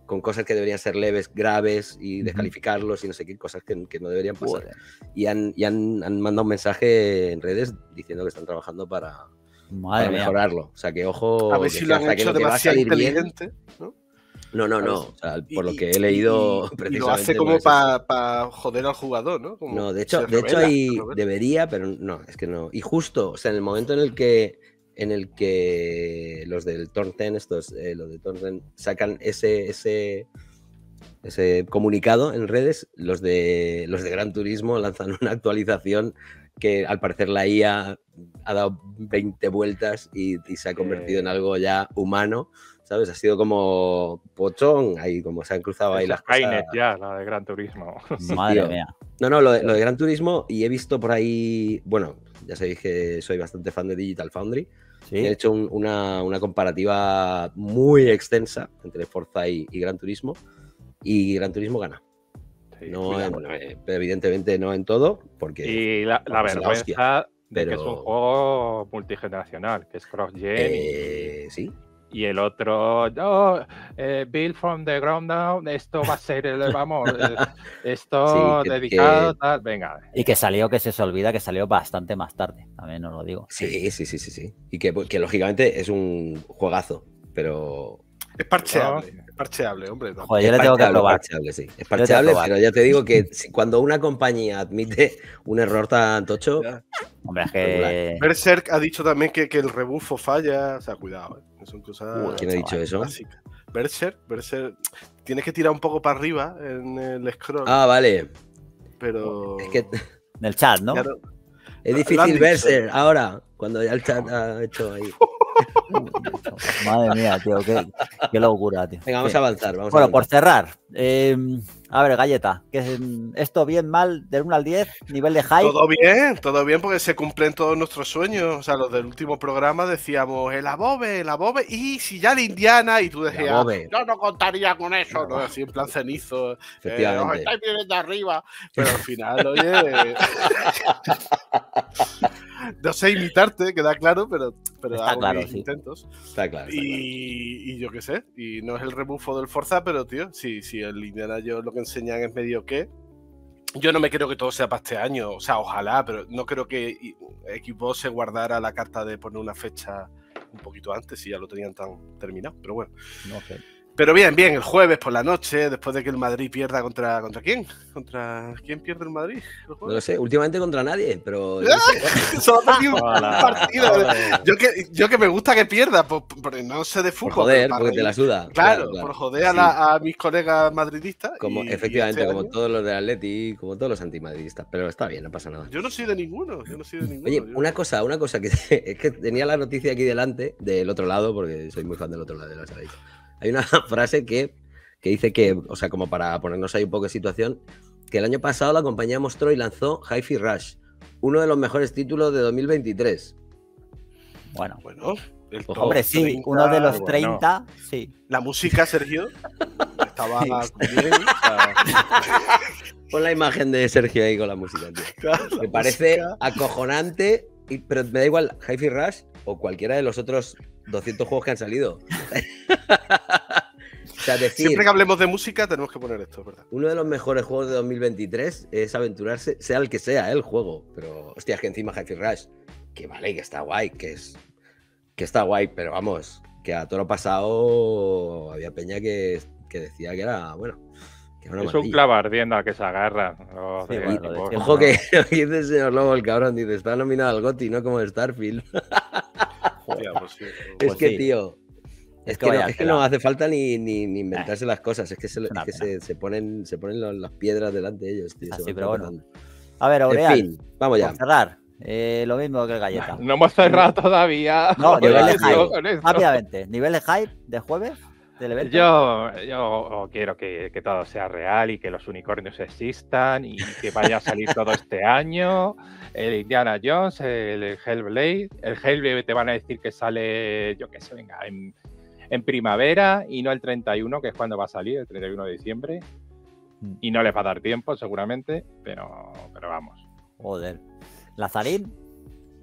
con cosas que deberían ser leves, graves, y descalificarlos y no sé qué, cosas que, que no deberían pasar. Bueno. Y, han, y han, han mandado un mensaje en redes diciendo que están trabajando para, para mejorarlo. O sea, que ojo... A ver si lo han hecho demasiado inteligente, bien, ¿no? No, no, no. O sea, por y, lo que he leído... Y, precisamente, y lo hace como no para pa joder al jugador, ¿no? Como no, de hecho, de revela, hecho ahí debería, pero no, es que no. Y justo, o sea, en el momento en el que, en el que los del Tornten, estos, eh, los de Tornten, sacan ese, ese, ese comunicado en redes, los de, los de Gran Turismo lanzan una actualización que al parecer la I A ha dado veinte vueltas y, y se ha convertido eh... en algo ya humano. ¿Sabes? Ha sido como pochón, ahí como se han cruzado ahí las cosas. Ya, la de Gran Turismo. Madre Tío. mía. No, no, lo de, lo de Gran Turismo, y he visto por ahí, bueno, ya sabéis que soy bastante fan de Digital Foundry. ¿Sí? He hecho un, una, una comparativa muy extensa entre Forza y, y Gran Turismo, y Gran Turismo gana. Sí, no, eh, evidentemente no en todo, porque... Y la, la vergüenza la pero... de que es un juego multigeneracional, que es cross-gen. Eh, y... Sí. Y el otro, no, oh, eh, build from the ground down, esto va a ser, el, vamos, esto sí, que, dedicado, que... tal, venga. Y que salió, que se os olvida, que salió bastante más tarde, también os lo digo. Sí, sí, sí, sí, sí. Y que, que lógicamente es un juegazo, pero... Es parcheable, no. es parcheable, hombre. No. Joder, yo le tengo que probar. Es parcheable, sí. Es parcheable, pero ya te digo que si, cuando una compañía admite un error tan tocho... Ya. Hombre, es que... Berserk ha dicho también que, que el rebufo falla. O sea, cuidado, ¿eh? Son cosas... Uy, ¿quién ha dicho eso? Básicas. Berserk, Berserk... Tienes que tirar un poco para arriba en el scroll. Ah, vale. Pero... Es que... En el chat, ¿no? Claro. Es difícil Berserk ahora, cuando ya el chat ha hecho ahí... Madre mía, tío, qué, qué locura, tío. Venga, vamos sí. a avanzar. Vamos bueno, a avanzar. Por cerrar, eh, a ver, Galleta, que es, esto bien, mal, del uno al diez, nivel de hype. Todo bien, todo bien, porque se cumplen todos nuestros sueños. O sea, los del último programa decíamos, el abobe, el abobe, y si ya la Indiana, y tú decías, yo no contaría con eso, ¿no? Así en plan cenizo, eh, os estáis viendo arriba, pero al final, oye... No, no sé imitarte, queda claro, pero, pero hago claro, mis sí. intentos. Está claro, está y, claro. Y yo qué sé, y no es el rebufo del Forza, pero tío, si, si el Indiana Jones lo que enseñan es medio que... Yo no me creo que todo sea para este año, o sea, ojalá, pero no creo que Xbox se guardara la carta de poner una fecha un poquito antes, si ya lo tenían tan terminado, pero bueno. No sé. Pero bien, bien, el jueves por la noche, después de que el Madrid pierda contra... ¿Contra quién? ¿Contra quién pierde el Madrid? ¿El no lo sé, últimamente contra nadie, pero... ¡Ah! No sé. Solo un partido. Yo que, yo que me gusta que pierda, por, por, no sé de fútbol. Por joder, porque mí, te la suda. Claro, claro, claro. por joder a, la, a mis colegas madridistas. Como, y, efectivamente, y este como año. todos los del Atleti, como todos los antimadridistas, pero está bien, no pasa nada. Yo no soy de ninguno, yo no soy de ninguno. Oye, yo... una cosa, una cosa, que es que tenía la noticia aquí delante, del otro lado, porque soy muy fan del otro lado, ya lo sabéis. Hay una frase que, que dice que, o sea, como para ponernos ahí un poco de situación, que el año pasado la compañía mostró y lanzó Hi-Fi Rush, uno de los mejores títulos de dos mil veintitrés. Bueno, bueno el pues, hombre, sí, treinta, uno de los treinta, bueno. sí. La música, Sergio, estaba sí. bien. O sea... Pon la imagen de Sergio ahí con la música, tío. Claro, me la parece música. acojonante, y, pero me da igual Hi-Fi Rush o cualquiera de los otros doscientos juegos que han salido. O sea, decir, siempre que hablemos de música tenemos que poner esto, ¿verdad? Uno de los mejores juegos de dos mil veintitrés es aventurarse, sea el que sea, ¿eh? El juego. Pero, hostia, es que encima Hi-Fi Rush, que vale, que está guay, que es que está guay, pero vamos, que a todo lo pasado había peña que, que decía que era, bueno, que era una Es maravilla. Un clavo ardiendo al que se agarra. No, sí, bueno, tipo, de... Ojo que dice el señor Lobo, el cabrón, dice, está nominado al GOTY, no como Starfield. Joder, pues sí, pues es que, sí. tío, es que, que, vaya, no, es que no hace falta ni, ni, ni inventarse eh. las cosas, es que, se, es que se, se ponen, se ponen los, las piedras delante de ellos, tío. Así, pero bueno. A ver, Aureal, en fin, vamos ya. Por cerrar, eh, lo mismo que el Galleta. No hemos cerrado todavía. No, nivel de hype, rápidamente. Nivel de hype de jueves. Yo, yo quiero que, que todo sea real y que los unicornios existan y que vaya a salir todo este año. El Indiana Jones, el Hellblade. El Hellblade te van a decir que sale, yo qué sé, venga, en, en primavera y no el treinta y uno, que es cuando va a salir, el treinta y uno de diciembre. Y no les va a dar tiempo, seguramente, pero, pero vamos. Joder. ¿Lazarín?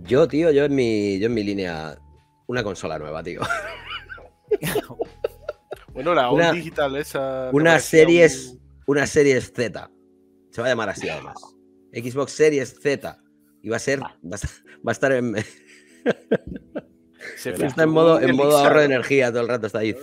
Yo, tío, yo en mi, yo en mi línea, una consola nueva, tío. Bueno, la una, digital esa... Una series, un... una series Z. Se va a llamar así, además. Xbox Series Z. Y va a ser... Ah. Va, a, va a estar en... Se está en modo, en modo ahorro de energía todo el rato. Está ahí.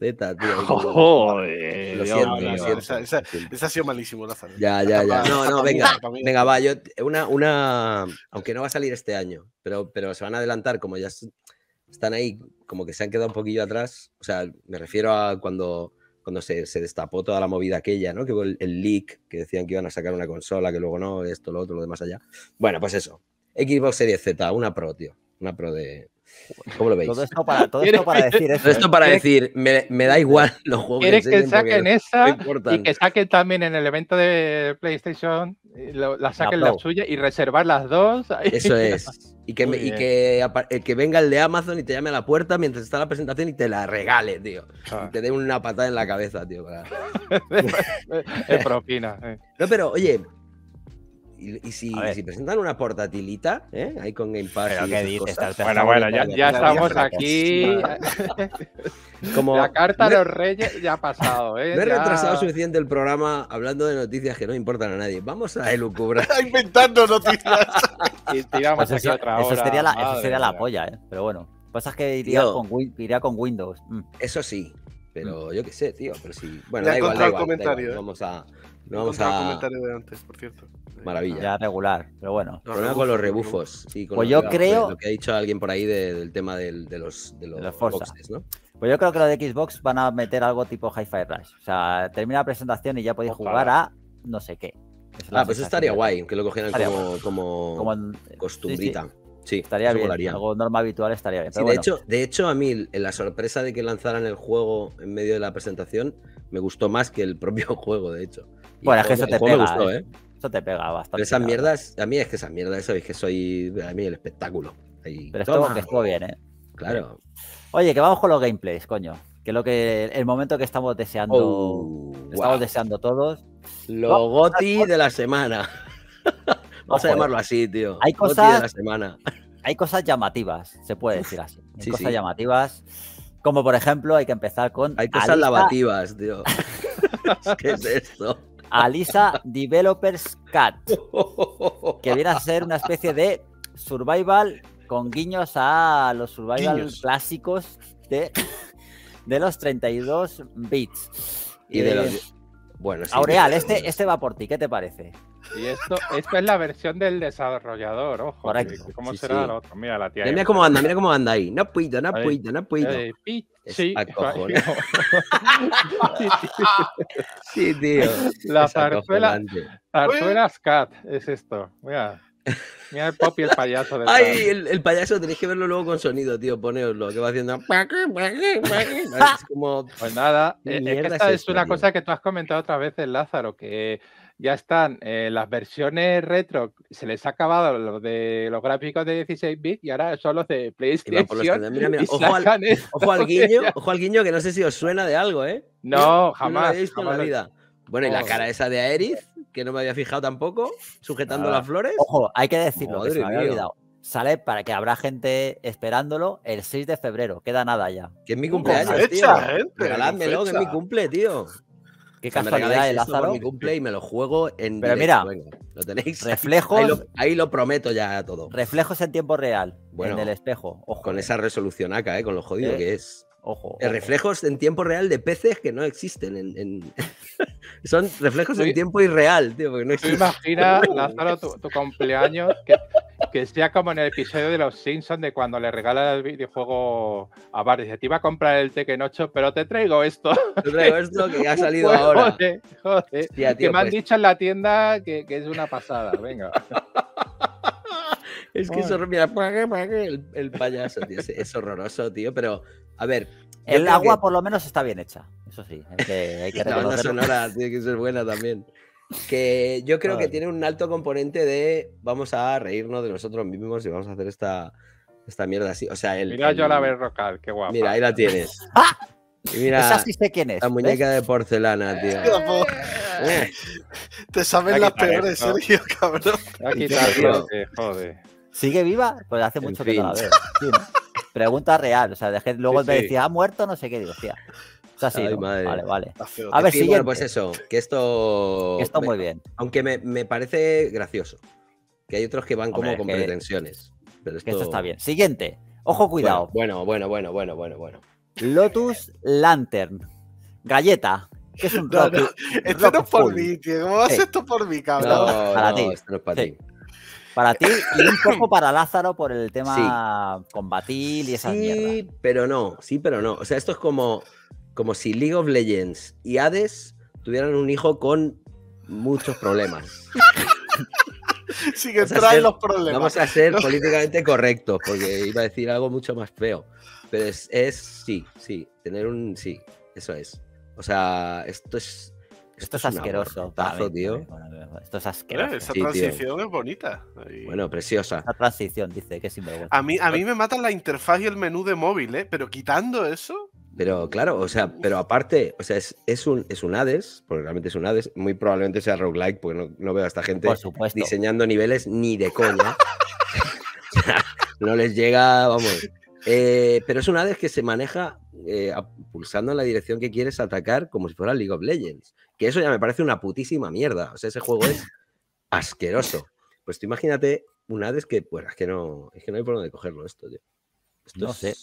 Z, tío. Joder. Lo siento, Dios, tío. Esa, esa, esa ha sido malísimo, Lázaro. Ya, ya, ya. No, no, venga. Venga, va. Yo, una, una... Aunque no va a salir este año, pero, pero se van a adelantar como ya... Están ahí, como que se han quedado un poquillo atrás. O sea, me refiero a cuando, cuando se, se destapó toda la movida aquella, ¿no? Que el, el leak, que decían que iban a sacar una consola, que luego no, esto, lo otro, lo demás allá. Bueno, pues eso. Xbox Series Z, una pro, tío. Una pro de... ¿Cómo lo veis? Todo esto para, todo esto para decir eso. Todo esto para decir, me, me da igual los juegos. ¿Quieres que saquen esa no y que saquen también en el evento de PlayStation, lo, la saquen la, la suya y reservar las dos? Eso es. Y, que, me, y que, que venga el de Amazon y te llame a la puerta mientras está la presentación y te la regale, tío. Ah. Y te dé una patada en la cabeza, tío. Para... es propina. Eh. No, pero oye... Y, y, si, y si presentan una portatilita, ¿eh? Ahí con Game Pass. ¿Pero qué dices? Bueno, bueno, ya, ya estamos aquí. Como, la carta de los reyes ya ha pasado, ¿eh? No he ya... retrasado suficiente el programa hablando de noticias que no importan a nadie. Vamos a elucubrar. Inventando noticias. Y tiramos pues eso, aquí otra hora. Eso sería la, eso sería la polla, ¿eh? Pero bueno. Pasa es que iría, tío, con, iría con Windows. Mm. Eso sí. Pero mm. yo qué sé, tío. Pero sí. Bueno, ya da igual, da igual, comentario, da igual. Vamos a... No vamos a... comentario de antes, por cierto. Maravilla. Ya regular, pero bueno. No, problema con los rebufos. Sí, con pues los yo rebufos, creo... Lo que ha dicho alguien por ahí de, del tema de, de los, de los, de los boxes, ¿no? Pues yo creo que los de Xbox van a meter algo tipo Hi-Fi Rush. O sea, termina la presentación y ya podéis Ojalá. jugar a no sé qué. Es ah, pues eso estaría guay, que lo cogieran como, como, como en... costumbrita. Sí, sí. Sí, estaría bien, volaría. Algo norma habitual estaría bien. Sí, pero de, bueno. hecho, de hecho, a mí la sorpresa de que lanzaran el juego en medio de la presentación me gustó más que el propio juego, de hecho. Y bueno, es que eso te pega, me gustó, eh. Eso te pega bastante. Pero esas pegado. mierdas, a mí es que esas mierdas, sabéis que soy, a mí el espectáculo. Ahí, pero esto estuvo bien, ¿eh? Claro. Oye, que vamos con los gameplays, coño. Que es lo que, el momento que estamos deseando, oh, estamos wow. deseando todos. Lo GOTY de la semana. Vamos a llamarlo así, tío. Hay cosas, de la semana. hay cosas llamativas, se puede decir así. Hay sí, cosas sí. llamativas, como por ejemplo, hay que empezar con... Hay cosas Alisa... lavativas, tío. ¿Qué es esto? Alisa Developers Cat, que viene a ser una especie de survival con guiños a los survival guiños. clásicos de, de los treinta y dos bits. Y eh, de los... Bueno, sí, Aureal, este, este va por ti, ¿qué te parece? Y esto, esto es la versión del desarrollador, ojo. Correcto. ¿Cómo sí, será sí. la otra? Mira la tía. Mira ahí. cómo anda, mira cómo anda ahí. No puedo, no ahí. puedo, no puedo. Ahí. Sí. sí, tío. La zarzuela, zarzuelas cat es esto. Mira. Mira el Poppy, el payaso. De Ay, el, el payaso, tenéis que verlo luego con sonido, tío. Poneoslo, que va haciendo. Es como... Pues nada, es que esta es, es una tío. cosa que tú has comentado otras veces, Lázaro, que ya están eh, las versiones retro, se les ha acabado lo de los gráficos de dieciséis bits y ahora son los de PlayStation. Los mira, mira. Ojo, al, ojo, al guiño, ojo al guiño, que no sé si os suena de algo, ¿eh? No, jamás. No jamás. En la vida. Bueno, y la cara esa de Aerith, que no me había fijado tampoco, sujetando ah. las flores. Ojo, hay que decirlo, Madre que se me había olvidado. Sale, para que habrá gente esperándolo, el seis de febrero. Queda nada ya. Que es mi cumpleaños, fecha, tío. Gente, regaládmelo, que es mi cumple, tío. Qué que casualidad, el Lázaro. Por mi cumple y me lo juego en Pero directo. mira, Venga, lo tenéis. Reflejos. Ahí lo, ahí lo prometo ya a todo. Reflejos en tiempo real, bueno, en el espejo. Ojo. Con esa resolución acá, ¿eh? Con lo jodido ¿Eh? que es. Ojo, ojo. Reflejos en tiempo real de peces que no existen. En, en... Son reflejos en tiempo irreal, tío, porque no existen. Imagina, Lázaro, tu, tu cumpleaños que, que sea como en el episodio de Los Simpsons de cuando le regalan el videojuego a Bart. Dice, te iba a comprar el Tekken ocho, pero te traigo esto. Te traigo esto que ha salido pues, ahora. Joder, joder. Hostia, tío, que me pues... han dicho en la tienda que, que es una pasada. Venga. Es que es el, el payaso, tío. Es, es horroroso, tío, pero... A ver... El agua que... por lo menos está bien hecha. Eso sí. Hay que, hay que la banda sonora tiene que ser buena también. Que yo creo que tiene un alto componente de vamos a reírnos de nosotros mismos y vamos a hacer esta, esta mierda así. O sea, el... Mira el, yo la Berrocal, qué guapa. Mira, ahí la tienes. ¡Ah! Y mira, esa sí sé quién es. La muñeca ¿ves? de porcelana, tío. Eh. Te saben las peores, Sergio, cabrón. Quitarlo, tío. Joder. ¿Sigue viva? Pues hace mucho en que fin. no la veo. Sí, ¿no? Pregunta real, o sea, dejé, luego sí, te decía, sí. ¿ha muerto? No sé qué, digo, hostia. O sea, sí, Ay, no. madre. Vale, vale. A ver, sí, bueno, pues eso, que esto... Que esto me, muy bien. Aunque me, me parece gracioso, que hay otros que van Hombre, como con que, pretensiones. Pero esto... Que esto está bien. Siguiente, ojo, cuidado. Bueno, bueno, bueno, bueno, bueno, bueno. Lotus Lantern, galleta, que es un no, Rocky, no. Esto no es por mí, tío, ¿cómo vas sí. esto por mí, cabrón? No, no, para no, ti. Esto no es para sí. ti. Para ti y un poco para Lázaro por el tema sí. combatil y esas sí, mierdas. Sí, pero no, sí, pero no. O sea, esto es como, como si League of Legends y Hades tuvieran un hijo con muchos problemas. Sí, que traen los problemas. Vamos a ser no. políticamente correctos, porque iba a decir algo mucho más feo. Pero es, es sí, sí, tener un... Sí, eso es. O sea, esto es... Esto es, es asqueroso, tazo, tío. Mí, bueno, esto es asqueroso. Esa sí, transición tío. es bonita. Ahí. Bueno, preciosa. La transición, dice, que sinvergüenza. A mí, a mí me matan la interfaz y el menú de móvil, ¿eh? Pero quitando eso... Pero claro, o sea, pero aparte, o sea, es, es, un, es un Hades, porque realmente es un Hades, muy probablemente sea roguelike, porque no, no veo a esta gente diseñando niveles ni de coña. No les llega, vamos... Eh, pero es un Hades que se maneja eh, pulsando en la dirección que quieres atacar como si fuera League of Legends. Que eso ya me parece una putísima mierda. O sea, ese juego es asqueroso. Pues tú imagínate un Hades que, pues, es que no, es que no hay por dónde cogerlo esto, tío. Esto no es... sé.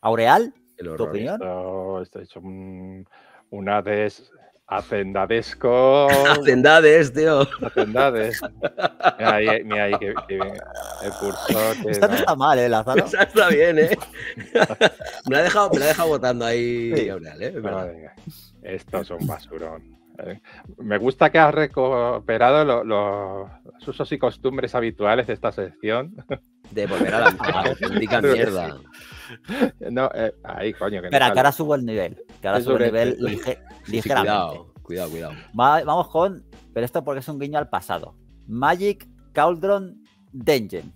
¿Aureal? ¿Tu opinión? Esto, esto es un, un Hades hacendadesco. Hacendades, tío. Hacendades. Mira ahí, mira ahí que, que bien. El cursor. Que Esta no está mal, ¿eh, Lázaro? Esta está bien, ¿eh? Me la ha dejado, me la ha dejado botando ahí. Sí. Hablar, ¿eh? Bueno, venga. Esto es un basurón. Me gusta que has recuperado lo, lo, los usos y costumbres habituales de esta sección. De volver a la, a la auténtica mierda. No, eh, ahí, coño. Que Espera, no que ahora subo el nivel. Que ahora subo el nivel lige, sí, ligeramente. Cuidado, cuidado, cuidado. Va, vamos con... Pero esto porque es un guiño al pasado. Magic Cauldron Dungeon.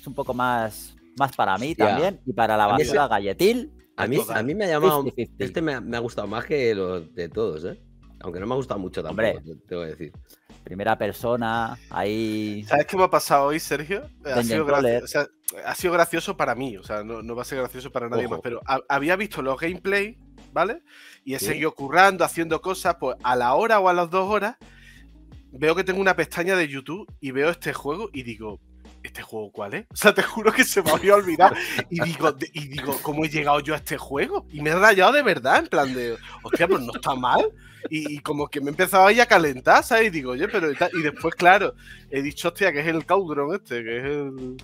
Es un poco más, más para mí yeah. también. Y para la basura galletil. A mí, a mí me ha llamado... cincuenta cincuenta. Este me ha, me ha gustado más que los de todos, ¿eh? Aunque no me ha gustado mucho tampoco, Hombre, te voy a decir. Primera persona, ahí... ¿Sabes qué me ha pasado hoy, Sergio? Ha sido gracioso. O sea, ha sido gracioso para mí, o sea, no, no va a ser gracioso para nadie Ojo. más, pero a, había visto los gameplay, ¿vale? Y he ¿Sí? seguido currando, haciendo cosas, pues a la hora o a las dos horas, veo que tengo una pestaña de YouTube y veo este juego y digo, ¿este juego cuál es? O sea, te juro que se me había olvidado. Y digo, y digo, ¿cómo he llegado yo a este juego? Y me he rayado de verdad, en plan de, hostia, pues no está mal. Y, y como que me empezaba ahí a calentar, ¿sabes? Y digo, oye, pero... Y después, claro, he dicho, hostia, que es el caudrón este, que es el...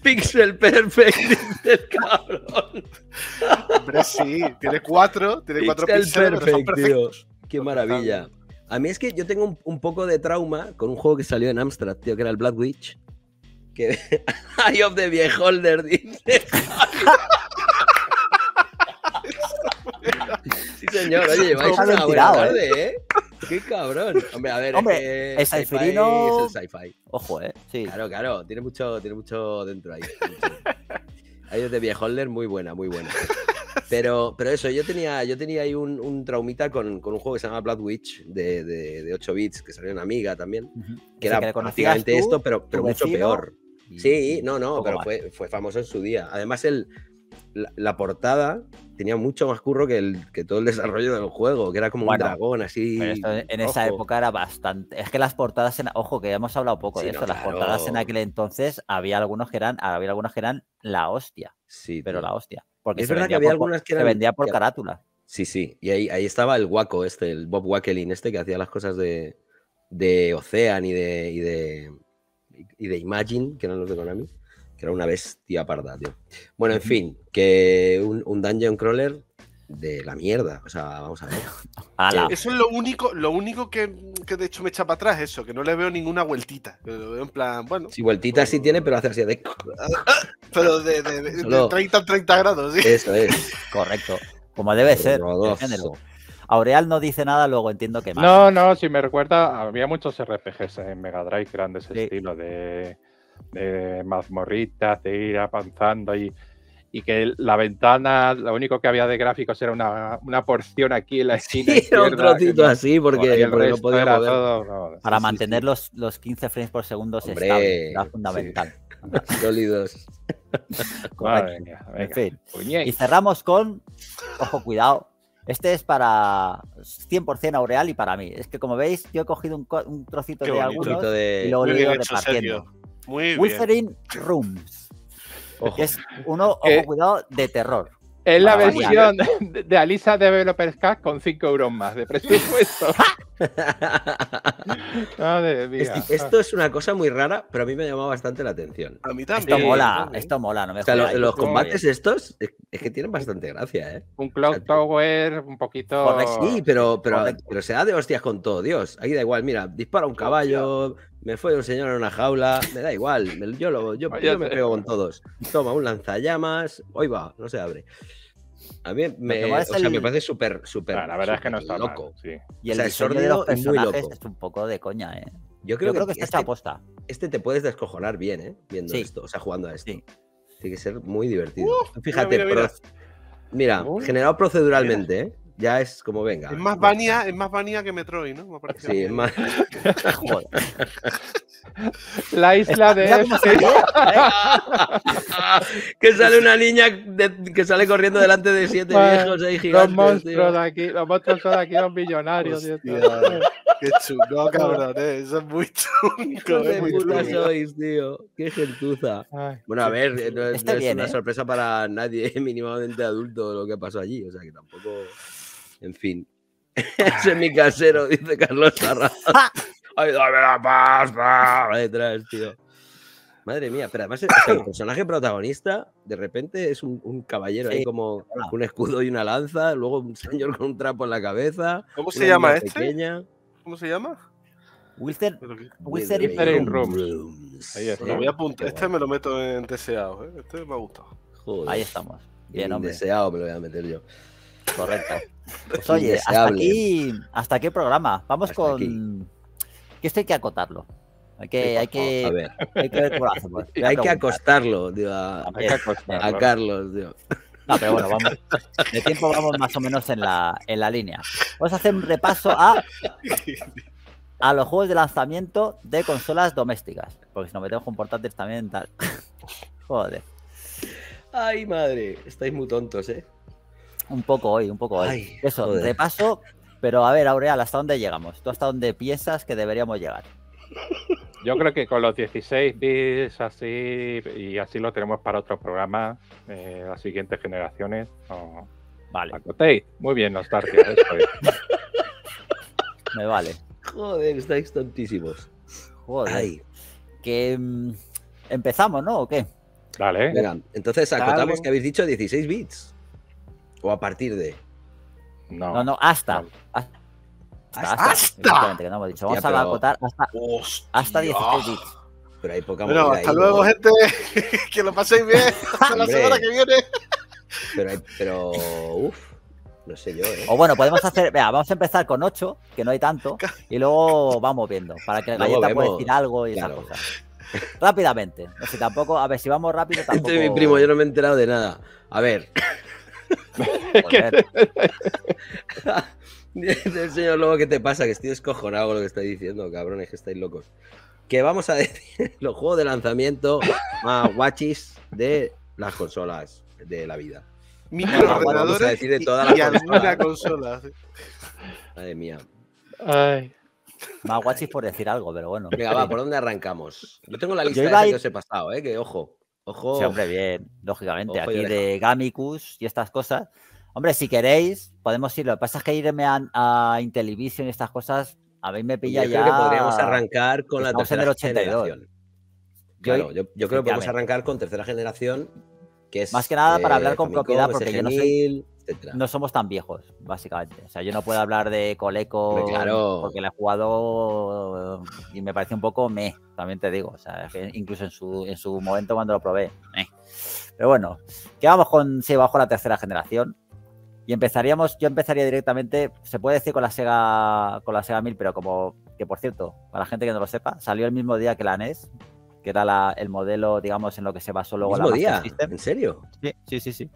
Pixel Perfect del cabrón. Hombre, sí, tiene cuatro, tiene cuatro píxeles, pero son perfectos. Qué maravilla. A mí es que yo tengo un, un poco de trauma con un juego que salió en Amstrad, tío, que era el Black Witch. Que... Eye of the Beholder, dice. Sí, señor, oye, lleváis una buena tarde, ¿eh? Qué cabrón. Hombre, a ver, Hombre, es, que es, sci-fi, no... es el sci-fi. Ojo, ¿eh? Sí. Claro, claro, tiene mucho, tiene mucho dentro ahí. Eye of the Beholder, muy buena, muy buena. Pero, pero eso, yo tenía, yo tenía ahí un, un traumita con, con un juego que se llama Blood Witch de, de, de ocho bits, que salió en Amiga también, uh-huh. que o sea, era prácticamente esto, pero, pero mucho peor. Sí, no, no, pero fue, fue famoso en su día. Además, el, la, la portada tenía mucho más curro que, el, que todo el desarrollo del juego, que era como bueno, un dragón así. Pero esto en rojo. Esa época era bastante... Es que las portadas... En, ojo, que ya hemos hablado poco sí, de esto. No, las claro. portadas en aquel entonces había algunos que eran, había algunos que eran la hostia. Sí, pero tío. la hostia. Porque es verdad que había por, algunas que eran... Se vendía por carátula. Sí, sí. Y ahí, ahí estaba el guaco este, el Bob Wackelin este, que hacía las cosas de, de Ocean y de... Y de... y de Imagine, que eran los de Konami, que era una bestia parda, tío. Bueno, en fin, que un, un dungeon crawler de la mierda, o sea, vamos a ver. ¡Ala! Eso es lo único, lo único que, que de hecho me echa para atrás, eso, que no le veo ninguna vueltita, lo veo en plan, bueno. Sí, vueltita como... sí tiene, pero hace así de... pero de, de, de, de treinta a treinta grados, ¿sí? Eso es. Correcto, como debe ser. Aureal no dice nada, luego entiendo que más. No, no, si me recuerda, había muchos R P Gs en Mega Drive grandes sí. estilo de, de mazmorritas, de ir avanzando y, y que la ventana, lo único que había de gráficos era una, una porción aquí en la esquina sí, izquierda. Un trocito no, así, porque, por porque no podía mover. Todo, no, Para sí, mantener sí. Los, los quince frames por segundo estable, era fundamental. Sí. Sólidos. Vale, venga, venga. En fin. Y cerramos con, ojo, cuidado. Este es para cien por cien Aureal y para mí. Es que como veis, yo he cogido un, un trocito de algunos de... y luego lo he ido repartiendo. Muy bien. Withering Rooms. Ojo. Que es uno, ojo, eh, cuidado, de terror. Es la versión de, de Alisa Developers Cat con cinco euros más de presupuesto. Madre mía. Esto, esto es una cosa muy rara, pero a mí me ha llamado bastante la atención. A mí también. Esto mola, también. esto mola. No me o sea, los, los combates estos es que tienen bastante gracia, ¿eh? Un Cloud o sea, Tower, un poquito... Correcto. Sí, pero, pero, pero se da de hostias con todo, Dios. Ahí da igual, mira, dispara un caballo, me fue un señor en una jaula, me da igual. Me, yo, lo, yo, yo me pego con todos. Toma, un lanzallamas, hoy va, no se abre. A mí me, o sea, el... me parece súper, súper ah, la verdad es que no está loco. Mal, sí. Y el, o sea, el sordio de los personajes es un poco de coña, ¿eh? Yo creo, Yo creo que, que está este, aposta. Este te puedes descojonar bien, ¿eh? Viendo sí. esto, o sea, jugando a esto. Sí. Tiene que ser muy divertido. Uh, Fíjate, mira, mira, mira. mira uh, generado proceduralmente, mira. ¿eh? Ya es como venga. Es más Vania, es más Vania que Metroid, ¿no? Me sí, bien. es más. Joder. La isla de este. Que sale una niña de, que sale corriendo delante de siete bueno, viejos ahí gigantes. Los monstruos de aquí, los monstruos son aquí los millonarios. Qué chulo, cabrón, ¿eh? Eso es muy chungo. Qué puta sois, tío. Qué gentuza. Ay, bueno, a ver, no, no bien, es una ¿eh? sorpresa para nadie mínimamente adulto lo que pasó allí. O sea, que tampoco... En fin. Ese es mi casero, dice Carlos Sarra. ¡Ay, dame la pasta! Detrás, tío. Madre mía, pero además o sea, el personaje protagonista de repente es un, un caballero sí. ahí como un escudo y una lanza, luego un señor con un trapo en la cabeza. ¿Cómo se llama este? Pequeña. ¿Cómo se llama? Wither, Withering Rooms. Ahí está. Sí, voy a apuntar. Este me lo meto en deseado, ¿eh? Este me ha gustado. Joder. Ahí estamos. Bien, hombre. Deseado me lo voy a meter yo. Correcto. Pues oye, hasta aquí, hasta aquí el programa. Vamos hasta con... Aquí. Que esto hay que acotarlo. Hay que, hay que, a ver. Hay que, ver cómo hay que acostarlo, tío, a, a, hay que acostarlo a Carlos. Tío. No, pero bueno, vamos. De tiempo vamos más o menos en la, en la línea. Vamos a hacer un repaso a, a los juegos de lanzamiento de consolas domésticas. Porque si nos metemos con portátiles también tal. Joder. Ay, madre. Estáis muy tontos, ¿eh? Un poco hoy, un poco hoy. Ay, eso, joder. Repaso. Pero a ver, Aureal, ¿hasta dónde llegamos? ¿Tú hasta dónde piensas que deberíamos llegar? Yo creo que con los dieciséis bits así, y así lo tenemos para otros programas, eh, las siguientes generaciones. Oh. Vale. Acotéis. Muy bien, nostalgia. Eso es. Me vale. Joder, estáis tontísimos. Joder. Ay. Que um, empezamos, ¿no? ¿O qué? Vale. Venga, entonces acotamos Dale. que habéis dicho dieciséis bits. O a partir de... No, no, no hasta. No. Hasta. Hasta. hasta. Que no hemos dicho. Hostia, vamos a acotar hasta, hasta dieciséis bits. Pero hay poca bueno, hasta ahí, luego, ¿no? gente. Que lo paséis bien. Hasta la semana que viene. Pero, hay, pero uff, no sé yo, ¿eh? O bueno, podemos hacer... Vea, vamos a empezar con ocho, que no hay tanto, y luego vamos viendo, para que la galleta pueda decir algo y claro. esas cosas. Rápidamente. No sé, tampoco... A ver, si vamos rápido, tampoco... Este es mi primo, yo no me he enterado de nada. A ver... Joder. El señor Lobo, ¿qué te pasa? Que estoy descojonado con lo que estáis diciendo, cabrones, que estáis locos. Que vamos a decir los juegos de lanzamiento más guachis de las consolas de la vida. Microordenadores y, y alguna consola. Madre mía. Ay. Más guachis por decir algo, pero bueno. Venga, va, ¿por dónde arrancamos? Yo tengo la lista de ir... que os he pasado, ¿eh? Que ojo. Ojo. Siempre bien, lógicamente. Ojo, aquí de Gamicus y estas cosas. Hombre, si queréis, podemos ir. Lo que pasa es que irme a, a Intellivision y estas cosas, a mí me pilla yo ya. Yo creo que podríamos arrancar con la tercera generación. Claro, yo, yo creo que podemos arrancar con tercera generación, que es... Más que nada para eh, hablar con Famicom, propiedad, porque yo no soy, no somos tan viejos, básicamente. O sea, yo no puedo hablar de Coleco claro. porque la he jugado y me parece un poco meh, también te digo. O sea, que incluso en su, en su momento cuando lo probé. Meh. Pero bueno, quedamos con sí, bajo la tercera generación. Y empezaríamos, yo empezaría directamente, se puede decir con la Sega, con la Sega mil, pero como que por cierto, para la gente que no lo sepa, salió el mismo día que la N E S, que era la, el modelo, digamos, en lo que se basó luego la Master System. ¿En serio? Sí, sí, sí, sí.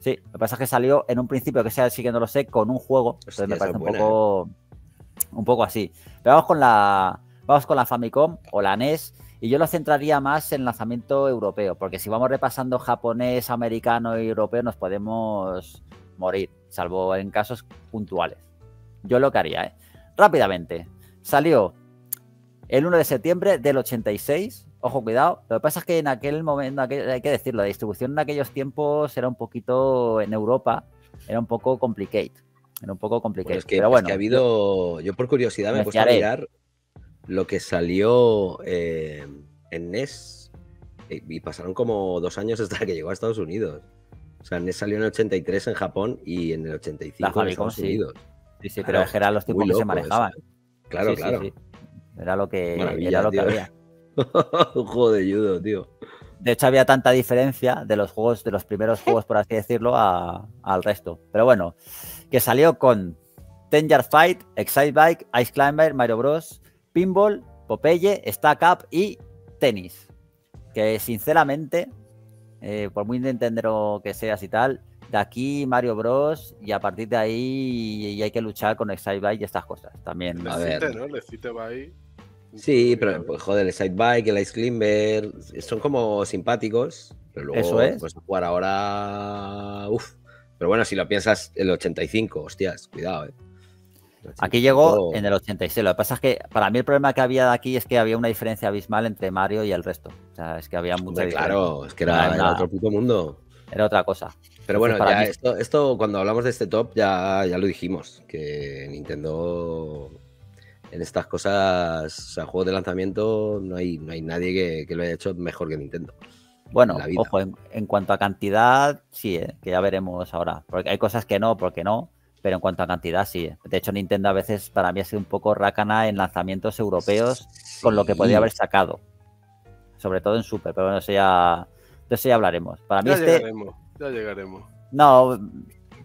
Sí, lo que pasa es que salió en un principio, que sea el siguiente, no lo sé, con un juego. Hostia, entonces me parece un buena, poco eh. un poco así. Pero vamos con la vamos con la Famicom o la N E S, y yo lo centraría más en lanzamiento europeo, porque si vamos repasando japonés, americano y europeo nos podemos morir, salvo en casos puntuales. Yo lo que haría, ¿eh? Rápidamente, salió el uno de septiembre del ochenta y seis. Ojo, cuidado. Lo que pasa es que en aquel momento, hay que decirlo, la distribución en aquellos tiempos era un poquito, en Europa, era un poco complicado. Era un poco complicado. Bueno, es que, pero bueno, es que ha habido, yo por curiosidad me he puesto a mirar lo que salió eh, en N E S y pasaron como dos años hasta que llegó a Estados Unidos. O sea, N E S salió en el ochenta y tres en Japón y en el ochenta y cinco en Estados sí. Unidos. Sí, sí, claro, pero eran los tiempos que se manejaban. Eso. Claro, sí, claro. Sí, sí. Era lo que, era lo que había. Un juego de judo, tío. De hecho, había tanta diferencia de los juegos, de los primeros juegos, por así decirlo, a, al resto. Pero bueno, que salió con Ten Yard Fight, Excite Bike, Ice Climber, Mario Bros, Pinball, Popeye, Stack Up y Tenis. Que sinceramente, eh, por muy Nintendo que seas y tal, de aquí Mario Bros y a partir de ahí y hay que luchar con Excite Bike y estas cosas también. Le a cite, ver. ¿no? Le cite va ahí. Sí, pero pues, joder, el Sidebike, el Ice Climber, son como simpáticos, pero luego Eso es. pues, jugar ahora... Uf. Pero bueno, si lo piensas, el ochenta y cinco, hostias, cuidado, eh. Aquí llegó en el ochenta y seis, lo que pasa es que para mí el problema que había de aquí es que había una diferencia abismal entre Mario y el resto. O sea, es que había mucha diferencia. Claro, es que era, era, era otro puto mundo. Era otra cosa. Pero bueno, Entonces, ya mí... esto, esto cuando hablamos de este top ya, ya lo dijimos, que Nintendo... En estas cosas, o sea, juegos de lanzamiento, no hay, no hay nadie que, que lo haya hecho mejor que Nintendo. Bueno, ojo, en, en cuanto a cantidad, sí, eh, que ya veremos ahora. Porque hay cosas que no, porque no, pero en cuanto a cantidad, sí. Eh. De hecho, Nintendo a veces para mí ha sido un poco rácana en lanzamientos europeos sí. con lo que podría haber sacado. Sobre todo en Super, pero bueno, eso ya, de eso ya hablaremos. Para mí ya este... llegaremos, ya llegaremos. No...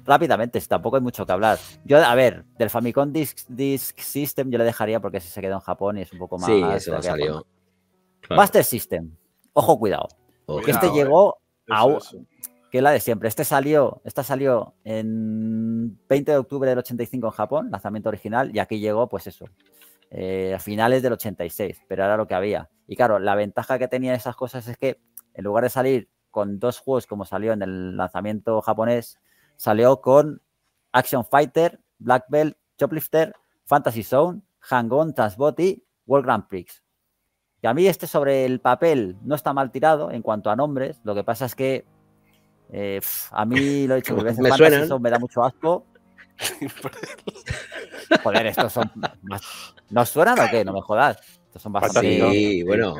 Rápidamente, si tampoco hay mucho que hablar. Yo, a ver, del Famicom Disk, Disk System yo le dejaría porque ese se quedó en Japón y es un poco más... Sí, eso no salió. Claro. Master System. Ojo, cuidado. Ojo. Que este cuidado, llegó eh. a... Eso, eso. Que es la de siempre. Este salió, esta salió en veinte de octubre del ochenta y cinco en Japón, lanzamiento original, y aquí llegó, pues eso, eh, a finales del ochenta y seis, pero era lo que había. Y claro, la ventaja que tenían esas cosas es que en lugar de salir con dos juegos como salió en el lanzamiento japonés, salió con Action Fighter, Black Belt, Choplifter, Fantasy Zone, Hang-On, Transbody, World Grand Prix. Y a mí este sobre el papel no está mal tirado en cuanto a nombres, lo que pasa es que eh, pff, a mí, lo he dicho, veces me, Fantasy Zone me da mucho asco. Joder, estos son más... ¿Nos suenan o qué? No me jodas. Estos son bastante... Sí, bueno...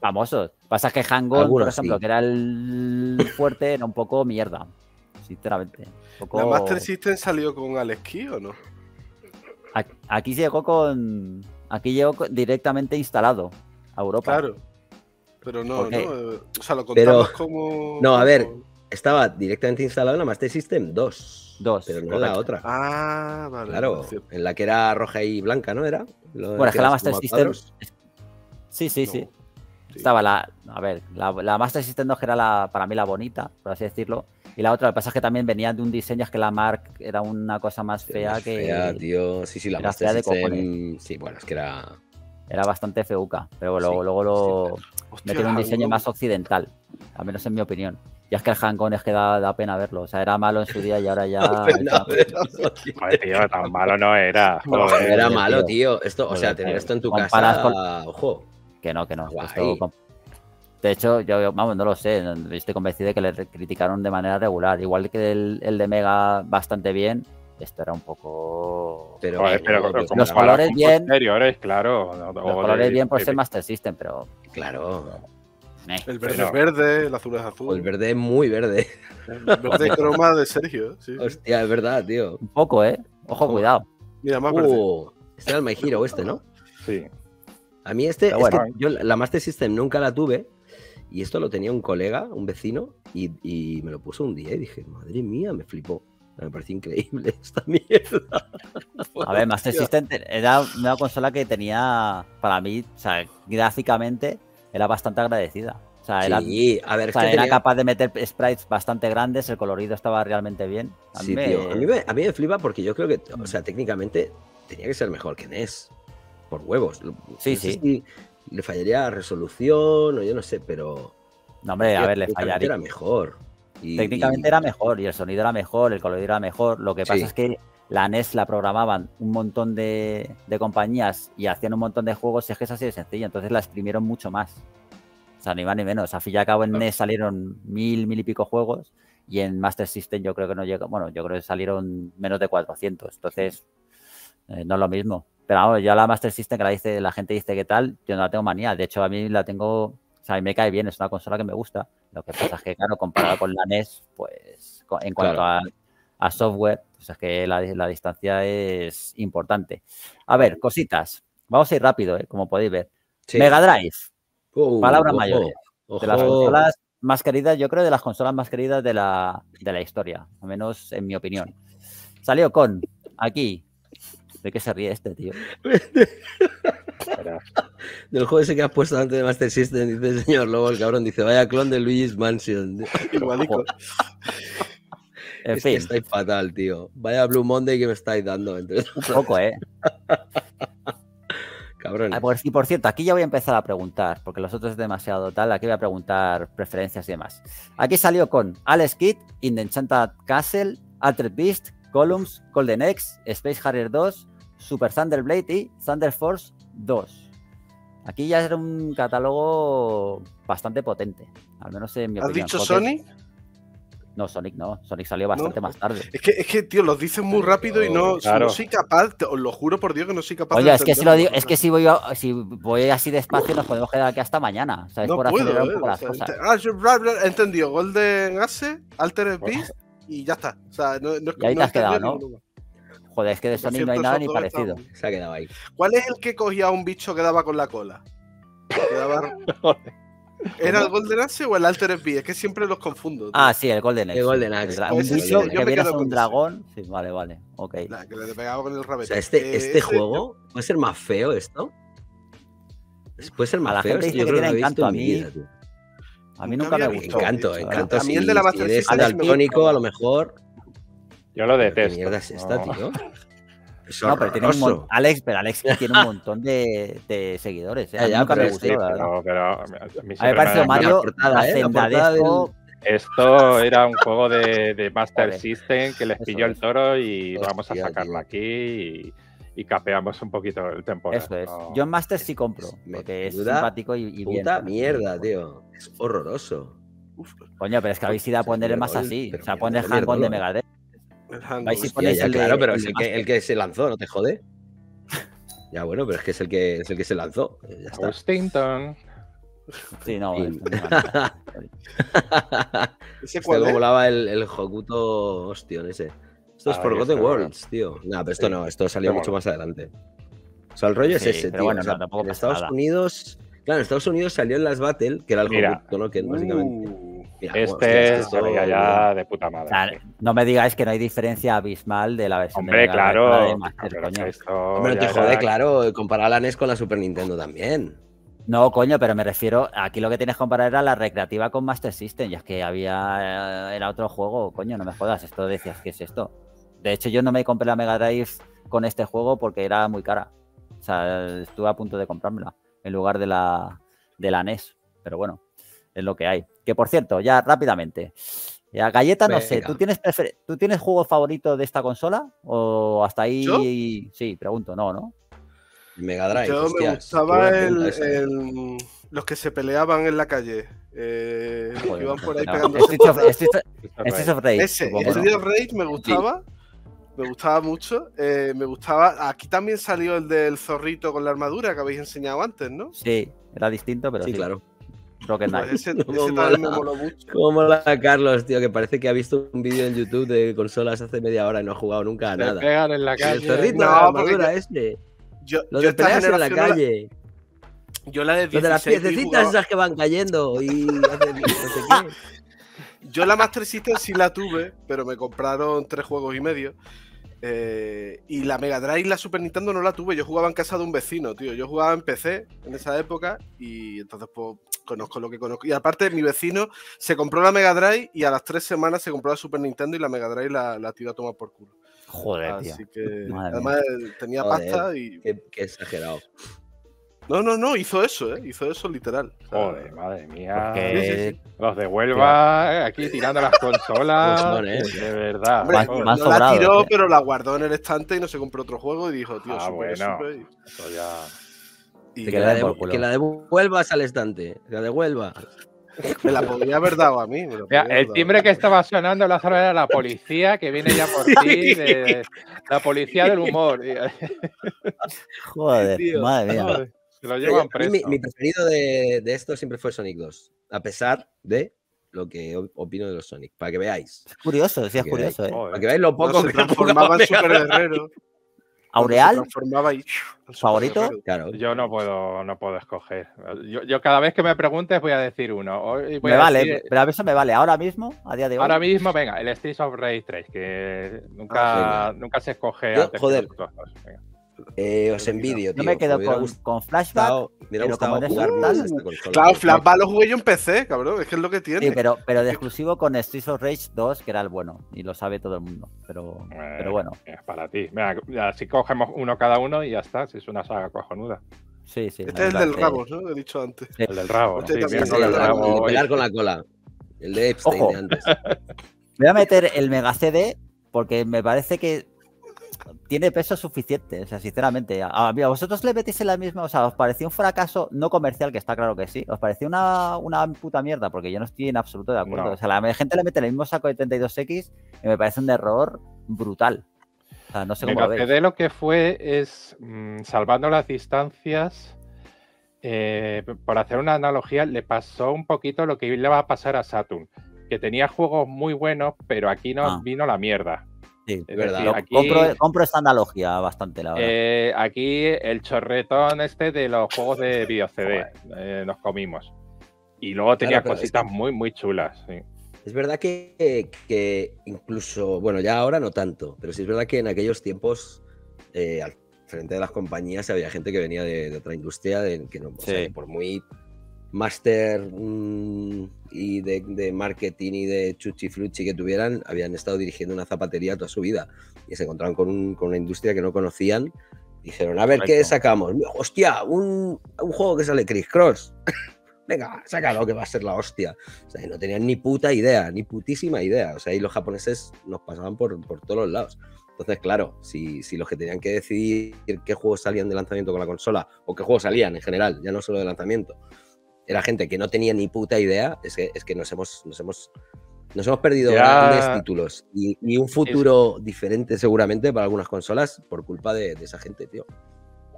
famosos. Pasa que Hang-On, por ejemplo, sí, que era el fuerte, era un poco mierda, sinceramente. Un poco... ¿La Master System salió con Alex Key o no? Aquí llegó con... Aquí llegó directamente instalado a Europa. Claro. Pero no, no. O sea, lo contamos pero... como... No, a ver, estaba directamente instalado en la Master System dos. Dos. Pero no en la otra. Ah, vale. Claro, en la que era roja y blanca, ¿no era? Lo bueno, es que, que la Master System... Sí, sí, no. sí. Sí. Estaba la, a ver, la, la Master System dos, que era la, para mí la bonita, por así decirlo. Y la otra, lo que pasa es que también venía de un diseño, es que la Mark era una cosa más fea más que... Fea, tío. Sí, sí, la Master System... Sí, bueno, es que era... Era bastante feuca, pero luego, sí, luego lo... Sí, claro. Hostia, metió un diseño más occidental, al menos en mi opinión. Y es que el Hang-On es que da, da pena verlo. O sea, era malo en su día y ahora ya... no, no, no, tío, tan malo no era. No, no era tío, malo, tío. Esto, o sea, tener esto en tu casa... Con... Ojo. Que no, que no. Esto, de hecho, yo, vamos, no lo sé. Estoy convencido de que le criticaron de manera regular. Igual que el, el de Mega bastante bien, esto era un poco... Pero, Joder, pero, pero, pero los colores bien... Exteriores, claro. Los colores de, bien por de, ser Master System, pero... Claro. Eh, el verde pero... es verde, el azul es azul. O el verde es muy verde. El verde croma de Sergio. Sí. Hostia, es verdad, tío. Un poco, ¿eh? Ojo, oh, cuidado. Mira, más uh, este es el My Hero este, ¿no? Sí. A mí este, bueno, es que yo la Master System nunca la tuve y esto lo tenía un colega, un vecino, y, y me lo puso un día y dije, madre mía, me flipó. Me pareció increíble esta mierda. A ver, Master System era una consola que tenía, para mí, o sea, gráficamente era bastante agradecida. O sea, era, sí, a ver, o sea, era tenía... capaz de meter sprites bastante grandes, el colorido estaba realmente bien. A mí, sí, me... Tío, a mí, me, a mí me flipa porque yo creo que, o sea, técnicamente tenía que ser mejor que N E S. Por huevos. Sí, no sí. Sé si le fallaría la resolución o yo no sé, pero... No, hombre, a ver, le fallaría. Era mejor. Y, técnicamente y... era mejor y el sonido era mejor, el color era mejor. Lo que pasa sí. es que la N E S la programaban un montón de, de compañías y hacían un montón de juegos y es que es así de sencillo. Entonces la exprimieron mucho más. O sea, ni más ni menos. A fin y al cabo en claro. N E S salieron mil, mil y pico juegos y en Master System yo creo que no llegó... Bueno, yo creo que salieron menos de cuatrocientos. Entonces, eh, no es lo mismo. Pero vamos, yo la Master System que la dice, la gente dice qué tal, yo no la tengo manía. De hecho, a mí la tengo, o sea, a mí me cae bien, es una consola que me gusta. Lo que pasa es que, claro, comparado con la N E S, pues en cuanto claro. a, a software, pues es que la, la distancia es importante. A ver, cositas. Vamos a ir rápido, ¿eh? Como podéis ver. Sí. Mega Drive. Uh, palabra mayor. De las consolas más queridas, yo creo de las consolas más queridas de la, de la historia, al menos en mi opinión. Salió con, aquí... ¿De qué se ríe este, tío? Del juego ese que has puesto antes de Master System, dice el señor Lobo, el cabrón, dice, vaya clon de Luigi's Mansion. Igualico. En es fin. Que estáis fatal, tío. Vaya Blue Monday que me estáis dando. Entonces... Un poco, ¿eh? Cabrón. Ah, por, y por cierto, aquí ya voy a empezar a preguntar, porque los otros es demasiado tal, aquí voy a preguntar preferencias y demás. Aquí salió con Alex Kidd, In the Enchanted Castle, Altered Beast, Columns, Golden X, Space Harrier dos, Super Thunder Blade y Thunder Force dos. Aquí ya era un catálogo bastante potente, al menos en mi ¿Has opinión. ¿Has dicho porque... Sonic? No, Sonic no. Sonic salió bastante no. más tarde. Es que, es que, tío, los dicen muy rápido y no, claro. no soy capaz, te, os lo juro por Dios que no soy capaz. Oye, de es, que si lo digo, es que si voy, a, si voy así despacio nos podemos quedar aquí hasta mañana. ¿Sabes? No por puedo, eh, un poco las cosas. Ah, yo, bla, bla, entendido. Golden Ace, Altered Beast... Y ya está. O sea, no, no, y ahí no te has quedado, ¿no? Ninguna. Joder, es que de Sonic no hay nada ni parecido. Está... Se ha quedado ahí. ¿Cuál es el que cogía a un bicho que daba con la cola? Daba... ¿Era el Golden Axe o el Altered Beast? Es que siempre los confundo. Tío. Ah, sí, el Golden Axe. El Golden Axe. Un bicho que vieras a un dragón. Sí, vale, vale. Ok. La que le pegaba con el rabete. O sea, este, eh, este, este juego... Yo... ¿Puede ser más feo esto? ¿Puede ser más feo? La gente dice que tiene encanto a mí... A mí nunca, nunca me gustó. Encanto, tío, encanto. A mí el de la Master System. Daltónico, a lo mejor. Yo lo detesto. ¿Qué mierda es esta, no. tío? Es no, pero tiene un mon... Alex, pero Alex tiene un montón de, de seguidores. ¿Eh? Ya, ya, pero me gustó, sí, pero, pero a mí me pareció Mario hacendadesco. Esto era un juego de, de Master System que les pilló el toro y hostia, vamos a sacarlo aquí y, y capeamos un poquito el temporal. Eso es. ¿No? Yo en Master sí compro, porque es simpático y, y bien. Puta mierda, tío. Es horroroso. Uf. Coño, pero es que habéis ido a poner el más así. O sea, poner Hangón de Mega Drive. Hostia, ponéis ya, el claro, de, pero el es el que, el que se lanzó, ¿no te jode? Ya, bueno, pero es que es el que, es el que se lanzó. Ya está. Austinton. Sí, no. Sí. Este juego volaba el, el Hokuto Ostion ese. Esto es ah, Forgotten Worlds, tío. No, nah, pero esto sí. no, esto salió pero mucho bueno. más adelante. O sea, el rollo sí, es ese, tío. Bueno, o sea, no, en Estados nada. Unidos, claro, en Estados Unidos salió en las Battle, que era el Hokuto, ¿no? Que básicamente. Uh, mira, este bueno, es que esto, salía ya de puta madre. O sea, sí. No me digáis que no hay diferencia abismal de la versión Hombre, de la claro. De Master, pero coño. Hombre, te jode, era... claro, comparar la N E S con la Super Nintendo también. No, coño, pero me refiero, aquí lo que tienes que comparar era la recreativa con Master System, y es que había, era otro juego, coño, no me jodas, esto decías, ¿qué es esto? De hecho, yo no me compré la Mega Drive con este juego porque era muy cara, o sea, estuve a punto de comprármela en lugar de la, de la N E S, pero bueno, es lo que hay. Que por cierto, ya rápidamente, ya, Galleta, no Venga. sé, ¿tú tienes, prefer- ¿tú tienes juego favorito de esta consola? ¿O hasta ahí? ¿Yo? Sí, pregunto, no, ¿no? Mega Drive. Yo hostias, me gustaba el, el, los que se peleaban en la calle. Eh, Joder, iban por ahí no, pegando. Street of, Street of, Street of Rage. Ese, Street of Rage me gustaba. Sí. Me gustaba mucho. Eh, me gustaba. Aquí también salió el del zorrito con la armadura que habéis enseñado antes, ¿no? Sí, era distinto, pero sí, sí. claro. Rocket Knight. Pues ese, ese también mola, me moló mucho. Cómo mola Carlos, tío, que parece que ha visto un vídeo en YouTube de consolas hace media hora y no ha jugado nunca a nada. Se pegan en la calle. El zorrito no, la armadura yo... este. Yo, Los yo de peleas en la calle. La, yo la de, dieciséis, de las piececitas esas que van cayendo y hace, no sé qué. Yo la Master System sí la tuve, pero me compraron tres juegos y medio. Eh, y la Mega Drive y la Super Nintendo no la tuve. Yo jugaba en casa de un vecino, tío. Yo jugaba en P C en esa época y entonces pues conozco lo que conozco. Y aparte mi vecino se compró la Mega Drive y a las tres semanas se compró la Super Nintendo y la Mega Drive la, la tiró a tomar por culo. Joder, Así tío. que Madre además mía. tenía Joder, pasta y... Qué, qué exagerado. No, no, no, hizo eso, ¿eh? Hizo eso literal. Joder, madre mía. Porque... Los de Huelva, aquí tirando las consolas. Pues no, ¿eh? De verdad. Hombre, no la sobrado, tiró, ¿eh? pero la guardó en el estante y no se compró otro juego y dijo, tío, ah, super, bueno. super. Eso ya... Y que, la de, que la de Huelva es al estante. La de Huelva. Me la podría haber dado a mí. Me Mira, el dado. timbre que estaba sonando en la zona era la policía que viene ya por ti. De, la policía del humor. Joder, Dios, madre mía. Joder. Se lo llevan preso. Mi, mi preferido de, de esto siempre fue Sonic dos. A pesar de lo que opino de los Sonic. Para que veáis. Es curioso, sí, es curioso. ¿eh? Para que veáis lo poco no, que se transformaba en super guerrero. ¿Aureal? ¿Favorito? Claro. Yo no puedo, no puedo escoger. Yo, yo cada vez que me preguntes voy a decir uno. Hoy voy me a vale, decir... pero eso me vale. Ahora mismo, a día de hoy. Ahora mismo, venga, el Streets of Rage tres, que nunca, ah, sí, nunca se escoge yo, antes. Joder. Eh, os envidio, tío. Yo me quedo me con, con Flashback. Mira, Gustavo. Claro, Flashback lo jugué yo en P C, cabrón. Es que es lo que tiene. Sí, pero, pero de exclusivo con Streets of Rage dos, que era el bueno. Y lo sabe todo el mundo. Pero, eh, pero bueno. Es para ti. Mira, así cogemos uno cada uno y ya está. Si es una saga cojonuda. Sí, sí. Este es el del rabo, ¿no? Lo he dicho antes. Sí. El del rabo. Este sí, sí, el del rabo. Pegar con la cola. El de Epstein Ojo. de antes. Voy a meter el Mega C D porque me parece que tiene peso suficiente, o sea, sinceramente. A, a vosotros le metís en la misma, o sea, os pareció un fracaso no comercial, que está claro que sí, os pareció una, una puta mierda, porque yo no estoy en absoluto de acuerdo. No. O sea, la gente le mete en el mismo saco de treinta y dos equis y me parece un error brutal. O sea, no sé cómo lo veis. De lo que fue es, mmm, salvando las distancias, eh, por hacer una analogía, le pasó un poquito lo que le va a pasar a Saturn, que tenía juegos muy buenos, pero aquí nos ah. vino la mierda. Sí, es verdad. Decir, aquí, compro, compro esta analogía bastante, la verdad. Eh, aquí el chorretón este de los juegos de video C D eh, nos comimos. Y luego tenía claro, cositas es que... muy, muy chulas. Sí. Es verdad que, que incluso, bueno, ya ahora no tanto, pero sí es verdad que en aquellos tiempos eh, al frente de las compañías había gente que venía de, de otra industria, de, que no, sí. o sea, por muy máster mmm, y de, de marketing y de chuchi fluchi que tuvieran, habían estado dirigiendo una zapatería toda su vida y se encontraron con, un, con una industria que no conocían. Dijeron, a ver, correcto, ¿qué sacamos? Hostia, un, un juego que sale Criss Cross. Venga, sácalo, que va a ser la hostia. O sea, no tenían ni puta idea, ni putísima idea. O sea, y los japoneses nos pasaban por, por todos los lados. Entonces, claro, si, si los que tenían que decidir qué juegos salían de lanzamiento con la consola, o qué juegos salían en general, ya no solo de lanzamiento, era gente que no tenía ni puta idea, es que, es que nos hemos... Nos hemos Nos hemos perdido grandes títulos y, y un futuro es, diferente seguramente para algunas consolas por culpa de, de esa gente, tío.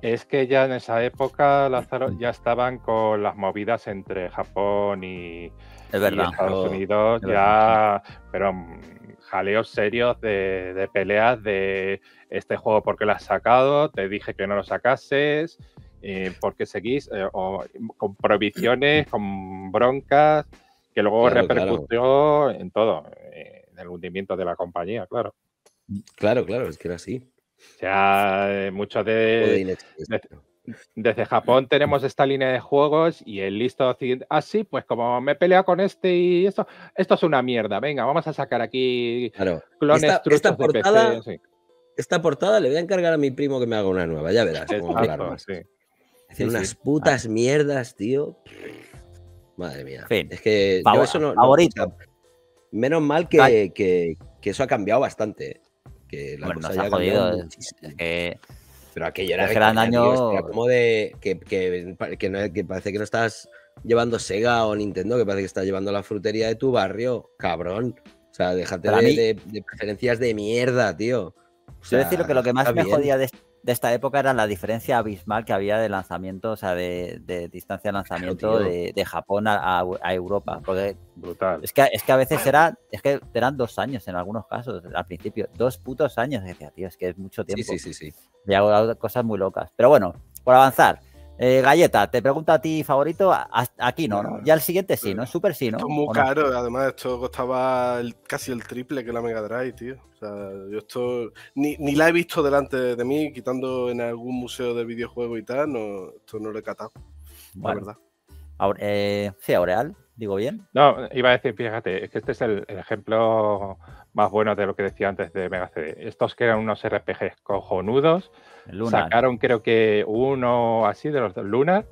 Es que ya en esa época, Lázaro, ya estaban con las movidas entre Japón y, es verdad, y Estados Unidos, es verdad, ya, pero jaleos serios de, de peleas de este juego, ¿por qué lo has sacado? Te dije que no lo sacases, eh, ¿por qué seguís? Eh, o, con prohibiciones, con broncas... que luego claro, repercutió claro. en todo, en el hundimiento de la compañía, claro. Claro, claro, es que era así. O sea, muchos de... de desde, desde Japón tenemos esta línea de juegos y el listo occidental... Ah, sí, pues como me he peleado con este y esto, esto es una mierda. Venga, vamos a sacar aquí claro. clones esta, truchos esta portada, de P C. Sí. Esta portada le voy a encargar a mi primo que me haga una nueva, ya verás. Exacto, cómo sí. Hacer sí, unas sí. putas ah. mierdas, tío... Madre mía. Fin. Es que Favor, yo eso no, favorito. No, menos mal que, que, que eso ha cambiado bastante. Que la bueno, cosa nos ha jodido. Es que, pero aquello era, gran año... tío, era como de que, que, que, no, que parece que no estás llevando Sega o Nintendo, que parece que estás llevando la frutería de tu barrio, cabrón. O sea, déjate de, mí... de, de preferencias de mierda, tío. O sea, yo decirlo que lo que más me bien. jodía de de esta época era la diferencia abismal que había de lanzamiento, o sea, de, de distancia de lanzamiento claro, de, de Japón a, a, a Europa. Porque brutal. Es que, es que a veces era, es que eran dos años en algunos casos, al principio. Dos putos años. Decía, tío, es que es mucho tiempo. Sí, sí, sí. sí. Y hago cosas muy locas. Pero bueno, por avanzar. Eh, Galleta, te pregunto a ti, favorito. Aquí no, ¿no? Ya el siguiente sí, ¿no? Súper sí, ¿no? Esto es muy caro. No? Además, esto costaba el, casi el triple que la Mega Drive, tío. O sea, yo esto... Ni, ni la he visto delante de mí, quitando en algún museo de videojuegos y tal. No, esto no lo he catado, bueno, la verdad. Ahora, eh, sí, Aureal, digo bien. No, iba a decir, fíjate, es que este es el, el ejemplo más bueno de lo que decía antes de Mega C D. Estos que eran unos R P Gs cojonudos, Lunar. Sacaron creo que uno así de los Lunar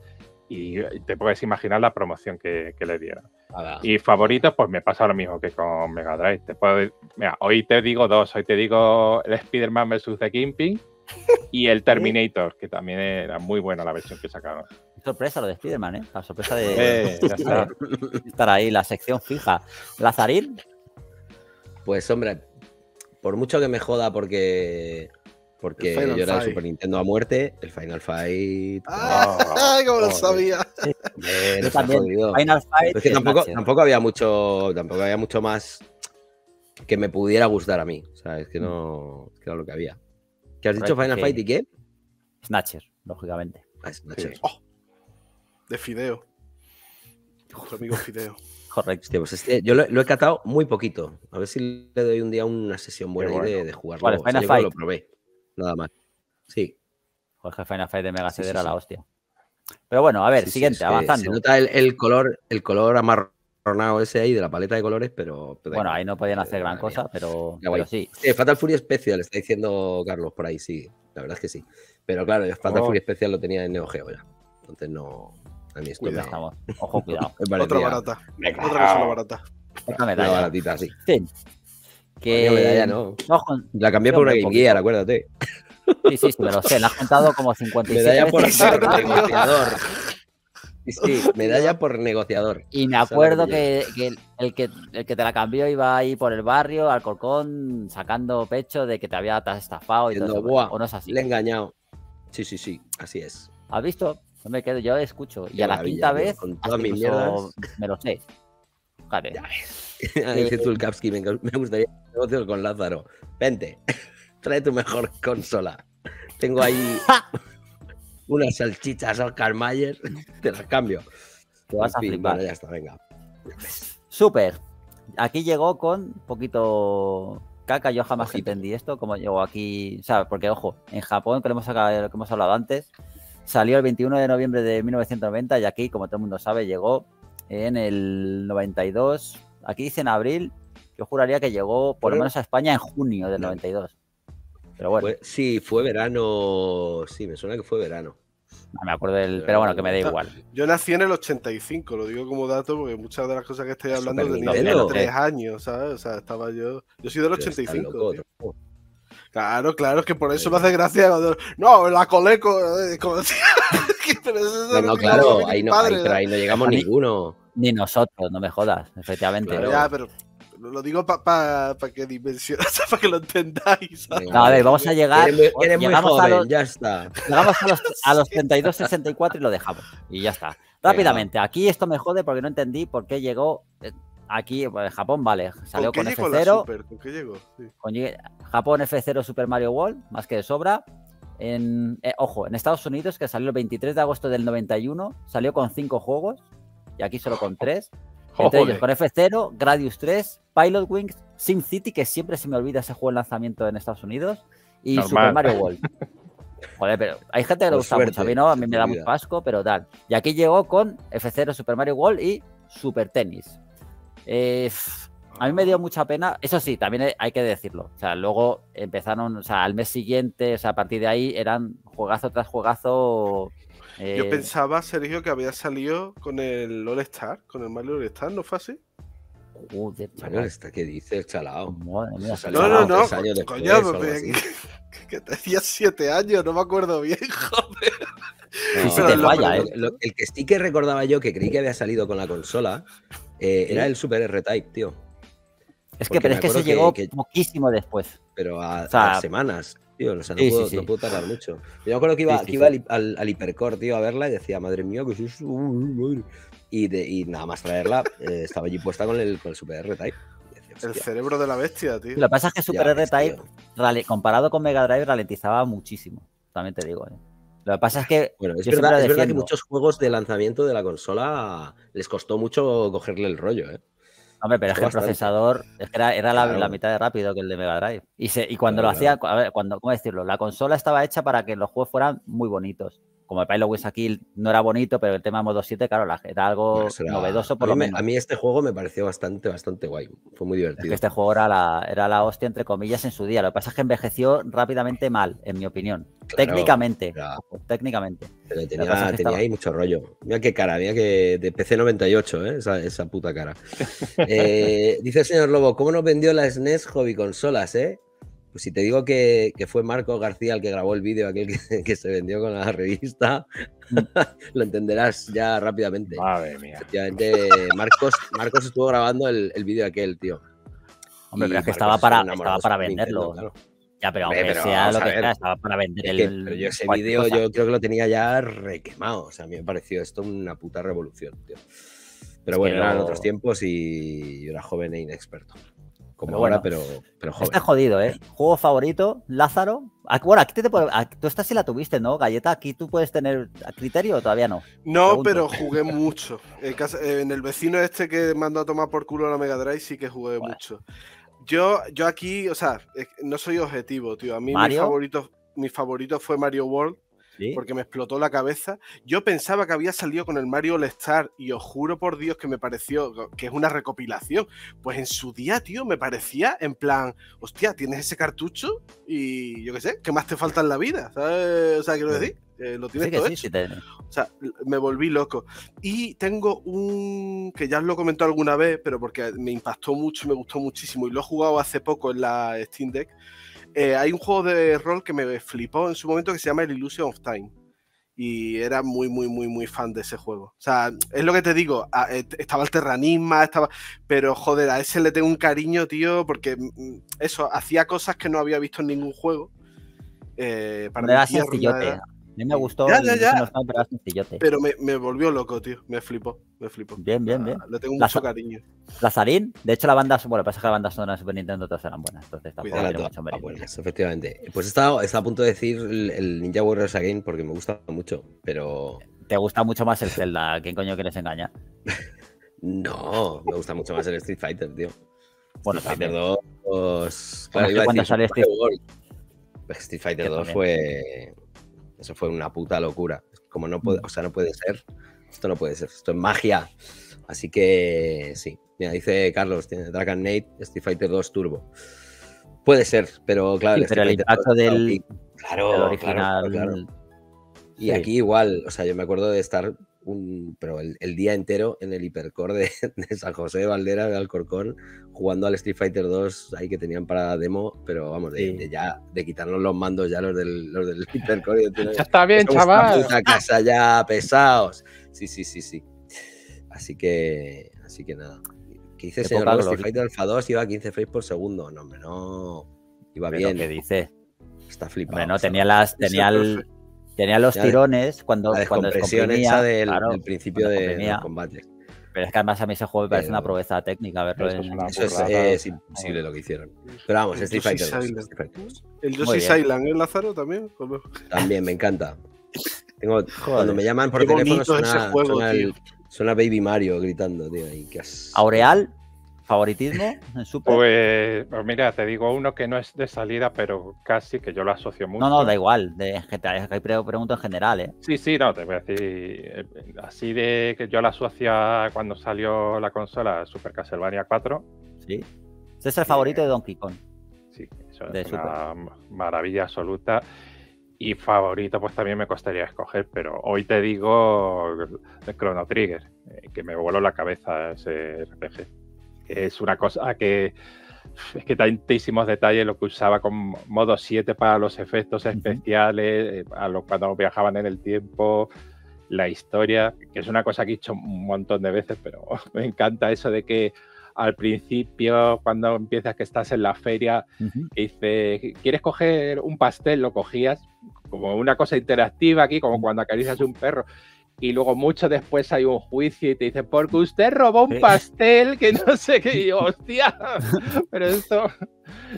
y te puedes imaginar la promoción que, que le dieron. Y favoritos, pues me pasa lo mismo que con Mega Drive. Te puedo, mira, hoy te digo dos, hoy te digo el Spider-Man versus The Kingpin y el Terminator, que también era muy buena la versión que sacaron. Sorpresa lo de Spider-Man, ¿eh? La sorpresa de eh, estar, estar ahí, la sección fija. ¿Lazarín? Pues hombre, por mucho que me joda porque... Porque yo era de Super Nintendo a muerte, el Final Fight. ¡Ah! ¡Cómo lo sabía! Yo también. Final Fight. Es que tampoco, tampoco había mucho. Tampoco había mucho más que me pudiera gustar a mí. O sea, es que no. Es que era lo que había. ¿Qué has dicho, Final Fight y qué? Snatcher, lógicamente. Ah, Snatcher. Sí. Oh, de Fideo. Nuestro amigo Fideo. Correcto. Hostia, pues este, yo lo, lo he catado muy poquito. A ver si le doy un día una sesión buena bueno. de, de jugarlo. Vale, Final o sea, Fight. Lo probé. Nada más. Sí. Jorge, Final Fight de Mega sí, sí, era sí. la hostia. Pero bueno, a ver, sí, siguiente, sí, avanzando. Se nota el, el color, el color amarronado ese ahí de la paleta de colores, pero... pero bueno, ahí no podían hacer gran cosa, pero, pero sí. Eh, Fatal Fury Special, está diciendo Carlos por ahí, sí. La verdad es que sí. Pero claro, el Fatal oh. Fury Special lo tenía en Neo Geo ya. Entonces no... A mí esto cuidado. Estamos. Ojo, cuidado. Otra barata. Claro. Otra cosa barata. Otra medalla. Una baratita, sí. Sí. Que... Medalla, no. No, la cambié por una Game Gear, acuérdate. Sí, sí, pero lo sé, la has contado como cincuenta y siete. Medalla por, por negociador. Sí, sí, medalla por negociador. Y me acuerdo que, que, el que el que te la cambió iba ahí por el barrio, al Corcón, sacando pecho de que te había estafado y todo eso, o no es así. Le he engañado. Sí, sí, sí, así es. ¿Has visto? No me quedo, yo escucho. Qué y a la quinta vez, con todas mis mierdas, me lo sé. Vale. Ya ves. Dice Tulkowski, me gustaría negociar con Lázaro. Vente, trae tu mejor consola. Tengo ahí unas salchichas Oscar Mayer, te las cambio. Te vas a flipar. Vale, ya está, venga. Súper. Aquí llegó con poquito caca. Yo jamás Ojito. entendí esto, como llegó aquí, ¿sabes? Porque, ojo, en Japón, que lo hemos, que hemos hablado antes, Salió el veintiuno de noviembre de mil novecientos noventa y aquí, como todo el mundo sabe, llegó en el noventa y dos. Aquí dice en abril. Yo juraría que llegó por lo menos a España en junio del noventa y dos. Pero bueno. Fue, sí, fue verano. Sí, me suena que fue verano. No me acuerdo del. Pero bueno, que me da igual. Yo nací en el ochenta y cinco, lo digo como dato, porque muchas de las cosas que estoy hablando tenía tres años, ¿sabes? O sea, estaba yo. Yo soy del ochenta y cinco. Loco, tío. Claro, claro, es que por eso me hace gracia cuando... No, la coleco... Como... no, no, claro, ahí no, padre, ahí, pero ahí no llegamos ni, ninguno. Ni nosotros, no me jodas, efectivamente. Claro, ya, pero lo digo para pa, pa que dimensionáis, para que lo entendáis. ¿Sabes? No, a ver, vamos a llegar... Eres, eres llegamos muy joven, a los, ya está. Llegamos a los, a los treinta y dos sesenta y cuatro y lo dejamos. Y ya está. Rápidamente, aquí esto me jode porque no entendí por qué llegó... Aquí, en Japón, vale, salió con F cero. ¿Con qué llegó? Sí. Con Japón F cero Super Mario World, más que de sobra. En, eh, ojo, en Estados Unidos, que salió el veintitrés de agosto del noventa y uno, salió con cinco juegos y aquí solo con tres. Oh, entre joder. Ellos con F cero, Gradius tres, Pilot Wings, SimCity, que siempre se me olvida ese juego en lanzamiento en Estados Unidos, y normal. Super Mario World. Joder, pero hay gente que le gusta mucho, a mí no, a mí me da mucho asco, pero tal. Y aquí llegó con F cero Super Mario World y Super Tennis. Eh, a mí me dio mucha pena, eso sí, también hay que decirlo, o sea, luego empezaron, o sea, al mes siguiente, o sea, a partir de ahí eran juegazo tras juegazo. Eh... Yo pensaba, Sergio, que había salido con el All Star, con el Mario All Star, ¿no fue así? Joder, Mario All Star, ¿qué dices, chalao? Madre mía, no, no, no, no, coño, que tenía siete años, no me acuerdo bien, joder. No, pero te lo, falla, lo, eh. lo, el que sí que recordaba yo, que creí que había salido con la consola, eh, era el Super R-Type, tío. Es que, pero es que se que, llegó que, poquísimo después. Pero a, o sea, a semanas, tío. O sea, no, sí, puedo, sí, no sí. puedo tardar mucho. Yo me acuerdo que iba, sí, sí, que iba sí. al, al Hipercore, tío, a verla y decía, madre mía, que es eso. Y, de, y nada más traerla, eh, estaba allí puesta con el, con el Super R-Type. El cerebro de la bestia, tío. Lo que pasa es que Super R-Type, comparado con Mega Drive, ralentizaba muchísimo. También te digo, eh. Lo que pasa es que... Bueno, es, verdad, es verdad que muchos juegos de lanzamiento de la consola les costó mucho cogerle el rollo, ¿eh? Hombre, pero es que el procesador es que era, era claro. la, la mitad de rápido que el de Mega Drive. Y, se, y cuando claro, lo hacía... Claro. A ver, cuando, ¿cómo decirlo? La consola estaba hecha para que los juegos fueran muy bonitos. Como el Pilot Wings aquí no era bonito, pero el tema Modo siete, claro, la, era algo no, será, novedoso por lo menos. Me, a mí este juego me pareció bastante, bastante guay. Fue muy divertido. Es que este juego era la, era la hostia, entre comillas, en su día. Lo que pasa es que envejeció rápidamente mal, en mi opinión. Claro, técnicamente. Claro. Técnicamente. Pero tenía, tenía estaba... ahí mucho rollo. Mira qué cara, mira que de P C noventa y ocho, ¿eh? esa, esa puta cara. eh, dice el señor Lobo, ¿cómo nos vendió la S N E S Hobby Consolas, eh? Pues si te digo que, que fue Marco García el que grabó el vídeo, aquel que, que se vendió con la revista, lo entenderás ya rápidamente. Madre mía. Efectivamente, Marcos, Marcos estuvo grabando el, el vídeo aquel, tío. Hombre, y pero es que estaba para, estaba para venderlo. Nintendo, claro. Ya, pero aunque pero, sea lo que sea, estaba para vender es que, el... Pero yo ese vídeo yo creo que lo tenía ya requemado. O sea, a mí me pareció esto una puta revolución, tío. Pero es bueno, eran lo... otros tiempos y yo era joven e inexperto. Como pero ahora, bueno, pero, pero joven. Está jodido, ¿eh? Juego favorito, Lázaro. Bueno, aquí te, te aquí, tú esta sí la tuviste, ¿no, Galleta? ¿Aquí tú puedes tener criterio o todavía no? No, pero jugué mucho. En, casa, en el vecino este que mandó a tomar por culo la Mega Drive sí que jugué bueno. mucho. Yo, yo aquí, o sea, no soy objetivo, tío. A mí mi favorito, mi favorito fue Mario World. ¿Sí? Porque me explotó la cabeza. Yo pensaba que había salido con el Mario All Star y os juro por Dios que me pareció que es una recopilación. Pues en su día, tío, me parecía en plan, hostia, tienes ese cartucho y yo qué sé, ¿qué más te falta en la vida? ¿Sabes? O sea, quiero decir, eh, lo tienes sí todo sí, hecho. Sí te... O sea, me volví loco. Y tengo un... que ya os lo comentó alguna vez, pero porque me impactó mucho, me gustó muchísimo y lo he jugado hace poco en la Steam Deck. Eh, hay un juego de rol que me flipó en su momento que se llama el Illusion of Time y era muy, muy, muy, muy fan de ese juego. O sea, es lo que te digo, estaba el terranismo, estaba... pero joder, a ese le tengo un cariño, tío, porque eso, hacía cosas que no había visto en ningún juego. Eh, para me da sencillote, era... a mí me gustó ya, ya, ya. Time, pero, sencillote. pero me, me volvió loco, tío, me flipó, me flipó. Bien, bien, bien. Ah, le tengo mucho la... cariño. Lazarín, de hecho la banda, bueno, pasa que la banda sonora de Super Nintendo todas eran buenas, entonces tampoco tiene mucho mérito. Ah, buenas, efectivamente. Pues estaba, estaba a punto de decir el, el Ninja Warriors Again porque me gusta mucho, pero... Te gusta mucho más el Zelda, ¿a quién coño quieres engañar? No, me gusta mucho más el Street Fighter, tío. Bueno, Street Fighter dos... Claro, cuando sale Street Fighter dos fue... Eso fue una puta locura. Como no puede, o sea, no puede ser. Esto no puede ser. Esto es magia. Así que sí. Mira, dice Carlos, tiene Dragon Knight, Street Fighter dos Turbo. Puede ser, pero claro, sí, el, pero el impacto del, claro, del original. Claro, claro. Y sí, aquí igual, o sea, yo me acuerdo de estar un, pero el, el día entero en el hipercore de, de San José de Valdera, de Alcorcón, jugando al Street Fighter dos, ahí que tenían para demo, pero vamos, de, sí. de ya de quitarnos los mandos ya los del, los del hipercore. Ya tener, está bien, chaval. Puta casa ya, pesados. Sí, sí, sí, sí. Así que, así que nada. ¿Qué dice, señor? Los Street Fighter Alpha dos iba a quince frames por segundo. No, hombre, no. Iba bien. ¿Qué dice? Está flipado. Bueno, tenía las, tenía el, tenía los tirones cuando, la cuando descomprimía del, claro, del principio del combate. Pero es que además a mí ese juego me parece pero, una proeza técnica. Verlo es en... Eso es, es imposible lo que hicieron. Pero vamos, el Street Fighter dos. El Yoshi's Island, ¿eh, Lázaro? También. También, me encanta. Tengo, cuando me llaman por teléfono suena, juego, suena, el, suena Baby Mario gritando, tío. Y que has... ¿Aureal? ¿Favoritismo? En Super. Pues, pues mira, te digo uno que no es de salida, pero casi, que yo lo asocio mucho. No, no, da igual. De, que te, que pregunto en general, ¿eh? Sí, sí, no, te voy a decir. Así de que yo lo asocio a cuando salió la consola Super Castlevania cuatro. Sí. Este es el favorito eh, de Donkey Kong. Sí, eso de es Super. Una maravilla absoluta. Y favorito, pues también me costaría escoger, pero hoy te digo Chrono Trigger, que me voló la cabeza ese R P G. Es una cosa que es que tantísimos detalles, lo que usaba con modo siete para los efectos especiales, a lo, cuando viajaban en el tiempo, la historia, que es una cosa que he hecho un montón de veces, pero me encanta eso de que al principio, cuando empiezas que estás en la feria, uh-huh, y dices, ¿quieres coger un pastel? Lo cogías como una cosa interactiva aquí, como cuando acaricias un perro. Y luego mucho después hay un juicio y te dicen, porque usted robó un pastel que no sé qué. Y yo, hostia, pero esto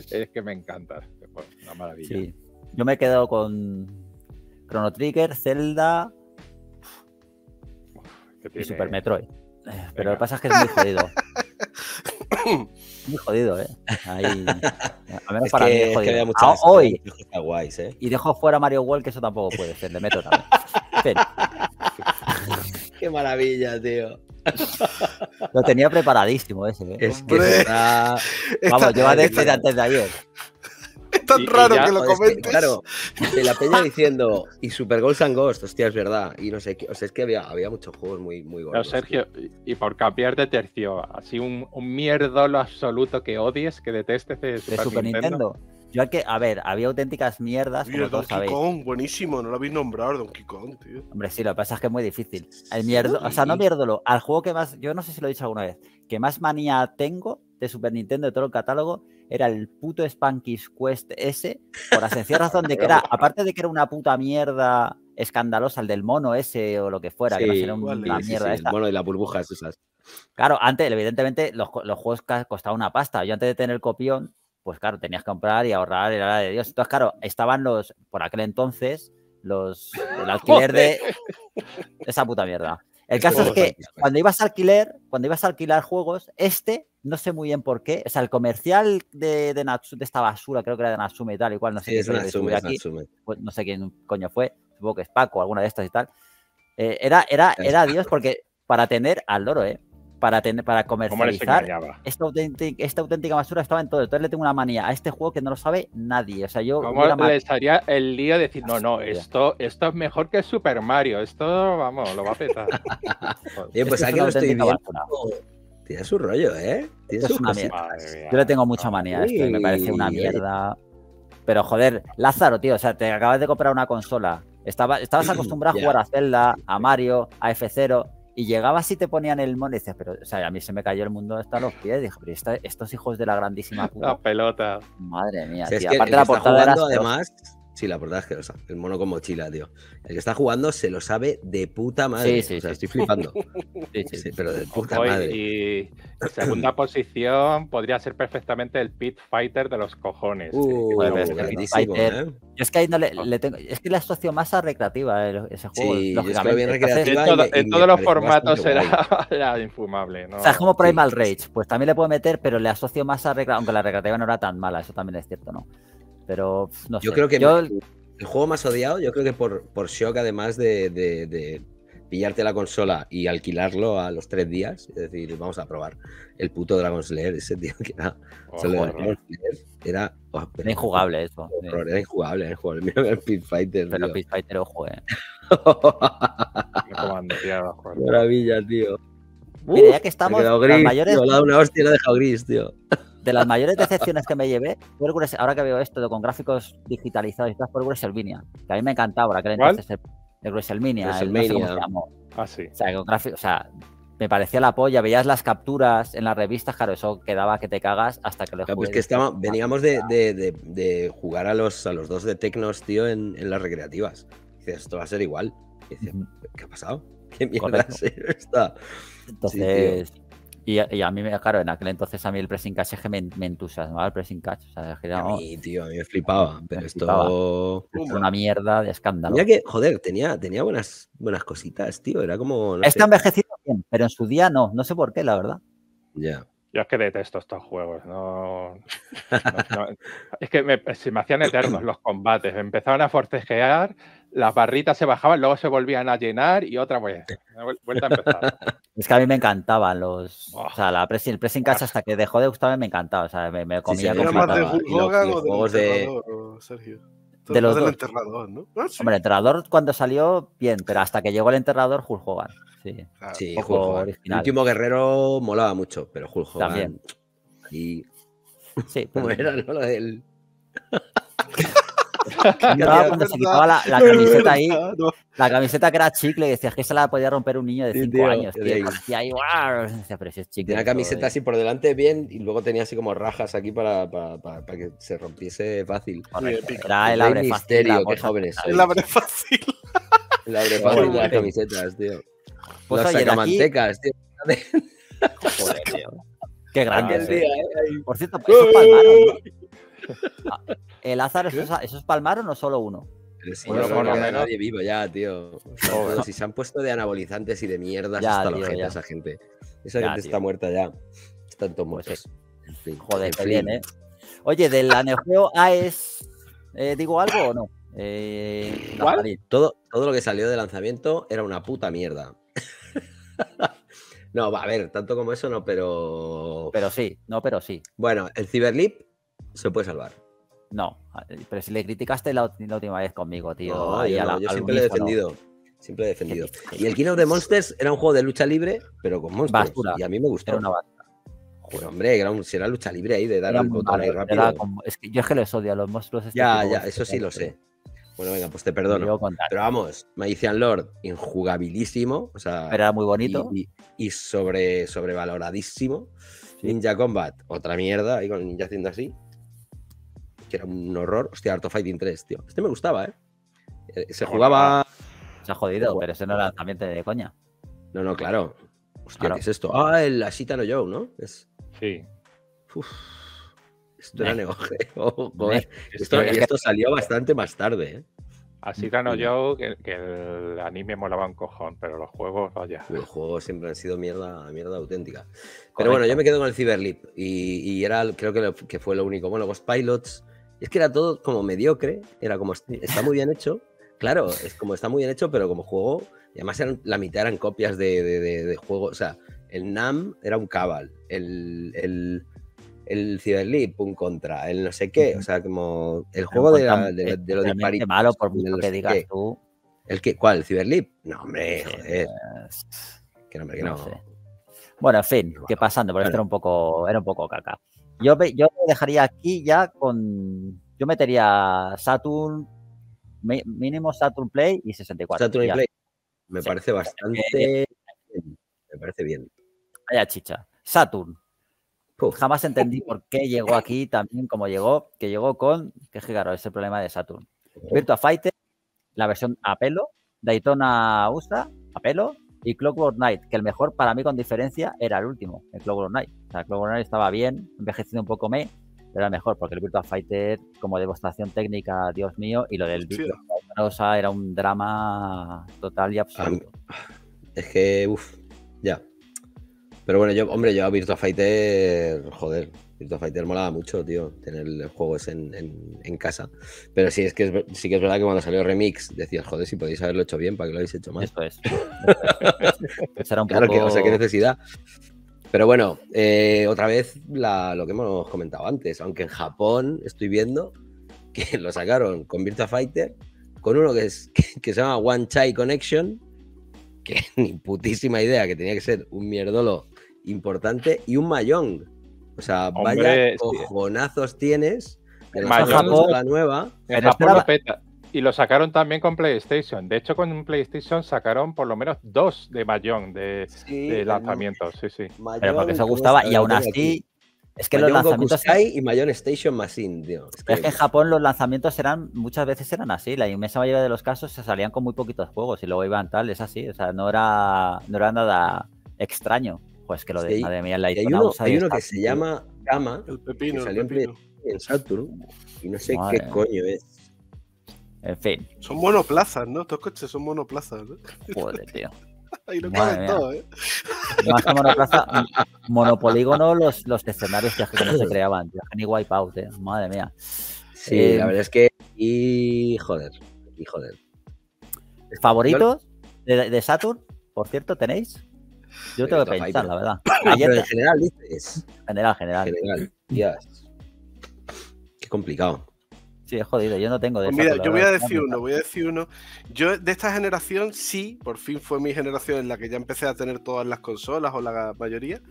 es que me encanta. Una maravilla. Sí. Yo me quedo con Chrono Trigger, Zelda y Super Metroid. Pero venga, lo que pasa es que es muy jodido. Muy jodido, ¿eh? Ahí, al menos es para que, mí es jodido. Es que ah, hoy. Está guays, ¿eh? Y dejo fuera Mario World, que eso tampoco puede ser. Le meto también. Pero... Qué maravilla, tío. Lo tenía preparadísimo ese, ¿eh? Es que está... Vamos, está... yo a decir antes de ayer. Es tan y, raro y ya, que lo comentes. Es que, claro, de la peña diciendo, y Super Ghost and Ghost, hostia, es verdad. Y no sé qué, o sea, es que había, había muchos juegos muy, muy gordos. No, Sergio, tío. Y por cambiar de tercio, así un, un mierdolo absoluto que odies, que detestes de Super, ¿De Super Nintendo? Nintendo. Yo hay que, a ver, había auténticas mierdas. Mira, como todos Donkey sabéis. Kong, buenísimo, no lo habéis nombrado, Donkey Kong, tío. Hombre, sí, lo que pasa es que es muy difícil. El mierdo, sí. O sea, no mierdolo, al juego que más, yo no sé si lo he dicho alguna vez, que más manía tengo de Super Nintendo de todo el catálogo, era el puto Spanky's Quest S, por la sencilla razón de que era, aparte de que era una puta mierda escandalosa, el del mono ese o lo que fuera, sí, que no era una sí, mierda sí, esta. El mono de las burbujas esas. Claro, antes, evidentemente, los, los juegos costaban una pasta. Yo antes de tener el copión, pues claro, tenías que comprar y ahorrar, era la de Dios. Entonces, claro, estaban los, por aquel entonces, los, el alquiler de esa puta mierda. El caso es que cuando ibas a alquiler, cuando ibas a alquilar juegos, este, no sé muy bien por qué, o sea, el comercial de, de, Natsu, de esta basura, creo que era de Natsume y tal, igual, no sé, sí, es Natsume, es Natsume. Pues no sé quién coño fue, supongo que es Paco, alguna de estas y tal. Eh, era, era, era Dios, porque para tener al loro, ¿eh? Para, tener, para comercializar esta auténtica, esta auténtica basura estaba en todo. Entonces le tengo una manía a este juego que no lo sabe nadie. O sea, yo ¿cómo les haría el lío de decir, no, no, esto, esto es mejor que Super Mario? Esto, vamos, lo va a petar. Oye, pues aquí lo estoy viendo. Tiene su rollo, ¿eh? Tiene su una mierda. Yo le tengo mucha manía a esto, me parece una mierda. Pero, joder, Lázaro, tío, o sea, te acabas de comprar una consola. Estaba, estabas acostumbrado a jugar a Zelda, a Mario, a F-Zero... Y llegabas y te ponían el mono y dices, pero, o sea, a mí se me cayó el mundo hasta los pies. Dije, pero esta, estos hijos de la grandísima puta. La pelota. Madre mía, o sea, tío. Es que aparte la portada era... Además, sí, la portada es que lo sabe. El mono con mochila, tío. El que está jugando se lo sabe de puta madre. Sí, sí, o sea, sí, estoy sí. flipando. Sí, sí, sí, pero de puta Ojo, madre. Y segunda posición podría ser perfectamente el Pit Fighter de los cojones. Uh, sí, bueno, es, ¿eh? Es que ahí no le, le tengo... Es que la asocio más a recreativa, eh, ese juego. Sí, lógicamente. Bien recreativa. Entonces, en, y, en y todos los formatos será la infumable, ¿no? O sea, es como Primal sí. Rage. Pues también le puedo meter, pero le asocio más a recreativa. Aunque la recreativa no era tan mala, eso también es cierto, ¿no? Pero no yo sé. Creo que yo, El juego más odiado, yo creo que por, por shock, además de, de, de pillarte la consola y alquilarlo a los tres días, es decir, vamos a probar el puto Dragon Slayer, ese tío que era... Oh, joder, era, oh, era injugable eso. Horror, sí. Era injugable, era injugable. Mira el Pit Fighter. Pero el Pit Fighter, ojo, eh. Comando, tío, maravilla, tío. Uf, mira, ya que estamos... He quedado gris, las mayores... tío, una hostia, lo he dejado gris, tío. De las mayores decepciones que me llevé, ahora que veo esto con gráficos digitalizados y tal, fue el WrestleMania. Que a mí me encantaba aquel entonces el, el WrestleMania. WrestleMania. El, no sé cómo se llamó. Ah, sí. O sea, con gráficos, o sea, me parecía la polla. Veías las capturas en las revistas, claro, eso quedaba que te cagas hasta que lo claro, jugué. Pues que estaba, veníamos de, de, de, de jugar a los, a los dos de Tecnos, tío, en, en las recreativas. Dices, esto va a ser igual. Y dices, ¿qué ha pasado? ¿Qué mierda es esta? Entonces... Sí, Y a, y a mí, claro, en aquel entonces a mí el pressing catch es que me, me entusiasmaba el pressing catch. O sea, es que era, a mí, tío, a mí me flipaba. Pero me esto... flipaba. Esto era una mierda de escándalo. Mira que, joder, tenía, tenía buenas, buenas cositas, tío. Era como... No está envejecido bien, pero en su día no. No sé por qué, la verdad. Ya. Yeah. Yo es que detesto estos juegos. No, no, no. Es que me, se me hacían eternos los combates. Empezaban a forcejear, las barritas se bajaban, luego se volvían a llenar y otra vez. Vuelta a empezar. Es que a mí me encantaban los... Oh, o sea, la press, el pressing catch hasta que dejó de gustarme me encantaba. O sea, me, me comía... Sí, sí, más de Hulk o juegos de... Sergio. De los del enterrador, ¿no? Ah, sí. Hombre, el enterrador cuando salió, bien, pero hasta que llegó el enterrador, Hulk Hogan. Sí, claro, sí, Hulk Hogan. Original. El último guerrero molaba mucho, pero Hulk Hogan... También. Y... Sí, pero... Bueno, era, ¿no? Lo del... No, cuando se quitaba la, la camiseta ahí, no. La camiseta que era chicle, y decías que esa la podía romper un niño de cinco años. Tío, tío, tío. Ahí, pero si es chicle, tenía la camiseta todo, así por delante bien y luego tenía así como rajas aquí para, para, para, para que se rompiese fácil. Era el abre fácil. Qué jóvenes. El abre fácil. El abre fácil de las camisetas, tío. Pues las sacamantecas, aquí... tío. Joder, tío. Qué grande. Ah, día, eh. Por cierto, eso es palmar, ¿no? El azar, ¿esos, esos palmaron o solo uno? Sí, bueno, no, no, no, nadie vivo ya, tío. No, no. Si se han puesto de anabolizantes y de mierdas ya, hasta tío, la gente, ya. Esa gente. Esa ya, gente tío. Está muerta ya. Están todos muertos. En fin, joder, en fin. Qué bien, ¿eh? Oye, del Neo Geo A E S, eh, ¿digo algo o no? Eh, ¿Cuál? Todo, todo lo que salió de lanzamiento era una puta mierda. No, va a ver, tanto como eso no, pero... Pero sí, no, pero sí. Bueno, el Cyberleap se puede salvar. No, pero si le criticaste la, la última vez conmigo, tío. No, yo, no, la, yo siempre lo he defendido. No. Siempre he defendido. Y el King of the Monsters era un juego de lucha libre, pero con monstruos. Basura. Y a mí me gustó. Era una basura. Joder, hombre, era, un, si era lucha libre ahí de dar al botón ahí rápido. Era como, es que yo es que les odio a los monstruos. Este ya, ya, eso sí lo sé. Bueno, venga, pues te perdono. Pero vamos, Maician Lord, injugabilísimo. O sea, pero era muy bonito. Y, y, y sobre, sobrevaloradísimo. Sí. Ninja Combat, otra mierda, ahí con el ninja haciendo así. Que era un horror. Hostia, Art of Fighting tres, tío. Este me gustaba, ¿eh? Se jugaba... Se ha jodido, pero ese no era también de coña. No, no, claro. Hostia, claro. ¿Qué es esto? Ah, el Ashita no Joe, ¿no? Es... Sí. Uf. Esto me... era Neo Geo. Joder. Esto, es que... esto salió bastante más tarde, ¿eh? Ashita no Joe, que, que el anime molaba un cojón, pero los juegos, vaya. Los juegos siempre han sido mierda, mierda auténtica. Correcto. Pero bueno, yo me quedo con el Cyberleap. Y, y era, creo que, lo, que fue lo único. Bueno, Ghost Pilots... Es que era todo como mediocre, era como, está muy bien hecho, claro, es como está muy bien hecho, pero como juego, y además eran, la mitad eran copias de, de, de, de juego, o sea, el N A M era un Cabal, el, el, el Cyberleap un Contra, el no sé qué, o sea, como el juego de, la, de, de lo disparito. Malo por mucho que digas qué. Tú. ¿El qué? ¿Cuál? ¿El Cyberleap? No, hombre, joder. Que no, hombre, que no. No sé. Bueno, en fin, bueno, que pasando, por bueno. Esto era un poco, era un poco caca. Yo, yo dejaría aquí ya con... Yo metería Saturn, mínimo Saturn Play y sesenta y cuatro. Saturn y Play. Me sí. Parece bastante... Eh, me parece bien. Vaya chicha. Saturn. Uf. Jamás entendí por qué llegó aquí también como llegó, que llegó con... Que es que claro, ese problema de Saturn. Virtua Fighter, la versión a pelo, Daytona U S A, a pelo... Y Clockwork Knight, que el mejor para mí con diferencia era el último, el Clockwork Knight. O sea, Clockwork Knight estaba bien, envejecido un poco me, pero era el mejor, porque el Virtua Fighter, como demostración técnica, Dios mío, y lo del Virtua Fighter, o sea, era un drama total y absoluto. Es que, uff, ya. Pero bueno, yo, hombre, yo a Virtua Fighter, joder, Virtua Fighter molaba mucho, tío, tener el juego ese en, en, en casa. Pero sí, es que es, sí que es verdad que cuando salió Remix decías, joder, si podéis haberlo hecho bien, ¿para qué lo habéis hecho mal? Eso es. Eso era un claro poco... que, o sea, qué necesidad. Pero bueno, eh, otra vez la, lo que hemos comentado antes, aunque en Japón estoy viendo que lo sacaron con Virtua Fighter, con uno que, es, que, que se llama One Chai Connection, que ni putísima idea, que tenía que ser un mierdolo importante, y un Mahjong. O sea, hombre, vaya cojonazos tienes en Mahjong, la nueva. En Japón lo peta. Y lo sacaron también con PlayStation. De hecho, con PlayStation sacaron por lo menos dos de Mahjong de, sí, de lanzamientos. Sí, sí. Mahjong, pero porque eso gustaba. Y aún así, es que Mahjong los lanzamientos... Gokusai y Mahjong Station Machine, tío. Es que, es que en Japón los lanzamientos eran muchas veces eran así. La inmensa mayoría de los casos se salían con muy poquitos juegos y luego iban tal. Es así. O sea, no era, no era nada extraño. Pues que lo de... Sí, madre mía, la hay uno, hay uno que se llama Gama, el pepino, que salió el pepino. En Saturn y no sé madre. qué coño es. En fin. Son monoplazas, ¿no? Estos coches son monoplazas, ¿no? Joder, tío. Ahí lo caben todo, ¿eh? Más que monoplaza, monopolígono, los, los escenarios que no se creaban. Ni Wipeout, ¿eh? Madre mía. Sí, eh, la verdad es que... Y joder, y joder. ¿Favoritos de, de Saturn, por cierto, tenéis? Yo tengo que pensar, Fighter. la verdad. Ayer te... en general, dices. General, general. general. Dios. Qué complicado. Sí, es jodido, yo no tengo de pues mira, yo voy a decir uno, voy a decir uno. Yo de esta generación, sí, por fin fue mi generación en la que ya empecé a tener todas las consolas o la mayoría.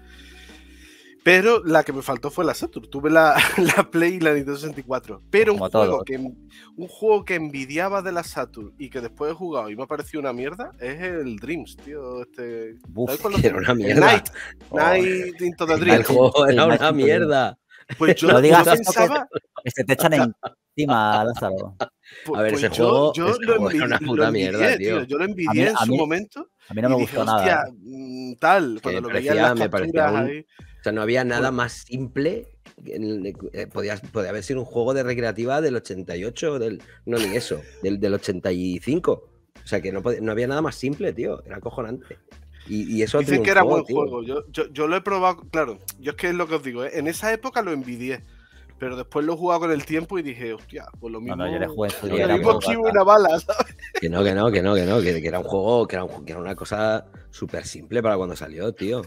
Pero la que me faltó fue la Saturn. Tuve la, la Play y la Nintendo sesenta y cuatro. Pero Como un todos. juego que un juego que envidiaba de la Saturn y que después he jugado y me ha parecido una mierda es el Dreams, tío. Este, Uf, que era una mierda. Night, oh, Night into the Dreams. El juego era una Night mierda. Pues yo no digas pensaba... que se te echan en... Estima, Lázaro. Pues, a ver, pues ese yo, juego yo es lo envidí, una puta lo envidié, mierda, tío. tío. Yo lo envidié mí, en su mí, momento. A mí no me dije, gustó nada. Tal, cuando lo veía en las me capturas ahí. Un... O sea, no había nada más simple. Podía, podía haber sido un juego de recreativa del ochenta y ocho, del, no ni eso, del, del ochenta y cinco. O sea, que no, podía, no había nada más simple, tío. Era acojonante. Y, y eso Dicen que era buen juego. Yo, yo, yo lo he probado, claro. Yo es que es lo que os digo, ¿eh? En esa época lo envidié. Pero después lo he jugado con el tiempo y dije, hostia, pues lo mismo. No, no, yo le jugué en lo mismo que una bala, ¿sabes? Que no, que no, que no, que no, que, que era un juego, que era, un, que era una cosa súper simple para cuando salió, tío.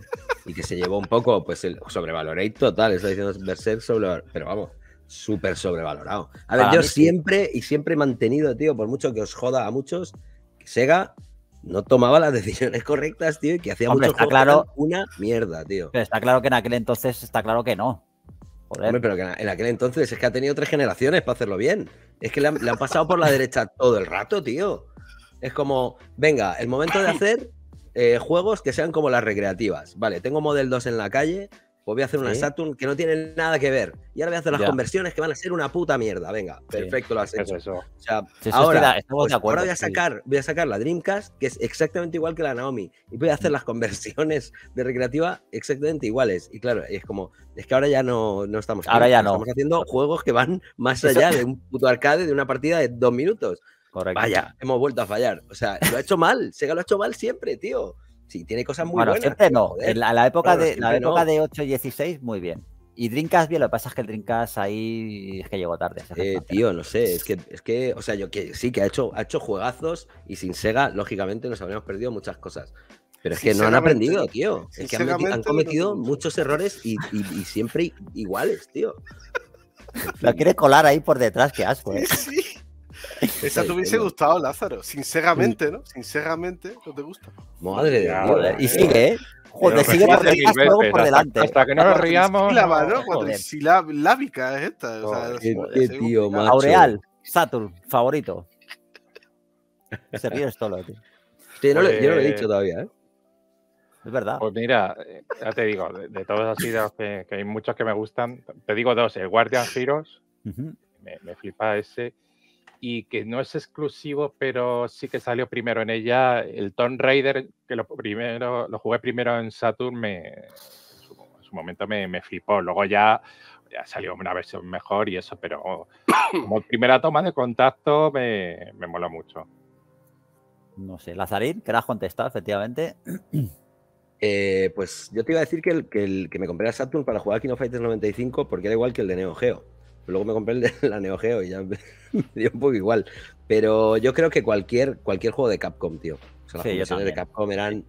Y que se llevó un poco, pues, el sobrevaloré total, está diciendo Berserk sobrevalorado. Pero vamos, súper sobrevalorado. A ver, para yo mí, siempre y siempre he mantenido, tío, por mucho que os joda a muchos, que Sega no tomaba las decisiones correctas, tío, y que hacía mucho juego claro, una mierda, tío. Pero está claro que en aquel entonces está claro que no. Joder. Hombre, pero que en aquel entonces es que ha tenido tres generaciones para hacerlo bien. Es que le han, le han pasado por la derecha todo el rato, tío. Es como, venga, el momento de hacer eh, juegos que sean como las recreativas. Vale, tengo Model dos en la calle, pues voy a hacer una ¿Sí? Saturn que no tiene nada que ver. Y ahora voy a hacer las ya. conversiones que van a ser una puta mierda. Venga, perfecto, sí, lo has hecho. Eso. O sea, sí, ahora, sí, sí, estamos pues, de acuerdo, ahora voy, a sacar, sí. voy a sacar la Dreamcast, que es exactamente igual que la Naomi. Y voy a hacer las conversiones de recreativa exactamente iguales. Y claro, es como, es que ahora ya no, no estamos. Ahora ya no. Estamos haciendo juegos que van más eso... allá de un puto arcade, de una partida de dos minutos. Correcto. Vaya, hemos vuelto a fallar. O sea, lo ha hecho mal. Sega lo ha hecho mal siempre, tío. Sí, tiene cosas muy bueno, buenas. Siempre no. Joder. En la, la época, bueno, de, la época no. de ocho y dieciséis, muy bien. Y Dreamcast, bien, lo que pasa es que el Dreamcast ahí es que llegó tarde. Eh, tío, no sé, es que, es que, o sea, yo que sí que ha hecho, ha hecho juegazos y sin Sega, lógicamente, nos habríamos perdido muchas cosas. Pero es que no han aprendido, tío. Es que han, metido, han cometido no. muchos errores y, y, y siempre iguales, tío. Lo quiere colar ahí por detrás, qué asco, ¿eh? Sí, sí. Esa te hubiese gustado, Lázaro. Sinceramente, ¿no? Sinceramente, ¿no te gusta? Madre de Dios. Y sigue, ¿eh? Joder, sigue por detrás, luego por delante. Hasta que no nos riamos. Cuatrisilábica es esta. Qué tío, macho. Aureal, Saturn, favorito. Se ríe solo, tío. Yo no lo he dicho todavía, ¿eh? Es verdad. Pues mira, ya te digo, de todos así, que hay muchos que me gustan. Te digo dos, el Guardian Heroes. Me flipa ese. Y que no es exclusivo, pero sí que salió primero en ella. El Tomb Raider, que lo, primero, lo jugué primero en Saturn, me, en, su, en su momento me, me flipó. Luego ya, ya salió una versión mejor y eso, pero como primera toma de contacto me, me moló mucho. No sé, Lazarín, ¿querás contestar, efectivamente? Eh, pues yo te iba a decir que, el, que, el, que me compré la Saturn para jugar King of Fighters noventa y cinco porque era igual que el de Neo Geo. Luego me compré el de la Neo Geo y ya me, me dio un poco igual. Pero yo creo que cualquier, cualquier juego de Capcom, tío. O sea, las sí, funciones de Capcom eran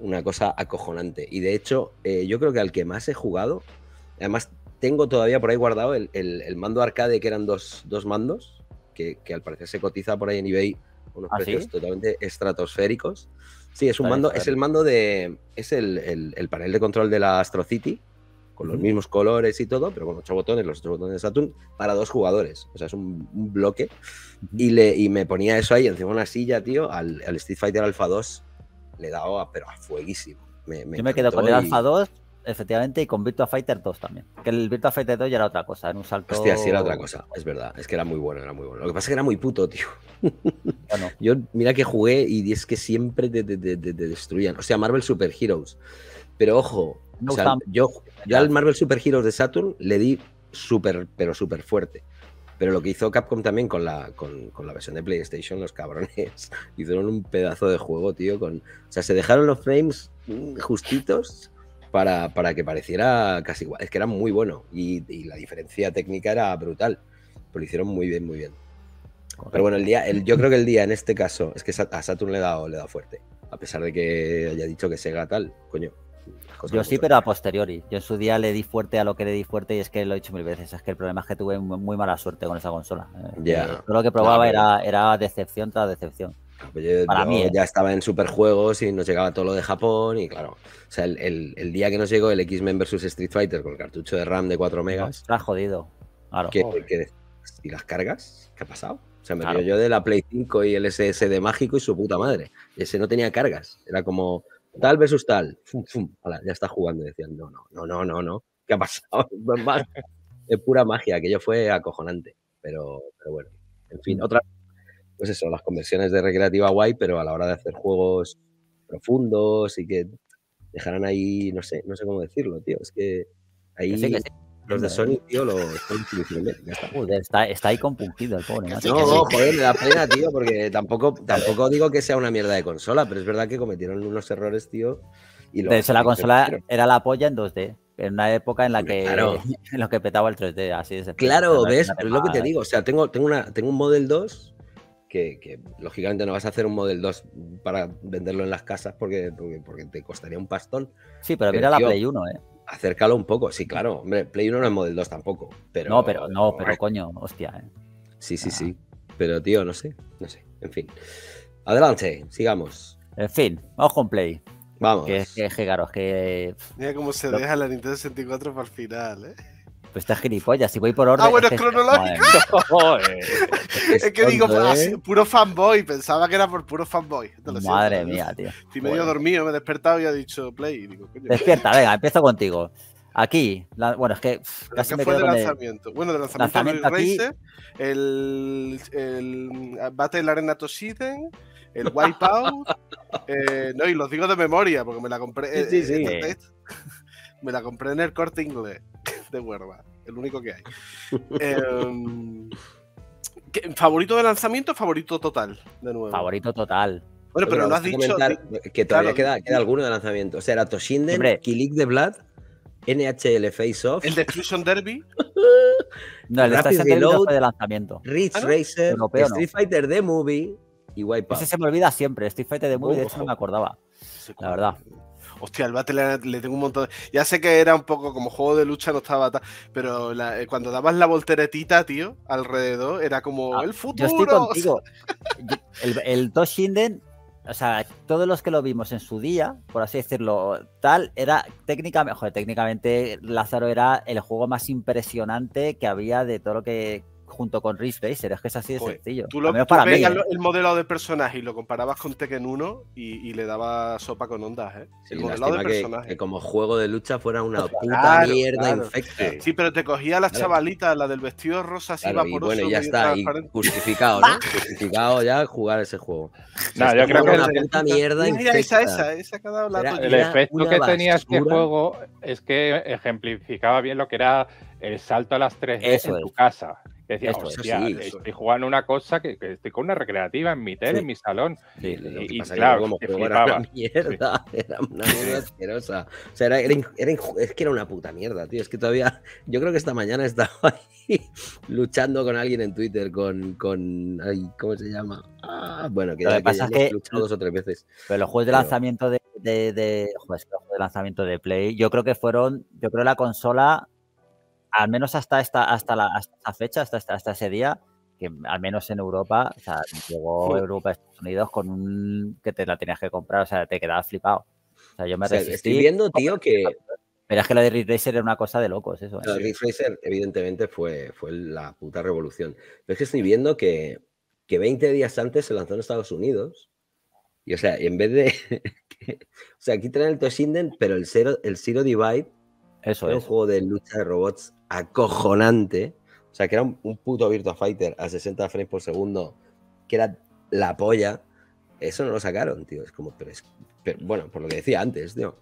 una cosa acojonante. Y de hecho, eh, yo creo que al que más he jugado, además tengo todavía por ahí guardado el, el, el mando arcade, que eran dos, dos mandos, que, que al parecer se cotiza por ahí en eBay unos ¿Ah, precios sí? totalmente estratosféricos. Sí, es un mando, es el mando de. Es el, el, el panel de control de la Astro City, con los mismos colores y todo, pero con ocho botones, los ocho botones de Saturn, para dos jugadores. O sea, es un, un bloque. Y, le, y me ponía eso ahí encima de una silla, tío, al, al Street Fighter Alpha dos le he dado a, pero a fueguísimo. Me, me Yo me quedo con el y... Alpha dos, efectivamente, y con Virtua Fighter dos también. Que el Virtua Fighter dos ya era otra cosa, era un salto... Hostia, sí era otra cosa, es verdad. Es que era muy bueno, era muy bueno. Lo que pasa es que era muy puto, tío. Bueno. Yo, mira que jugué y es que siempre te, te, te, te destruían. O sea, Marvel Super Heroes. Pero ojo... No, o sea, yo, yo al Marvel Super Heroes de Saturn le di súper, pero súper fuerte. Pero lo que hizo Capcom también con la, con, con la versión de PlayStation, los cabrones, hicieron un pedazo de juego, tío. Con, o sea, se dejaron los frames justitos para, para que pareciera casi igual. Es que era muy bueno y, y la diferencia técnica era brutal. Pero lo hicieron muy bien, muy bien. Pero bueno, el día, el, yo creo que el día en este caso es que a Saturn le he dado, le he dado fuerte. A pesar de que haya dicho que Sega tal, coño. Yo sí, pero a posteriori. Yo en su día le di fuerte a lo que le di fuerte y es que lo he dicho mil veces. Es que el problema es que tuve muy mala suerte con esa consola. Yeah. Todo lo que probaba claro, era, era decepción tras decepción. Yo, Para yo mí, ya eh. estaba en superjuegos y nos llegaba todo lo de Japón y claro. O sea, el, el, el día que nos llegó el X-Men versus Street Fighter con el cartucho de RAM de cuatro megas. Está jodido. Claro. ¿Qué, qué, ¿Y las cargas? ¿Qué ha pasado? O sea, me claro. dio yo de la Play cinco y el S S D mágico y su puta madre. Ese no tenía cargas. Era como... Tal versus tal, fum, fum. Ala, ya está jugando. Decían, no, no, no, no, no, no. ¿Qué ha pasado? Es pura magia, aquello fue acojonante. Pero, pero bueno, en fin, otra pues eso, las conversiones de recreativa guay, pero a la hora de hacer juegos profundos y que dejarán ahí, no sé, no sé cómo decirlo, tío. Es que ahí que sí, que sí. Los de Sony, tío, lo están difícil, ya está. Joder, está, está ahí compungido el pobre. Macho. No, no, joder, me da pena, tío, porque tampoco, tampoco digo que sea una mierda de consola, pero es verdad que cometieron unos errores, tío. Y lo de hecho, la consola pero... era la polla en dos D, en una época en la que, claro. en lo que petaba el tres D, así es. Claro, ves, es lo que te digo, o sea, tengo, tengo, una, tengo un Model dos, que, que lógicamente no vas a hacer un Model dos para venderlo en las casas porque, porque, porque te costaría un pastón. Sí, pero, pero mira, tío, la Play uno, eh. Acércalo un poco, sí, claro. Hombre, Play uno no es Model dos tampoco. Pero, no, pero, no, pero coño, hostia. ¿eh? Sí, sí, ah. sí. Pero, tío, no sé, no sé. En fin. Adelante, sigamos. En fin, vamos con Play. Vamos. Que, que, que, claro, que... Mira cómo se Lo... deja la Nintendo sesenta y cuatro para el final, ¿eh? Pues está gilipollas, si voy por orden... Ah, bueno, es cronológico. Es que digo, ¿eh? Puro fanboy, pensaba que era por puro fanboy. Madre siento, mía, tío. Estoy medio bueno. dormido, me he despertado y ha dicho Play. Y digo, coño. Despierta, venga, empiezo contigo. Aquí, la, bueno, es que... Pff, ¿Qué me fue de lanzamiento? El... Bueno, de lanzamiento, lanzamiento de aquí... Racer, el, el Battle Arena Tosiden... El Wipeout... eh, no, y los digo de memoria, porque me la compré... Sí, sí, eh, sí. Eh. Me la compré en el Corte Inglés. De Huerva, el único que hay. eh, ¿Favorito de lanzamiento, favorito total? De nuevo. Favorito total. Bueno, pero, pero no has dicho... Que todavía claro. queda, queda alguno de lanzamiento. O sea, era Toshinden, Hombre. Kilik de Vlad, N H L Face Off. El Destruction Derby. No, el Destruction Derby no fue de lanzamiento. Ridge ah, ¿no? Racer, Europeo, Street no. Fighter The Movie y Wipeout. Ese se me olvida siempre. Street Fighter The Movie, oh, de hecho, no me acordaba. La verdad. Hostia, el Battle le tengo un montón... De... Ya sé que era un poco como juego de lucha, no estaba... Ta... Pero la... cuando dabas la volteretita, tío, alrededor, era como ah, el futuro. Yo estoy contigo. el el Toshinden, o sea, todos los que lo vimos en su día, por así decirlo, tal, era técnicamente... Joder, técnicamente Lázaro era el juego más impresionante que había de todo lo que... junto con Ridge Racer, es que es así de Joder, sencillo. Tú lo tú para veías mí, ¿eh? el modelado de personaje y lo comparabas con Tekken uno y, y le daba sopa con ondas, ¿eh? Sí, el modelado de personaje. Que, que como juego de lucha fuera una puta claro, mierda claro. infecta. Sí, pero te cogía las claro. chavalitas, la del vestido rosa así claro, vaporoso. Y bueno, ya está, y justificado, ¿no? Justificado ya jugar ese juego. No, o sea, yo creo que una el puta mierda mira, infecta. Esa, esa, esa que ha dado la era, El efecto que tenía este juego es que ejemplificaba bien lo que era el salto a las tres D en tu casa. Decía, esto, hostia, eso sí, eso. estoy jugando una cosa que, que estoy con una recreativa en mi tele, sí. en mi salón. Sí, lo que y, pasa y claro, como te flipaba. Era una mierda, sí. era una mierda asquerosa. O sea, era, era, era, es que era una puta mierda, tío. Es que todavía, yo creo que esta mañana estaba ahí luchando con alguien en Twitter, con, con ay, ¿cómo se llama? Ah, bueno, que, lo que pasa que, es que luchado dos o tres veces. Pero los juegos de Pero... lanzamiento de, de, de, joder, los juegos de lanzamiento de Play, yo creo que fueron, yo creo la consola... Al menos hasta esta, hasta la hasta esta fecha, hasta, hasta, hasta ese día, que al menos en Europa, o sea, llegó sí. Europa a Estados Unidos con un que te la tenías que comprar, o sea, te quedabas flipado. O sea, yo me o sea, resistí. Estoy viendo, tío, que... Pero es que la de Ray Racer era una cosa de locos, eso. La de Ray Racer, evidentemente, fue, fue la puta revolución. Pero es que estoy viendo que, que veinte días antes se lanzó en Estados Unidos. Y, o sea, en vez de... que, o sea, aquí traen el Toshinden, pero el Zero, el Zero Divide eso era es. un juego de lucha de robots acojonante, o sea que era un, un puto Virtua Fighter a sesenta frames por segundo, que era la polla. Eso no lo sacaron, tío. Es como, pero, es, pero bueno, por lo que decía antes, tío.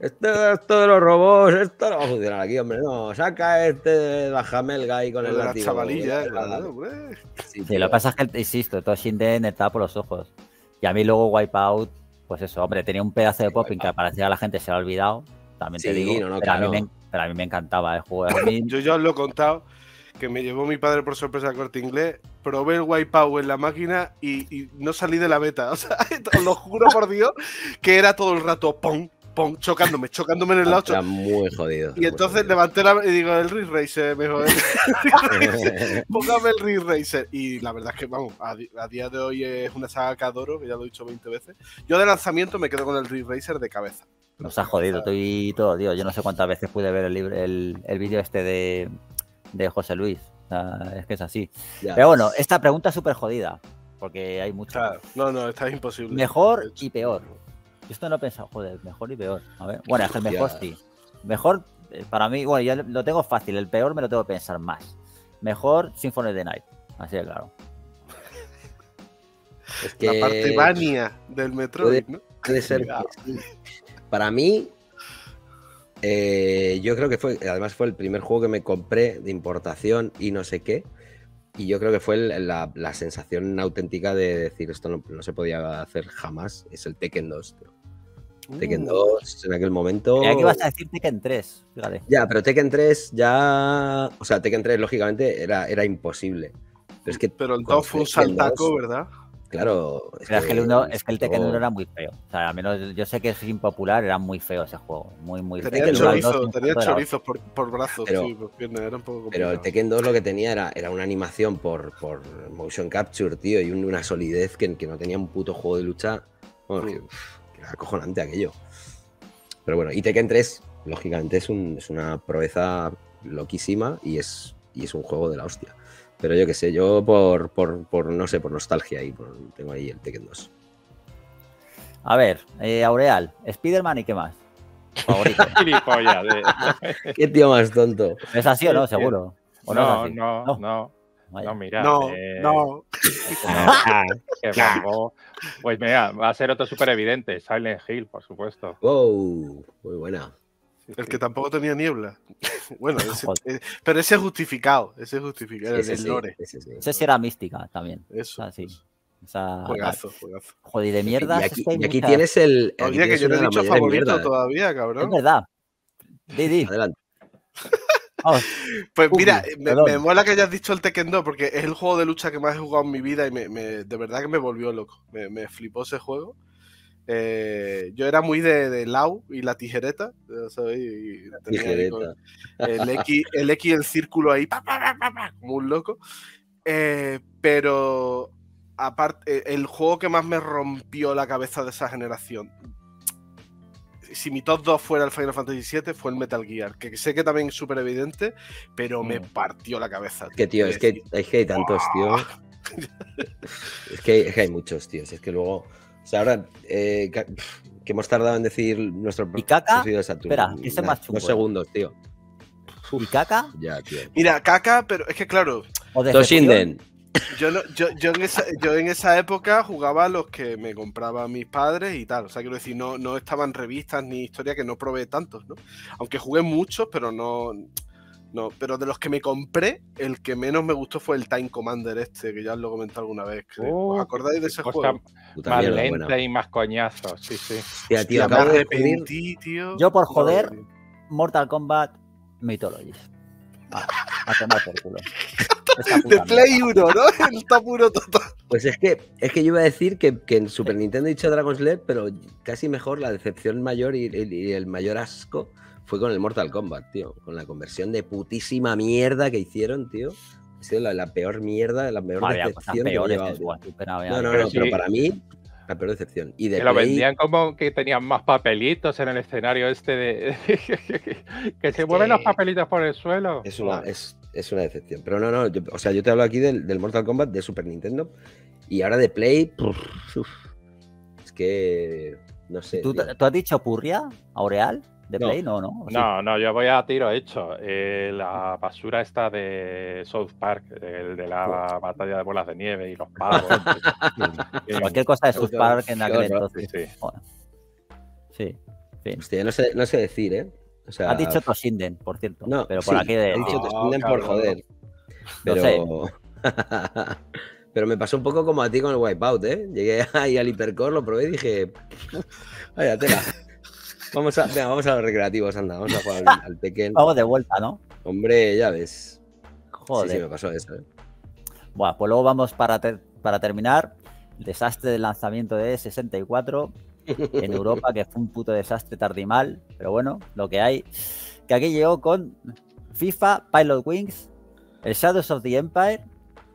Esto, esto de los robots, esto no va a funcionar aquí, hombre. No, saca este de la jamelga ahí con el látigo. Chavalilla, sí, sí, lo que pasa es que, insisto, todo Shinden estaba por los ojos. Y a mí luego Wipeout, pues eso, hombre, tenía un pedazo de sí, popping que parecía a la gente se lo ha olvidado. También sí, te digo, no, no, pero, claro. a mí me, pero a mí me encantaba el juego. Mí... Yo ya os lo he contado, que me llevó mi padre por sorpresa al Corte Inglés, probé el Wipeout en la máquina y, y no salí de la beta. O sea, os lo juro por Dios que era todo el rato pong, pong, chocándome, chocándome en el lado. Era muy jodido. Y muy entonces jodido. levanté la y digo, el Ridge Racer, mejor. Póngame el Ridge Racer. Y la verdad es que, vamos, a, a día de hoy es una saga que adoro, que ya lo he dicho veinte veces. Yo de lanzamiento me quedo con el Ridge Racer de cabeza. Nos ha jodido tú y todo, tío. Yo no sé cuántas veces pude ver el, el, el vídeo este de, de José Luis. O sea, es que es así. Ya. Pero bueno, esta pregunta es súper jodida, porque hay muchas. Claro. No, no, está imposible. Mejor y peor. Yo esto no he pensado, joder, mejor y peor. A ver. Bueno, es el mejor, sí. Mejor, para mí, bueno, ya lo tengo fácil. El peor me lo tengo que pensar más. Mejor Symphony of the Night. Así de claro. Es que... La parte vania del Metroid, ¿no? Puede ser. Para mí, eh, yo creo que fue, además fue el primer juego que me compré de importación y no sé qué, y yo creo que fue la, la sensación auténtica de decir esto no, no se podía hacer jamás, es el Tekken dos. Uh. Tekken dos en aquel momento... ¿Qué ibas a decir Tekken tres? Fíjate. Ya, pero Tekken tres ya... O sea, Tekken tres lógicamente era, era imposible. Pero, es que pero el dos fue un saltaco, ¿verdad? Claro, es, pero que, es, que el uno, es que el Tekken uno era muy feo. O sea, al menos yo sé que es impopular, era muy feo ese juego. Muy, muy tenía feo. Chorizo, dos, tenía chorizos por, por brazos, pero, sí, por piernas, era un poco complicado. Pero el Tekken dos lo que tenía era, era una animación por, por motion capture, tío, y una solidez que, que no tenía un puto juego de lucha. Bueno, mm. que, que era acojonante aquello. Pero bueno, y Tekken tres, lógicamente, es, un, es una proeza loquísima y es, y es un juego de la hostia. Pero yo qué sé, yo por, por, por, no sé, por nostalgia y por, tengo ahí el Tekken dos. A ver, eh, Aureal, Spider-Man y qué más. Favorito. Qué tío más tonto. ¿Es así o no, seguro? ¿O no, no, no, no. No, no mira. No, eh, no. Eh, no. Pues mira, va a ser otro súper evidente, Silent Hill, por supuesto. Wow, muy buena. El que tampoco tenía niebla. Bueno, ese, eh, pero ese es justificado. Ese es justificado. Sí, ese, el sí, lore. Ese, sí. ese era mística también. Eso. O sea, sí. O sea, juegazo, juegazo. Joder, de mierda. Y aquí, y aquí tienes el. Aquí Oye, tienes que yo no he dicho favorito mierda, todavía, cabrón. Es verdad. Didi. Adelante. Oh, pues mira, uh, me, me mola que hayas dicho el Tekken dos porque es el juego de lucha que más he jugado en mi vida y me, me, de verdad que me volvió loco. Me, me flipó ese juego. Eh, yo era muy de, de Lau y la tijereta, ¿sabes? Y la tijereta. El X, el X, el círculo ahí, pa, pa, pa, pa, como un loco. Eh, pero aparte, el juego que más me rompió la cabeza de esa generación, si mi top dos fuera el Final Fantasy siete, fue el Metal Gear, que sé que también es súper evidente, pero me partió la cabeza. Tío. Es que, tío, es que, es que hay tantos, tío. es, que, es que hay muchos, tíos. Es que luego... O sea, ahora eh, que hemos tardado en decir nuestro partido de Saturn. Espera, que es más chungo. Dos segundos, tío. Uf, ¿Y caca? Ya, tío. Mira, caca, pero es que claro. Toshinden. Yo, no, yo, yo, en esa, yo en esa época jugaba a los que me compraban mis padres y tal. O sea, quiero decir, no, no estaban revistas ni historia que no probé tantos, ¿no? Aunque jugué muchos, pero no. No, pero de los que me compré, el que menos me gustó fue el Time Commander este, que ya os lo comenté alguna vez. Oh, ¿os acordáis de ese juego? Más lenta y más coñazos, sí, sí. Hostia, tío, hostia, me arrepentí, tío. Yo por joder, tío. Mortal Kombat Mythologies. Ah, a tomar por culo. De Play uno, ¿no? El top uno total. Pues es que, es que yo iba a decir que, que en Super Nintendo he dicho Dragon's Lair, pero casi mejor la decepción mayor y, y, y el mayor asco fue con el Mortal Kombat, tío. Con la conversión de putísima mierda que hicieron, tío. Ha sido la, la peor mierda, la peor Madre, decepción que he llevado, tío. No, no, no, pero, sí. pero para mí... La peor decepción. Y de que Play... lo vendían como que tenían más papelitos en el escenario este de... que se mueven que... los papelitos por el suelo. Es una, es, es una decepción. Pero no, no, yo, o sea, yo te hablo aquí del, del Mortal Kombat de Super Nintendo y ahora de Play... Uf, es que... No sé. ¿Tú, ¿tú has dicho Purria? ¿Aureal? ¿De no. Play? No, no. Sí. No, no, yo voy a tiro hecho. Eh, la basura esta de South Park, el de la batalla de bolas de nieve y los palos. Cualquier cosa de South Park en aquel entonces. Sí, sí. Bueno. Sí, sí. Hostia, no sé, no sé decir, ¿eh? O sea, has dicho Toshinden, por cierto. No, pero por sí, aquí de... he dicho Toshinden oh, por joder. Pero... No sé. Pero me pasó un poco como a ti con el Wipeout, ¿eh? Llegué ahí al Hipercore, lo probé y dije... Vaya tela. Vamos a, venga, vamos a los recreativos, anda, vamos a jugar al, al Tekken. Vamos de vuelta, ¿no? Hombre, ya ves. Joder. Sí, sí me pasó eso, ¿eh? Bueno, pues luego vamos para, ter para terminar. El desastre del lanzamiento de sesenta y cuatro en Europa, que fue un puto desastre tardimal, pero bueno, lo que hay. Que aquí llegó con FIFA, Pilot Wings, el Shadows of the Empire,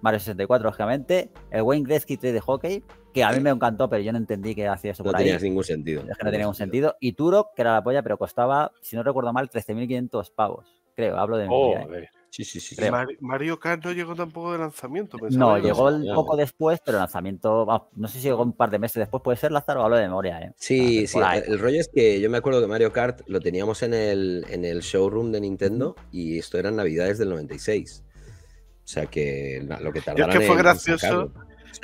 Mario sesenta y cuatro, lógicamente, el Wayne Gretzky tres de hockey, que a mí me encantó, pero yo no entendí que hacía eso por ahí. No tenía ningún sentido. Es que no tenía ningún sentido. Y Turok, que era la polla, pero costaba, si no recuerdo mal, trece mil quinientos pavos. Creo, hablo de memoria. Oh, ¿eh? Sí, sí, sí. Mario Kart no llegó tampoco de lanzamiento. No, llegó un poco después, pero lanzamiento, no sé si llegó un par de meses después, puede ser, Lázaro, hablo de memoria, ¿eh? Sí, sí. El rollo es que yo me acuerdo que Mario Kart lo teníamos en el, en el showroom de Nintendo y esto eran navidades del noventa y seis. O sea que lo que tardaron es que fue en gracioso. Sacarlo.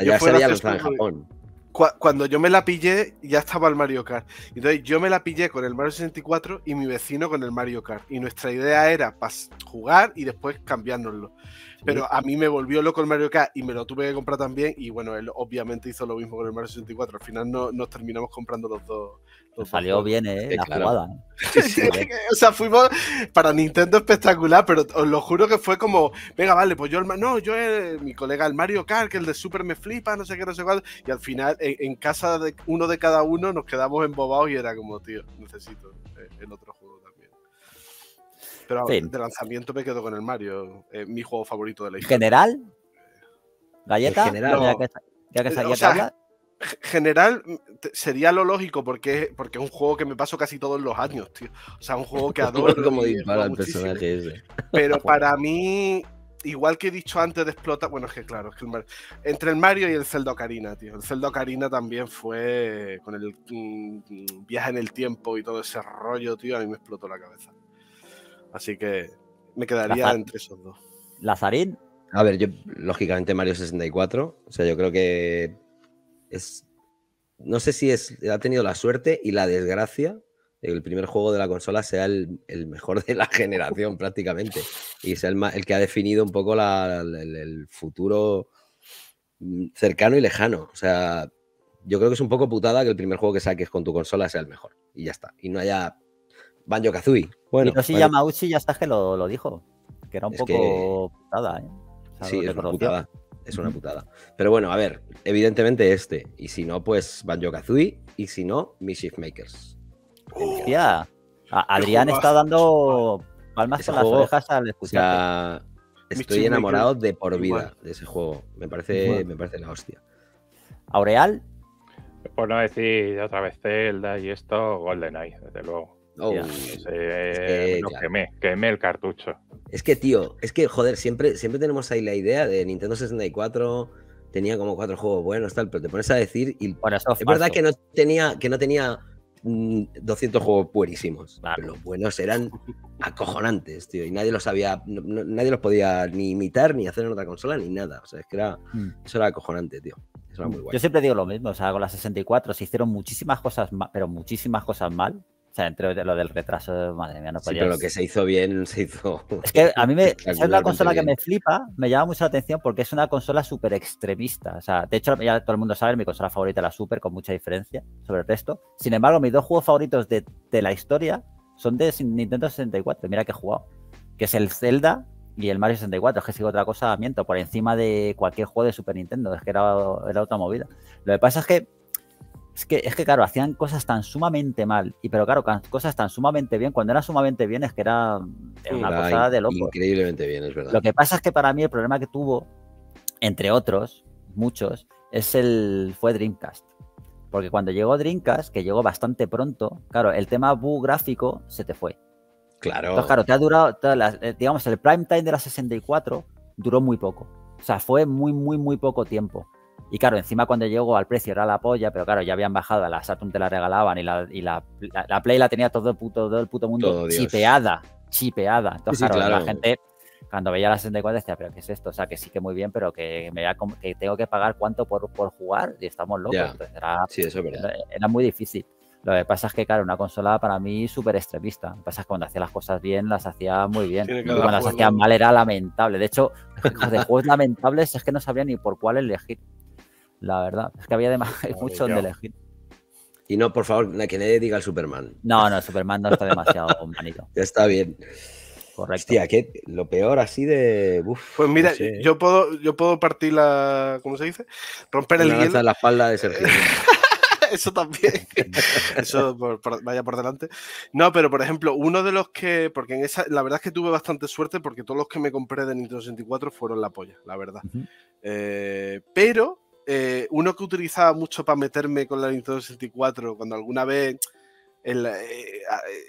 Ya se había lanzado en Japón. Cuando yo me la pillé, ya estaba el Mario Kart. Entonces yo me la pillé con el Mario sesenta y cuatro y mi vecino con el Mario Kart. Y nuestra idea era jugar y después cambiárnoslo. Pero a mí me volvió loco el Mario Kart y me lo tuve que comprar también. Y bueno, él obviamente hizo lo mismo con el Mario sesenta y cuatro. Al final no, nos terminamos comprando los dos. Los salió dos. Bien, ¿eh? La claro. jugada. Sí, sí, o sea, fuimos para Nintendo espectacular, pero os lo juro que fue como, venga, vale, pues yo, el, no, yo, el, mi colega, el Mario Kart, que el de Super me flipa, no sé qué, no sé cuál. Y al final, en, en casa de uno de cada uno, nos quedamos embobados y era como, tío, necesito el otro juego también. Pero sí. De lanzamiento me quedo con el Mario, eh, mi juego favorito de la historia. ¿General? ¿Galleta? ¿General? No. Ya que, ya que salía o sea, tabla. General sería lo lógico porque, porque es un juego que me paso casi todos los años, tío. O sea, un juego que adoro. Como dispara el personaje ese. Pero para mí, igual que he dicho antes de explotar, bueno, es que claro, es que el Mario, entre el Mario y el Zelda Ocarina, tío. El Zelda Ocarina también fue con el mmm, viaje en el tiempo y todo ese rollo, tío. A mí me explotó la cabeza. Así que me quedaría Lazar entre esos dos. ¿Lazarín? A ver, yo lógicamente Mario sesenta y cuatro. O sea, yo creo que es, no sé si es, ha tenido la suerte y la desgracia de que el primer juego de la consola sea el, el mejor de la generación prácticamente y sea el, el que ha definido un poco la, el, el futuro cercano y lejano. O sea, yo creo que es un poco putada que el primer juego que saques con tu consola sea el mejor y ya está, y no haya Banjo-Kazooie. Bueno, no, si bueno. Yamauchi ya está que lo, lo dijo, que era un es poco que... putada, ¿eh? O sea, sí, es una putada. Es una putada. Pero bueno, a ver, evidentemente este. Y si no, pues Banjo-Kazooie. Y si no, Mischief Makers. Oh, yeah. Adrián está dando palmas con las orejas al escuchar. O sea, estoy enamorado de por vida de ese juego. Me parece, me parece la hostia. ¿Aureal? Por no decir otra vez Zelda y esto, GoldenEye, desde luego. Oh, yeah. eh, es que, no, quemé, quemé el cartucho. Es que, tío, es que, joder, siempre, siempre tenemos ahí la idea de Nintendo sesenta y cuatro, tenía como cuatro juegos buenos, tal, pero te pones a decir y bueno, es falso. Verdad que no tenía, que no tenía mmm, doscientos juegos puerísimos, vale. Pero los buenos eran acojonantes, tío, y nadie los había, no, no, nadie los podía ni imitar, ni hacer en otra consola, ni nada. O sea, es que era, mm. eso era acojonante, tío. Eso era muy guay. Yo siempre digo lo mismo, o sea, con la sesenta y cuatro se hicieron muchísimas cosas mal, pero muchísimas cosas mal. O sea, entre lo del retraso, madre mía, no podía... Sí, pero lo que se hizo bien, se hizo... Es que a mí me, es una consola que me flipa, me llama mucho la atención porque es una consola súper extremista. O sea, de hecho, ya todo el mundo sabe, mi consola favorita es la Super, con mucha diferencia sobre el resto. Sin embargo, mis dos juegos favoritos de, de la historia son de Nintendo sesenta y cuatro, mira que he jugado, que es el Zelda y el Mario sesenta y cuatro. Es que si otra cosa, miento, por encima de cualquier juego de Super Nintendo. Es que era, era otra movida. Lo que pasa es que Es que, es que, claro, hacían cosas tan sumamente mal, y pero claro, cosas tan sumamente bien, cuando eran sumamente bien es que era, era una era cosa de loco. Increíblemente bien, es verdad. Lo que pasa es que para mí el problema que tuvo, entre otros, muchos, es el fue Dreamcast. Porque cuando llegó Dreamcast, que llegó bastante pronto, claro, el tema bug gráfico se te fue. Claro. Entonces, claro, te ha durado, todas las, digamos, el prime time de la sesenta y cuatro duró muy poco. O sea, fue muy, muy, muy poco tiempo. Y claro, encima cuando llegó al precio era la polla, pero claro, ya habían bajado, a la Saturn te la regalaban y la, y la, la, la Play la tenía todo el puto, todo el puto mundo todo chipeada, Dios. chipeada. Entonces, sí, claro, claro, la gente cuando veía la sesenta y cuatro decía, pero ¿qué es esto? O sea, que sí que muy bien, pero que, me que tengo que pagar cuánto por, por jugar y estamos locos. Yeah. Entonces, era, sí, eso es verdad. Era muy difícil. Lo que pasa es que, claro, una consola para mí súper extremista. Lo que pasa es que cuando hacía las cosas bien, las hacía muy bien. Y cuando las hacía mal era lamentable. De hecho, de juegos lamentables es que no sabía ni por cuál elegir. La verdad, es que había además mucho donde elegir. Y no, por favor, que nadie diga el Superman. No, no, Superman no está demasiado manito. Ya está bien. Correcto. Hostia, que lo peor así de... Uf, pues mira, no sé. yo puedo yo puedo partir la... ¿Cómo se dice? Romper el hielo. La espalda de Sergio. Eso también. Eso por, por, vaya por delante. No, pero por ejemplo, uno de los que... Porque en esa, la verdad es que tuve bastante suerte porque todos los que me compré de Nintendo sesenta y cuatro fueron la polla, la verdad. Uh-huh. eh, pero... Eh, uno que utilizaba mucho para meterme con la Nintendo sesenta y cuatro, cuando alguna vez el, eh,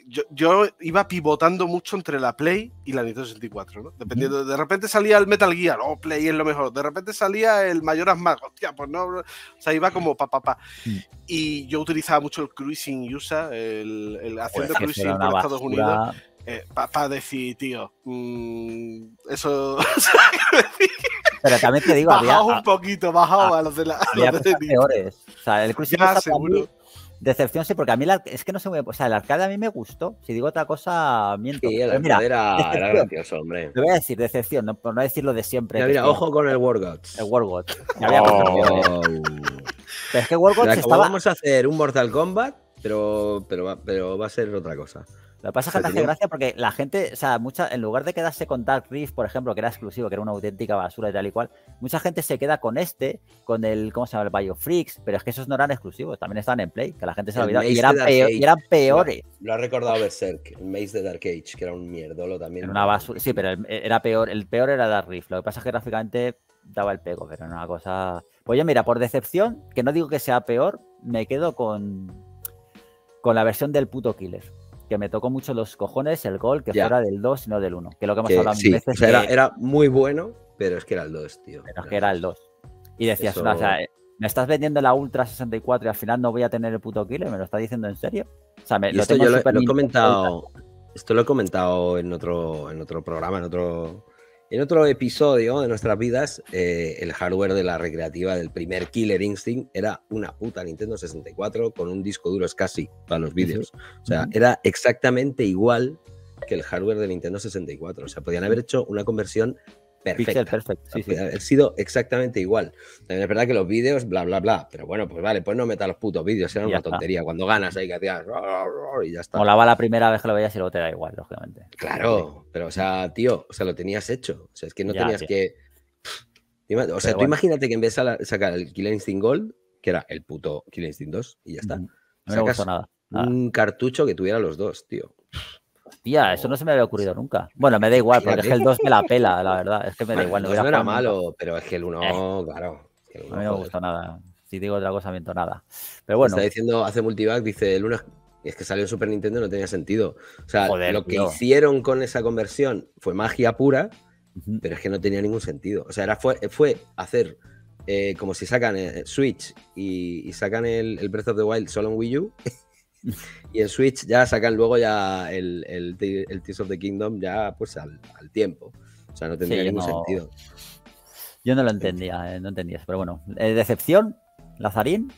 yo, yo iba pivotando mucho entre la Play y la Nintendo sesenta y cuatro, ¿no? Dependiendo, de repente salía el Metal Gear, oh, Play es lo mejor, de repente salía el Majora's Mask, hostia, pues no, o sea, iba como pa, pa, pa. Sí. Y yo utilizaba mucho el Cruising U S A, el, el haciendo pues cruising por Estados Unidos, eh, para pa decir, tío, mmm, eso... Pero también te digo, había, un poquito, bajaba a, a los de la. Había los de peores. O sea, el Cruising U S A seguro. Mí, decepción, sí, porque a mí la, es que no sé muy bien. O sea, el arcade a mí me gustó. Si digo otra cosa, miento. Sí, el mira, era, era gracioso, hombre. Te voy a decir decepción, no, por no decir lo de siempre. Mira, mira, ojo con el Wargods. El Wargods. Oh. Pero es que Wargods estaba. Vamos a hacer un Mortal Kombat, pero, pero, pero va a ser otra cosa. Lo que pasa es que te hace gracia porque la gente, o sea, mucha, en lugar de quedarse con Dark Rift, por ejemplo, que era exclusivo, que era una auténtica basura y tal y cual, mucha gente se queda con este, con el, ¿cómo se llama? El BioFreaks, pero es que esos no eran exclusivos, también estaban en Play, que la gente se lo olvidaba, y eran, peor, y eran peores. Lo, lo ha recordado Berserk, el Maze de Dark Age, que era un mierdolo también. Era una basura, sí, pero el, era peor, el peor era Dark Rift, lo que pasa es que gráficamente daba el pego, pero era una cosa... Pues yo mira, por decepción, que no digo que sea peor, me quedo con, con la versión del puto Killer. Que me tocó mucho los cojones el gol que ya. Fuera del dos y no del uno. Que lo que hemos que, hablado sí. Veces. O sea, que... era, era muy bueno, pero es que era el dos, tío. Pero es que era el dos. Y decías, Eso... no, o sea, me estás vendiendo la Ultra sesenta y cuatro y al final no voy a tener el puto killer, ¿me lo estás diciendo en serio? O sea, me, lo esto yo lo, lo he comentado. Esto lo he comentado en otro, en otro programa, en otro, en otro episodio de nuestras vidas. Eh, el hardware de la recreativa del primer Killer Instinct era una puta Nintendo sesenta y cuatro con un disco duro escasi para los vídeos. O sea, mm-hmm. Era exactamente igual que el hardware de Nintendo sesenta y cuatro. O sea, podían haber hecho una conversión perfecta. Perfect. Sí, sí. Haber sido exactamente igual. También es verdad que los vídeos, bla, bla, bla. Pero bueno, pues vale, pues no metas los putos vídeos. Era una está. tontería. Cuando ganas ahí que hacías... Y ya está. Molaba la primera vez que lo veías y luego te da igual, lógicamente. Claro. Pero, o sea, tío, o sea, lo tenías hecho. O sea, es que no ya, tenías sí. que... O sea, pero tú bueno. imagínate que en vez de sacar el Killer Instinct Gold, que era el puto Killer Instinct dos, y ya está. No me sacas gustó nada, nada. un cartucho que tuviera los dos, tío. Tía, eso no se me había ocurrido nunca. Bueno, me da igual, porque es que el dos me la pela, la verdad. Es que me da igual. No, no era malo, nunca. Pero es que el uno, eh. claro. Es que el uno, a mí no me gustó nada. Si digo otra cosa, miento nada. Pero bueno. Está diciendo, hace multivac, dice, el uno es que salió en Super Nintendo, no tenía sentido. O sea, Joder, lo que tío. hicieron con esa conversión fue magia pura, uh-huh. pero es que no tenía ningún sentido. O sea, era, fue, fue hacer eh, como si sacan eh, Switch y, y sacan el, el Breath of the Wild solo en Wii U. Y en Switch ya sacan luego ya el, el, el Tears of the Kingdom ya pues al, al tiempo. O sea, no tendría sí, ningún no... sentido. Yo no lo entendía, eh, no entendías, pero bueno. Eh, decepción, Lazarín.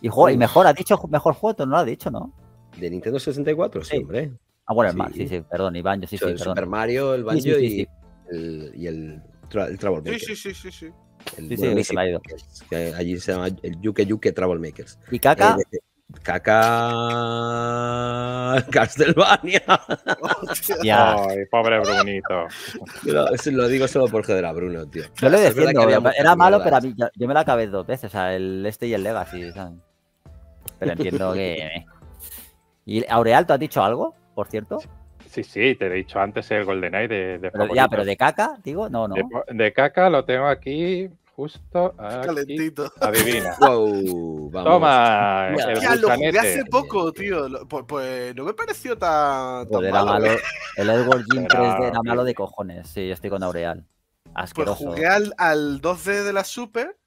Y, juego, y mejor, ha dicho mejor juego, tú no lo has dicho, ¿no? ¿De Nintendo sesenta y cuatro? Sí, sí, hombre. Ah, bueno, el sí. Mar, sí, sí, perdón, Iván, yo sí, o sea, sí, el perdón. Super Mario, el Banjo sí, sí, sí, sí. y el, y el, tra el Travelmakers. Sí, sí, sí, sí, sí. El sí, bueno, sí, se me ha ido. Que allí se llama el Yuke Yuke Travelmakers. ¿Y Caca? Eh, Caca... Castlevania. Yeah. Ay, pobre Brunito. Pero eso lo digo solo por joder a Bruno, tío. Yo lo defiendo, era malo, pero a mí, yo me lo acabé dos veces, o sea, el este y el Legacy, ¿sabes? Pero entiendo que... ¿Y Aureal, tú has dicho algo, por cierto? Sí, sí, te he dicho antes el GoldenEye de, de pero, ya, pero de Caca, digo, no, no. De, de Caca lo tengo aquí... Justo aquí. Calentito. Adivina. Wow, vamos. Toma. Mira, el ya, lo jugué hace poco, tío. Pues, pues no me pareció tan, tan era malo. malo. El Edward Jim tres D era, era malo de cojones. Sí, yo estoy con Aureal. Asqueroso. Pues jugué al, al dos D de la Super,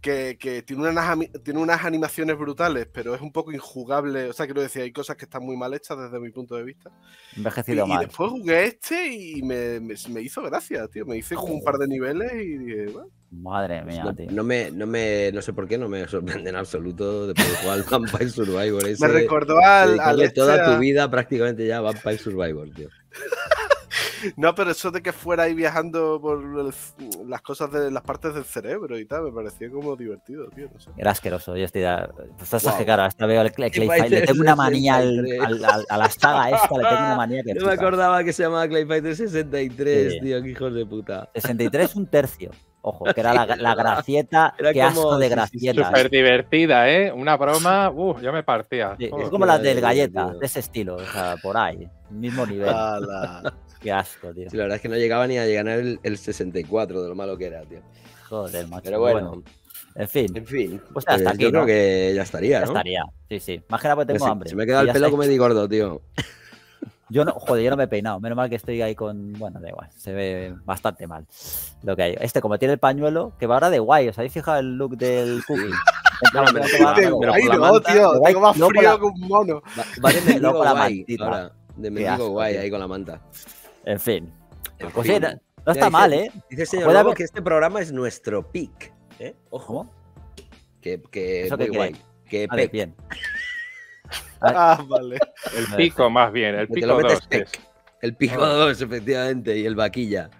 que, que tiene, unas, tiene unas animaciones brutales, pero es un poco injugable. O sea, quiero decir, hay cosas que están muy mal hechas desde mi punto de vista. Envejecido y, mal. Y después jugué este y me, me, me hizo gracia, tío. Me hice como un par de niveles y dije, bueno. Madre mía, no, tío. No me, no me, no sé por qué, no me sorprende en absoluto de poder jugar al Vampire Survivor. Ese, me recordó al, al este toda a... tu vida prácticamente ya Vampire Survivor, tío. No, pero eso de que fuera ahí viajando por el, las cosas de las partes del cerebro y tal, me parecía como divertido, tío. No sé. Era asqueroso, yo estoy... A... Pues estás wow. cara, hasta veo el Clay Fighter. Le tengo una manía al, al, al, a la saga esta, le tengo una manía que... Yo me acordaba que se llamaba Clay Fighter sesenta y tres, sí, tío, qué hijos de puta. sesenta y tres un tercio. Ojo, que era la, la gracieta, era que como, asco de gracieta. Súper divertida, ¿eh? Una broma, uff, yo me partía. Sí, oh, es como las del Galleta, de ese estilo, o sea, por ahí, mismo nivel. Ala. Qué asco, tío. Sí, la verdad es que no llegaba ni a ganar el, el sesenta y cuatro de lo malo que era, tío. Joder, macho. Pero bueno. bueno. En fin. En fin. Pues hasta pues, aquí, yo ¿no? creo que ya estaría, ya ¿no? Ya estaría, sí, sí. Más que nada porque tengo sí, hambre. Se me ha quedado el pelo como Eddie Gordo, tío. Yo no, joder, yo no me he peinado. Menos mal que estoy ahí con... Bueno, da igual. Se ve bastante mal lo que hay. Este, como tiene el pañuelo, que va ahora de guay. ¿Os habéis fijado el look del cookie? No, no, de guay no, manta, tío. De guay, tengo más frío la, que un mono. Va, va de mendigo con la mantita. Ahora, de mendigo guay, ahí con la manta. En fin. En pues fin. Sí, no, no está ya, mal, dice, ¿eh? Dice el señor Lobo que este programa es nuestro pick. ¿Eh? Ojo. Que, que Eso muy que guay. Que vale, bien. Ah, vale. El pico, más bien. El pico dos. El pico dos, efectivamente. Y el vaquilla.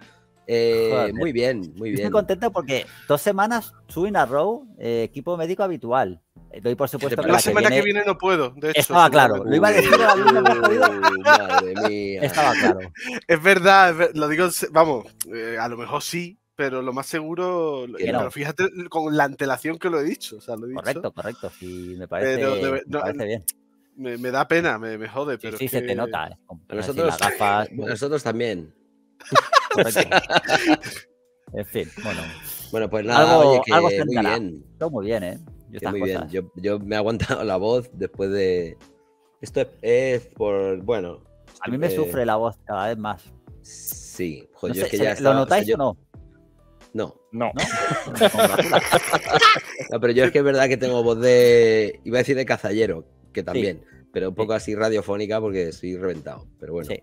Eh, Joder, muy bien, muy bien. Estoy contento porque dos semanas subí a Row, eh, equipo médico habitual. Doy por supuesto que la, la semana que viene... que viene no puedo. De hecho, estaba claro. Lo iba a decir. Madre mía. Estaba claro. Es verdad, es ver... lo digo, vamos, eh, a lo mejor sí. Pero lo más seguro, pero no. fíjate con la antelación que lo he dicho. O sea, lo he correcto, dicho. correcto. Sí, me parece, pero, de, me no, parece bien. Me, me da pena, me, me jode. Sí, pero sí, es se que... te nota. Eh. Nosotros, así, gafas, nosotros también. En fin, bueno. Bueno, pues nada, algo, oye, que algo muy bien. Todo muy bien, ¿eh? Yo muy bien. Yo, yo me he aguantado la voz después de... Esto es, es por... Bueno. Esto, a mí me eh... sufre la voz cada vez más. Sí. Joder, no sé, es que ya ¿Lo estaba, notáis o, sea, yo... o no? No. No. No, pero yo es que es verdad que tengo voz de... Iba a decir de cazallero, que también. Sí. Pero un poco sí. así radiofónica porque estoy reventado. Pero bueno, sí.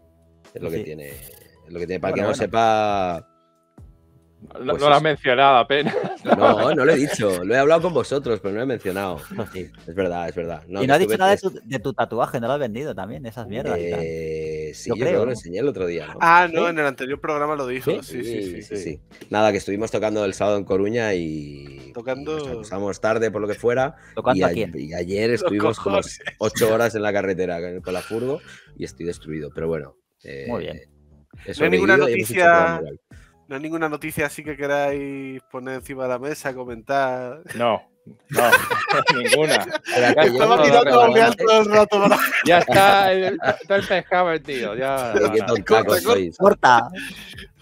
es lo que sí. tiene... Es lo que tiene. Para bueno, que no bueno. sepa... Pues no, no lo has mencionado apenas. No, no lo he dicho. Lo he hablado con vosotros, pero no lo he mencionado. Sí. Es verdad, es verdad. No, y no has dicho nada de tu, de tu tatuaje, no lo has vendido también, esas mierdas. Eh, sí, yo, yo creo, creo ¿no? lo enseñé el otro día. ¿no? Ah, no, ¿Sí? en el anterior programa lo dijo. Sí, sí, sí. sí, sí, sí, sí. sí. Nada, que estuvimos tocando el sábado en Coruña y... Tocando... Y nos pasamos tarde por lo que fuera. ¿Tocando y a, a quién? Y ayer estuvimos como ocho horas en la carretera con la furgo y estoy destruido. Pero bueno. Eh, Muy bien. No hay ninguna noticia... No hay ninguna noticia así que queráis poner encima de la mesa, comentar. No, no, ninguna. Estaba tirando a Aureal todo el rato. Para... Ya está el, todo el pescado, el tío. Ya, qué tontacos sois. Corta.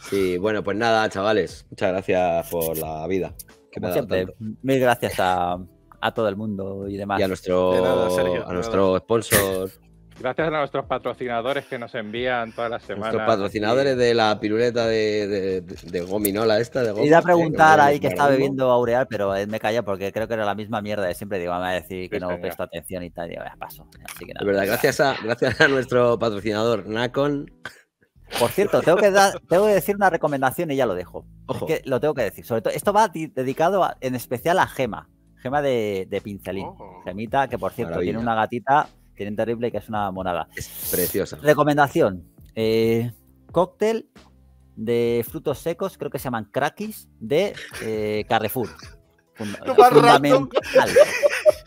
Sí, bueno, pues nada, chavales. Muchas gracias por la vida. Como siempre, mil gracias a, a todo el mundo y demás. Y a nuestro, nada, Sergio, a nuestro sponsor. Gracias a nuestros patrocinadores que nos envían todas las semanas. Nuestros patrocinadores de la piruleta de, de, de, de gominola esta. De gom... Iba a preguntar eh, ahí que está bebiendo Aureal, pero él me calla porque creo que era la misma mierda de siempre. Digo, me va a decir que sí, no señor. presto atención y tal. Y ya paso. Así que nada. De verdad, gracias a, gracias a nuestro patrocinador Nacon. Por cierto, tengo que, da, tengo que decir una recomendación y ya lo dejo. Ojo. Es que lo tengo que decir. Sobre todo, esto va dedicado a, en especial a Gema. Gema de, de Pincelín. Ojo. Gemita, que por cierto Maravilla. tiene una gatita... Teniente Ripley, que es una monada. Es preciosa. Recomendación. Eh, cóctel de frutos secos, creo que se llaman crackis, de eh, Carrefour. Fund no, fundamental.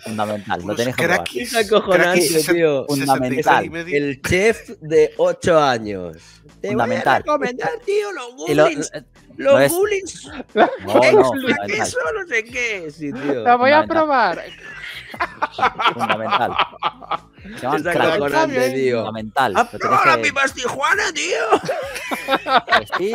Fundamental. Lo tenéis que probar. Es acojonante, tío. Fundamental. El chef de ocho años. Te fundamental. Voy a recomendar, tío, los goblins. Los no es... goblins. No, no, eso no sé qué. Sí, tío. La voy a probar. Fundamental. Se llaman crackis, tío. Fundamental. ¡Ahora mi pastijuana, tío! Sí,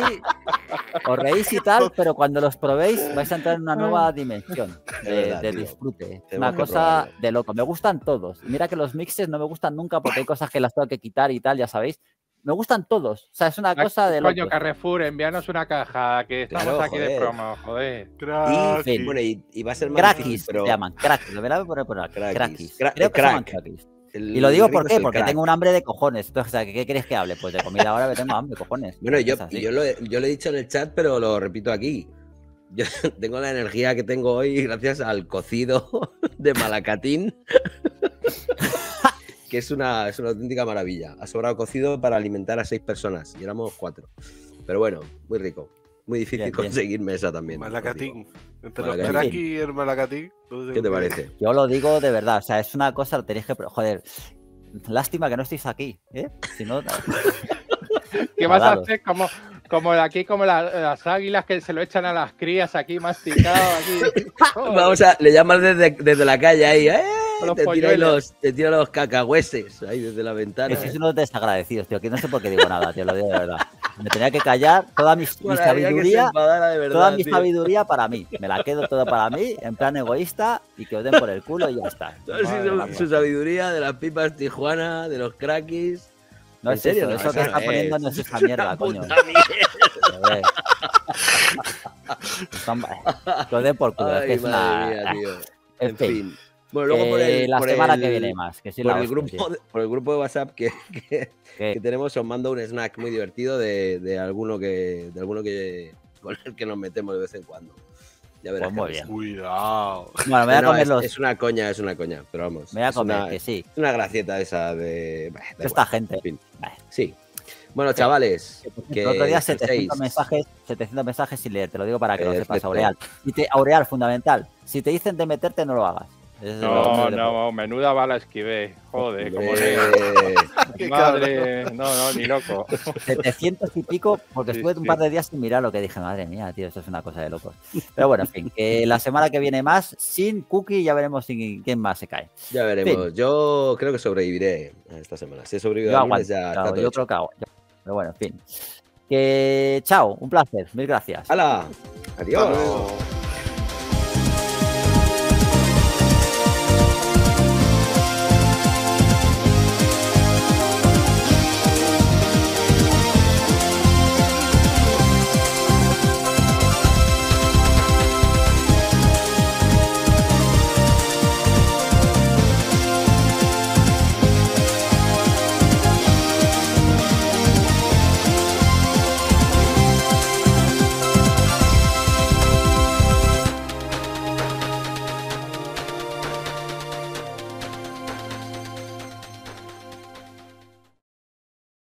os reís y tal, pero cuando los probéis vais a entrar en una nueva dimensión de, de, verdad, de disfrute. Te una cosa de loco. Me gustan todos. Mira que los mixes no me gustan nunca porque hay cosas que las tengo que quitar y tal, ya sabéis. Me gustan todos. O sea, es una cosa de loco. Coño, Carrefour, envíanos una caja que estamos claro, aquí joder. de promo, joder. Crackis. Y, bueno, y, y va a ser más crackis, difícil, pero... se llaman. Crackis. Lo voy a poner por acá. Crackis. Crack. Creo que se llaman crackis. El, y lo digo ¿por qué? Porque crack. tengo un hambre de cojones. Entonces, o sea, ¿qué quieres que hable? Pues de comida ahora que tengo hambre, cojones. Bueno, yo, yo, lo, yo lo he dicho en el chat, pero lo repito aquí. Yo tengo la energía que tengo hoy gracias al cocido de Malacatín, que es una, es una auténtica maravilla. Ha sobrado cocido para alimentar a seis personas y éramos cuatro. Pero bueno, muy rico. Muy difícil bien, conseguir bien. mesa también. Malacatín. Entre los crackis y el Malacatín. ¿Qué te parece? Yo lo digo de verdad. O sea, es una cosa, lo tenéis que... Joder, lástima que no estéis aquí, ¿eh? Si no... ¿Qué vas a hacer? Como, como aquí, como la, las águilas que se lo echan a las crías aquí, masticado. Aquí. Vamos a... Le llamas desde, desde la calle ahí, ¿eh? Los te, tiro los, te tiro los cacahueses ahí desde la ventana. Eso es unos desagradecidos, tío. Que no sé por qué digo nada, tío. Lo digo de verdad. Me tenía que callar toda mi, mi sabiduría. De verdad, toda mi tío. sabiduría para mí. Me la quedo toda para mí, en plan egoísta, y que os den por el culo y ya está. No, no, si no, su sabiduría de las pipas Tijuana, de los crackis. No, en es serio, eso, no, eso que no está es. poniendo no es esa mierda, coño. Que os den por culo. Ay, es que madre es una... mía, tío. En, en fin. fin. Bueno, luego eh, por el, la por semana el, que viene más. Que sí por, la el grupo, sí. por el grupo de WhatsApp que, que, que tenemos, os mando un snack muy divertido de, de alguno que de alguno que con el que nos metemos de vez en cuando. Ya verás. Pues muy bien. Cuidado. Bueno, me voy a no, comer es, los... es una coña, es una coña, pero vamos. Me voy a comer, una, que sí. Es una gracieta esa de... Bah, de esta bueno, gente. En fin. Vale. Sí. Bueno, sí. chavales. Sí. Que el otro día setecientos mensajes, setecientos mensajes sin leer, te lo digo para que eh, lo sepas, Aureal. Y te, Aureal, fundamental. Si te dicen de meterte, no lo hagas. No, no, menuda bala esquivé. Joder, como de... Madre, no, no, ni loco. setecientos y pico, porque sí, estuve un sí. par de días sin mirar lo que dije. Madre mía, tío, eso es una cosa de locos. Pero bueno, en fin, que la semana que viene más, sin Cookie, ya veremos sin quién más se cae. Ya veremos. Fin. Yo creo que sobreviviré esta semana. Si he sobrevivido a lunes, ya claro, yo creo que hago. Pero bueno, en fin. Que chao, un placer. Mil gracias. ¡Hala! Adiós. Adiós.